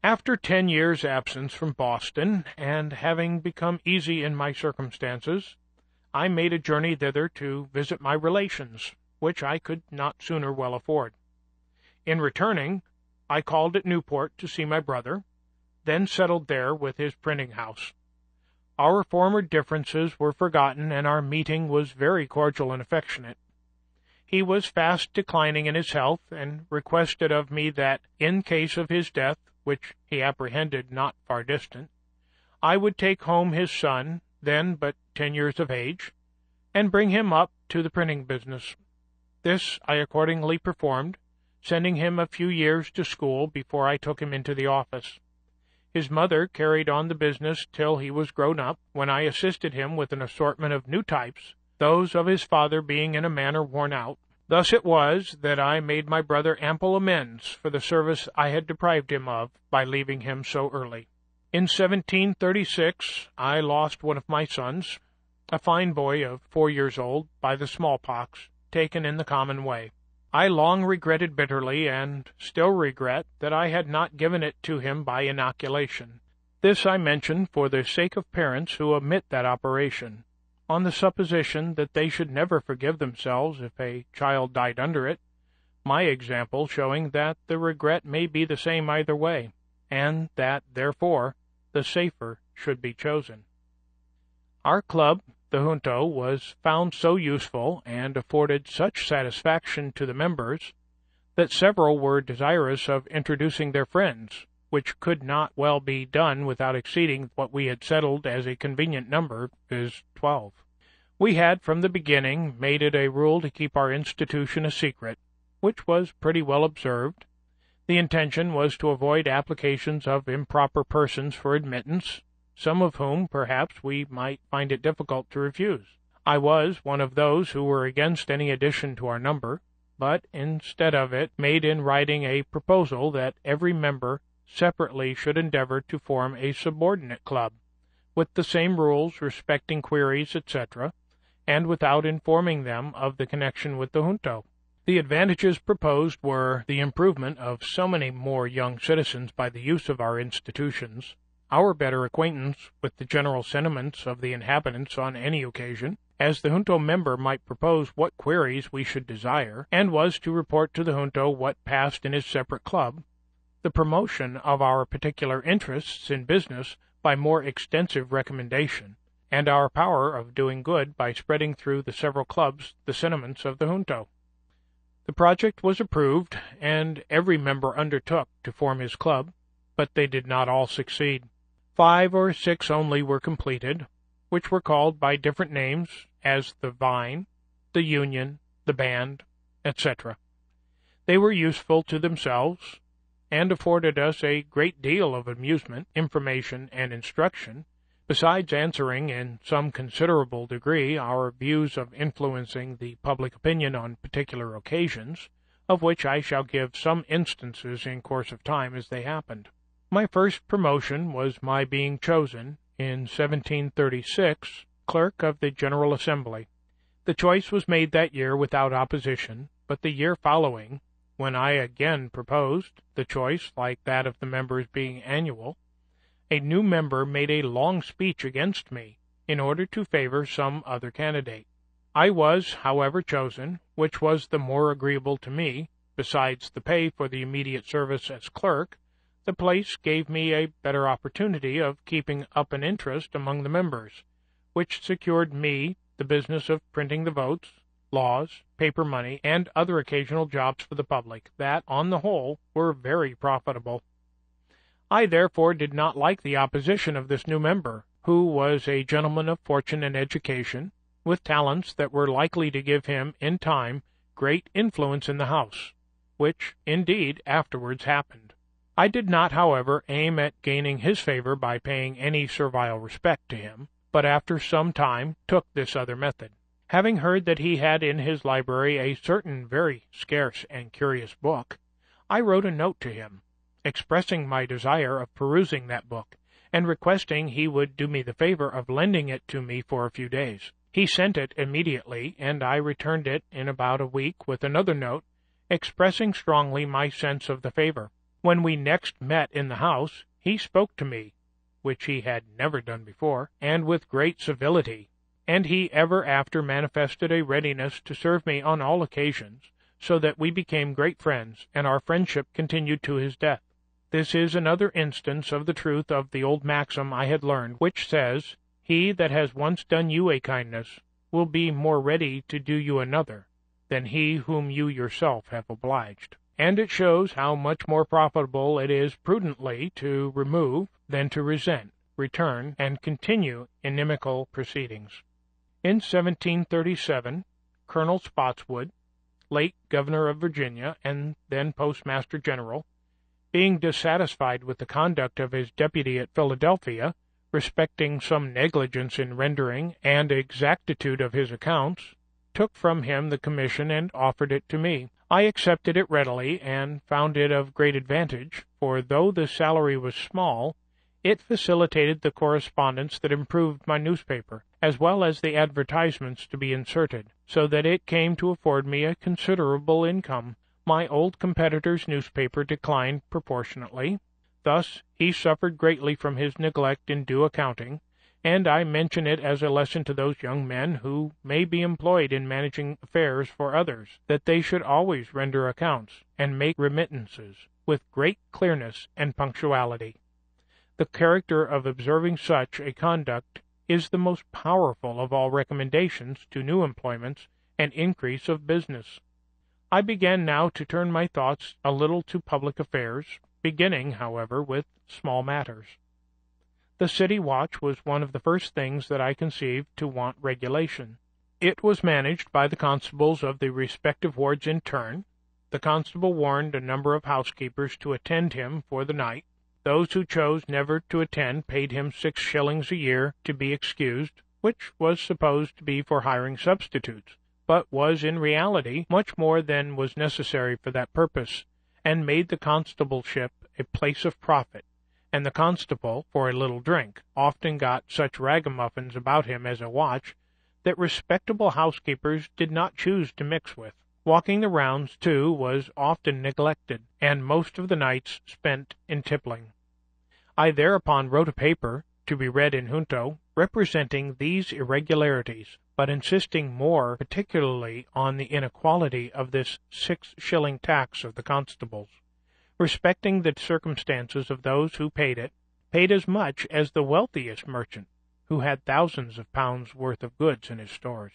After ten years' absence from Boston, and having become easy in my circumstances, I made a journey thither to visit my relations, which I could not sooner well afford. In returning, I called at Newport to see my brother, then settled there with his printing-house. Our former differences were forgotten, and our meeting was very cordial and affectionate. He was fast declining in his health, and requested of me that, in case of his death, which he apprehended not far distant, I would take home his son, then but ten years of age, and bring him up to the printing business. This I accordingly performed, sending him a few years to school before I took him into the office. His mother carried on the business till he was grown up, when I assisted him with an assortment of new types, those of his father being in a manner worn out. Thus it was that I made my brother ample amends for the service I had deprived him of by leaving him so early. In seventeen thirty-six I lost one of my sons, a fine boy of four years old, by the smallpox, taken in the common way. I long regretted bitterly, and still regret, that I had not given it to him by inoculation. This I mention for the sake of parents who omit that operation, on the supposition that they should never forgive themselves if a child died under it, my example showing that the regret may be the same either way, and that, therefore, the safer should be chosen. Our club, the Junto, was found so useful and afforded such satisfaction to the members that several were desirous of introducing their friends, which could not well be done without exceeding what we had settled as a convenient number, viz. twelve. We had from the beginning made it a rule to keep our institution a secret, which was pretty well observed. The intention was to avoid applications of improper persons for admittance, some of whom, perhaps, we might find it difficult to refuse. I was one of those who were against any addition to our number, but, instead of it, made in writing a proposal that every member separately should endeavor to form a subordinate club, with the same rules respecting queries, et cetera, and without informing them of the connection with the Junto. The advantages proposed were the improvement of so many more young citizens by the use of our institutions, our better acquaintance with the general sentiments of the inhabitants on any occasion, as the Junto member might propose what queries we should desire, and was to report to the Junto what passed in his separate club, the promotion of our particular interests in business by more extensive recommendation, and our power of doing good by spreading through the several clubs the sentiments of the Junto. The project was approved, and every member undertook to form his club, but they did not all succeed. Five or six only were completed, which were called by different names, as the vine, the union, the band, et cetera. They were useful to themselves, and afforded us a great deal of amusement, information, and instruction, besides answering in some considerable degree our views of influencing the public opinion on particular occasions, of which I shall give some instances in course of time as they happened. My first promotion was my being chosen, in seventeen thirty-six, clerk of the General Assembly. The choice was made that year without opposition, but the year following, when I again proposed, the choice, like that of the members being annual, a new member made a long speech against me, in order to favor some other candidate. I was, however, chosen, which was the more agreeable to me, besides the pay for the immediate service as clerk. The place gave me a better opportunity of keeping up an interest among the members, which secured me the business of printing the votes, laws, paper money, and other occasional jobs for the public that, on the whole, were very profitable. I therefore did not like the opposition of this new member, who was a gentleman of fortune and education, with talents that were likely to give him, in time, great influence in the house, which, indeed, afterwards happened. I did not, however, aim at gaining his favor by paying any servile respect to him, but after some time took this other method. Having heard that he had in his library a certain very scarce and curious book, I wrote a note to him, expressing my desire of perusing that book, and requesting he would do me the favor of lending it to me for a few days. He sent it immediately, and I returned it in about a week with another note, expressing strongly my sense of the favor. When we next met in the house, he spoke to me, which he had never done before, and with great civility, and he ever after manifested a readiness to serve me on all occasions, so that we became great friends, and our friendship continued to his death. This is another instance of the truth of the old maxim I had learned, which says, "He that has once done you a kindness will be more ready to do you another than he whom you yourself have obliged." And it shows how much more profitable it is prudently to remove than to resent, return, and continue inimical proceedings. In seventeen thirty-seven, Colonel Spotswood, late Governor of Virginia and then Postmaster General, being dissatisfied with the conduct of his deputy at Philadelphia, respecting some negligence in rendering and exactitude of his accounts, took from him the commission and offered it to me. I accepted it readily, and found it of great advantage, for though the salary was small, it facilitated the correspondence that improved my newspaper, as well as the advertisements to be inserted, so that it came to afford me a considerable income. My old competitor's newspaper declined proportionately. Thus he suffered greatly from his neglect in due accounting, and I mention it as a lesson to those young men who may be employed in managing affairs for others, that they should always render accounts, and make remittances, with great clearness and punctuality. The character of observing such a conduct is the most powerful of all recommendations to new employments and increase of business. I began now to turn my thoughts a little to public affairs, beginning, however, with small matters. The city watch was one of the first things that I conceived to want regulation. It was managed by the constables of the respective wards in turn. The constable warned a number of housekeepers to attend him for the night. Those who chose never to attend paid him six shillings a year to be excused, which was supposed to be for hiring substitutes, but was in reality much more than was necessary for that purpose, and made the constableship a place of profit, and the constable, for a little drink, often got such ragamuffins about him as a watch that respectable housekeepers did not choose to mix with. Walking the rounds, too, was often neglected, and most of the nights spent in tippling. I thereupon wrote a paper, to be read in junto, representing these irregularities, but insisting more particularly on the inequality of this six-shilling tax of the constables, respecting the circumstances of those who paid it, paid as much as the wealthiest merchant, who had thousands of pounds' worth of goods in his stores.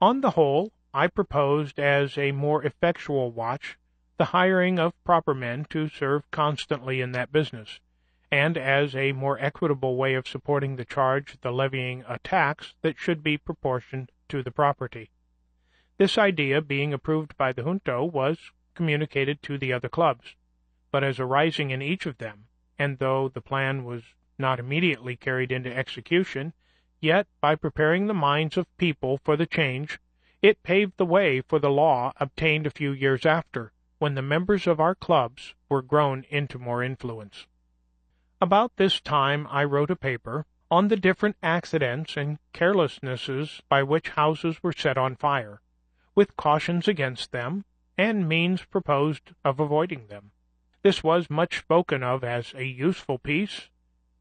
On the whole, I proposed as a more effectual watch the hiring of proper men to serve constantly in that business, and as a more equitable way of supporting the charge, the levying a tax that should be proportioned to the property. This idea, being approved by the junto, was communicated to the other clubs, but as arising in each of them, and though the plan was not immediately carried into execution, yet by preparing the minds of people for the change, it paved the way for the law obtained a few years after, when the members of our clubs were grown into more influence. About this time I wrote a paper on the different accidents and carelessnesses by which houses were set on fire, with cautions against them, and means proposed of avoiding them. This was much spoken of as a useful piece,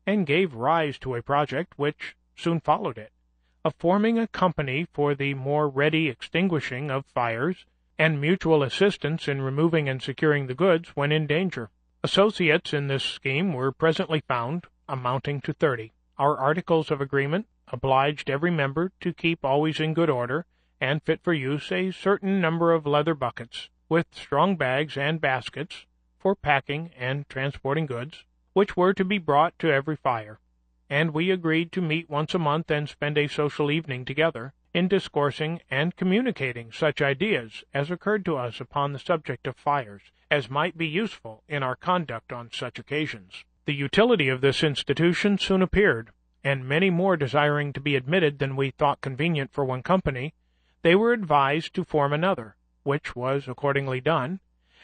and gave rise to a project which soon followed it, of forming a company for the more ready extinguishing of fires, and mutual assistance in removing and securing the goods when in danger. Associates in this scheme were presently found, amounting to thirty. Our articles of agreement obliged every member to keep always in good order, and fit for use, a certain number of leather buckets, with strong bags and baskets, for packing and transporting goods, which were to be brought to every fire, and we agreed to meet once a month and spend a social evening together, in discoursing and communicating such ideas as occurred to us upon the subject of fires, as might be useful in our conduct on such occasions. The utility of this institution soon appeared, and many more desiring to be admitted than we thought convenient for one company, they were advised to form another, which was accordingly done,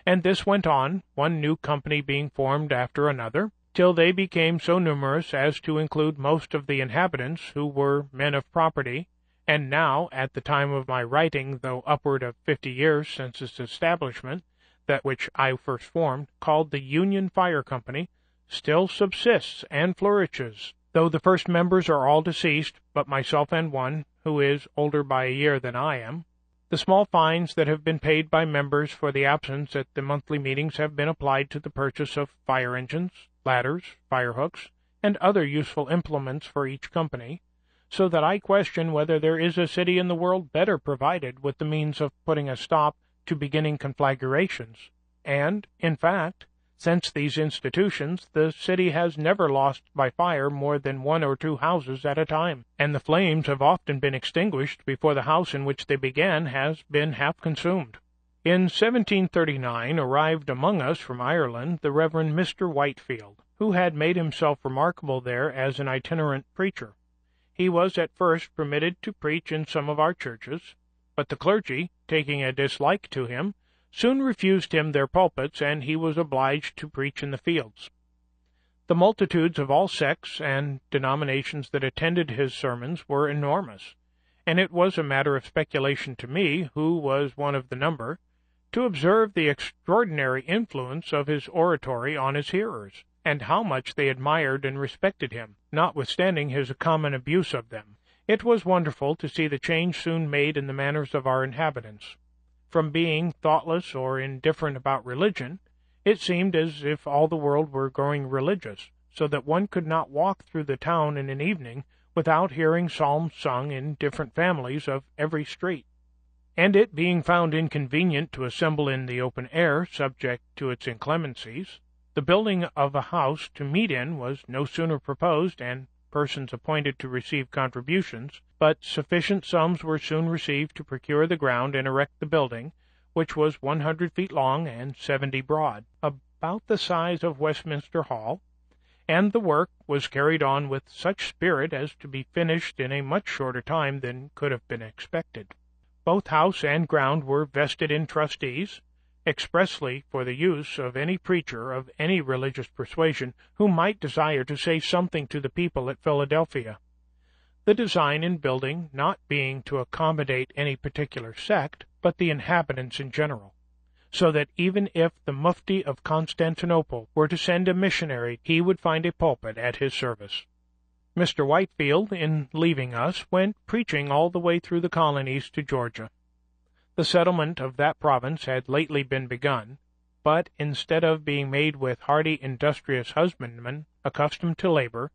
and this went on, one new company being formed after another, till they became so numerous as to include most of the inhabitants, who were men of property, and now, at the time of my writing, though upward of fifty years since its establishment, that which I first formed, called the Union Fire Company, still subsists and flourishes, though the first members are all deceased, but myself and one, who is older by a year than I am. The small fines that have been paid by members for the absence at the monthly meetings have been applied to the purchase of fire engines, ladders, firehooks, and other useful implements for each company, so that I question whether there is a city in the world better provided with the means of putting a stop to beginning conflagrations, and, in fact, since these institutions, the city has never lost by fire more than one or two houses at a time, and the flames have often been extinguished before the house in which they began has been half consumed. In seventeen thirty-nine arrived among us from Ireland the Rev. Mister Whitefield, who had made himself remarkable there as an itinerant preacher. He was at first permitted to preach in some of our churches, but the clergy, taking a dislike to him, soon refused him their pulpits, and he was obliged to preach in the fields. The multitudes of all sects and denominations that attended his sermons were enormous, and it was a matter of speculation to me, who was one of the number, to observe the extraordinary influence of his oratory on his hearers, and how much they admired and respected him, notwithstanding his common abuse of them. It was wonderful to see the change soon made in the manners of our inhabitants. From being thoughtless or indifferent about religion, it seemed as if all the world were growing religious, so that one could not walk through the town in an evening without hearing psalms sung in different families of every street. And it being found inconvenient to assemble in the open air, subject to its inclemencies, the building of a house to meet in was no sooner proposed, and persons appointed to receive contributions, but sufficient sums were soon received to procure the ground and erect the building, which was one hundred feet long and seventy broad, about the size of Westminster Hall, and the work was carried on with such spirit as to be finished in a much shorter time than could have been expected. Both house and ground were vested in trustees, expressly for the use of any preacher of any religious persuasion who might desire to say something to the people at Philadelphia. The design in building not being to accommodate any particular sect, but the inhabitants in general, so that even if the Mufti of Constantinople were to send a missionary, he would find a pulpit at his service. Mister Whitefield, in leaving us, went preaching all the way through the colonies to Georgia. The settlement of that province had lately been begun, but instead of being made with hardy, industrious husbandmen accustomed to labor,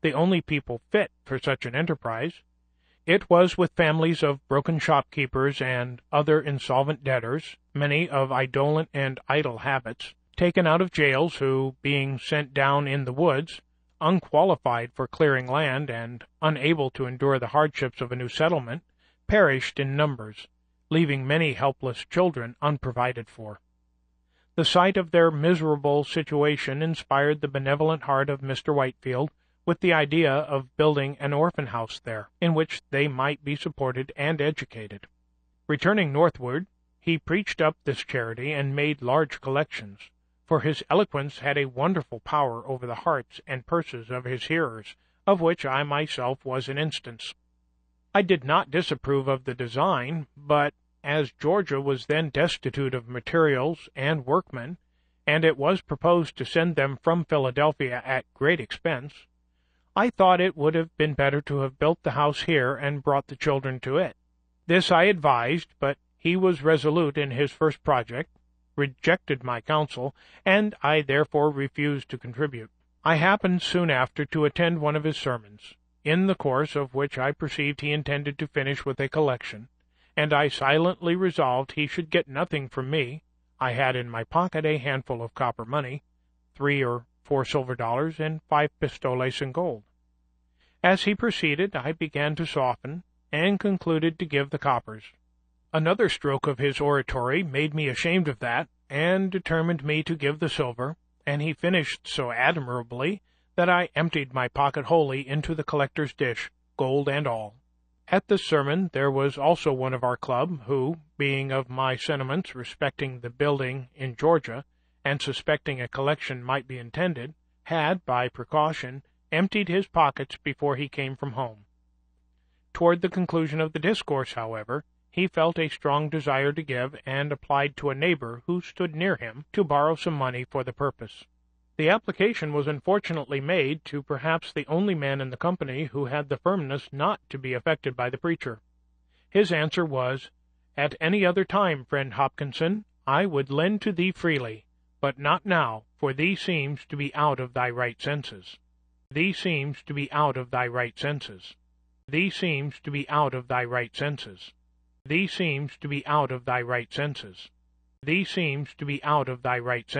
the only people fit for such an enterprise, it was with families of broken shopkeepers and other insolvent debtors, many of indolent and idle habits, taken out of jails who, being sent down in the woods, unqualified for clearing land and unable to endure the hardships of a new settlement, perished in numbers, leaving many helpless children unprovided for. The sight of their miserable situation inspired the benevolent heart of Mister Whitefield with the idea of building an orphan house there, in which they might be supported and educated. Returning northward, he preached up this charity and made large collections, for his eloquence had a wonderful power over the hearts and purses of his hearers, of which I myself was an instance. I did not disapprove of the design, but as Georgia was then destitute of materials and workmen, and it was proposed to send them from Philadelphia at great expense, I thought it would have been better to have built the house here and brought the children to it. This I advised, but he was resolute in his first project, rejected my counsel, and I therefore refused to contribute. I happened soon after to attend one of his sermons, in the course of which I perceived he intended to finish with a collection, and I silently resolved he should get nothing from me. I had in my pocket a handful of copper money, three or four silver dollars, and five pistoles in gold. As he proceeded, I began to soften, and concluded to give the coppers. Another stroke of his oratory made me ashamed of that, and determined me to give the silver, and he finished so admirably that I emptied my pocket wholly into the collector's dish, gold and all. At this sermon there was also one of our club, who, being of my sentiments respecting the building in Georgia, and suspecting a collection might be intended, had, by precaution, emptied his pockets before he came from home. Toward the conclusion of the discourse, however, he felt a strong desire to give, and applied to a neighbor who stood near him to borrow some money for the purpose. The application was unfortunately made to perhaps the only man in the company who had the firmness not to be affected by the preacher. His answer was, "At any other time, friend Hopkinson, I would lend to thee freely, but not now, for thee seems to be out of thy right senses. Thee seems to be out of thy right senses. Thee seems to be out of thy right senses. Thee seems to be out of thy right senses. Thee seems to be out of thy right senses."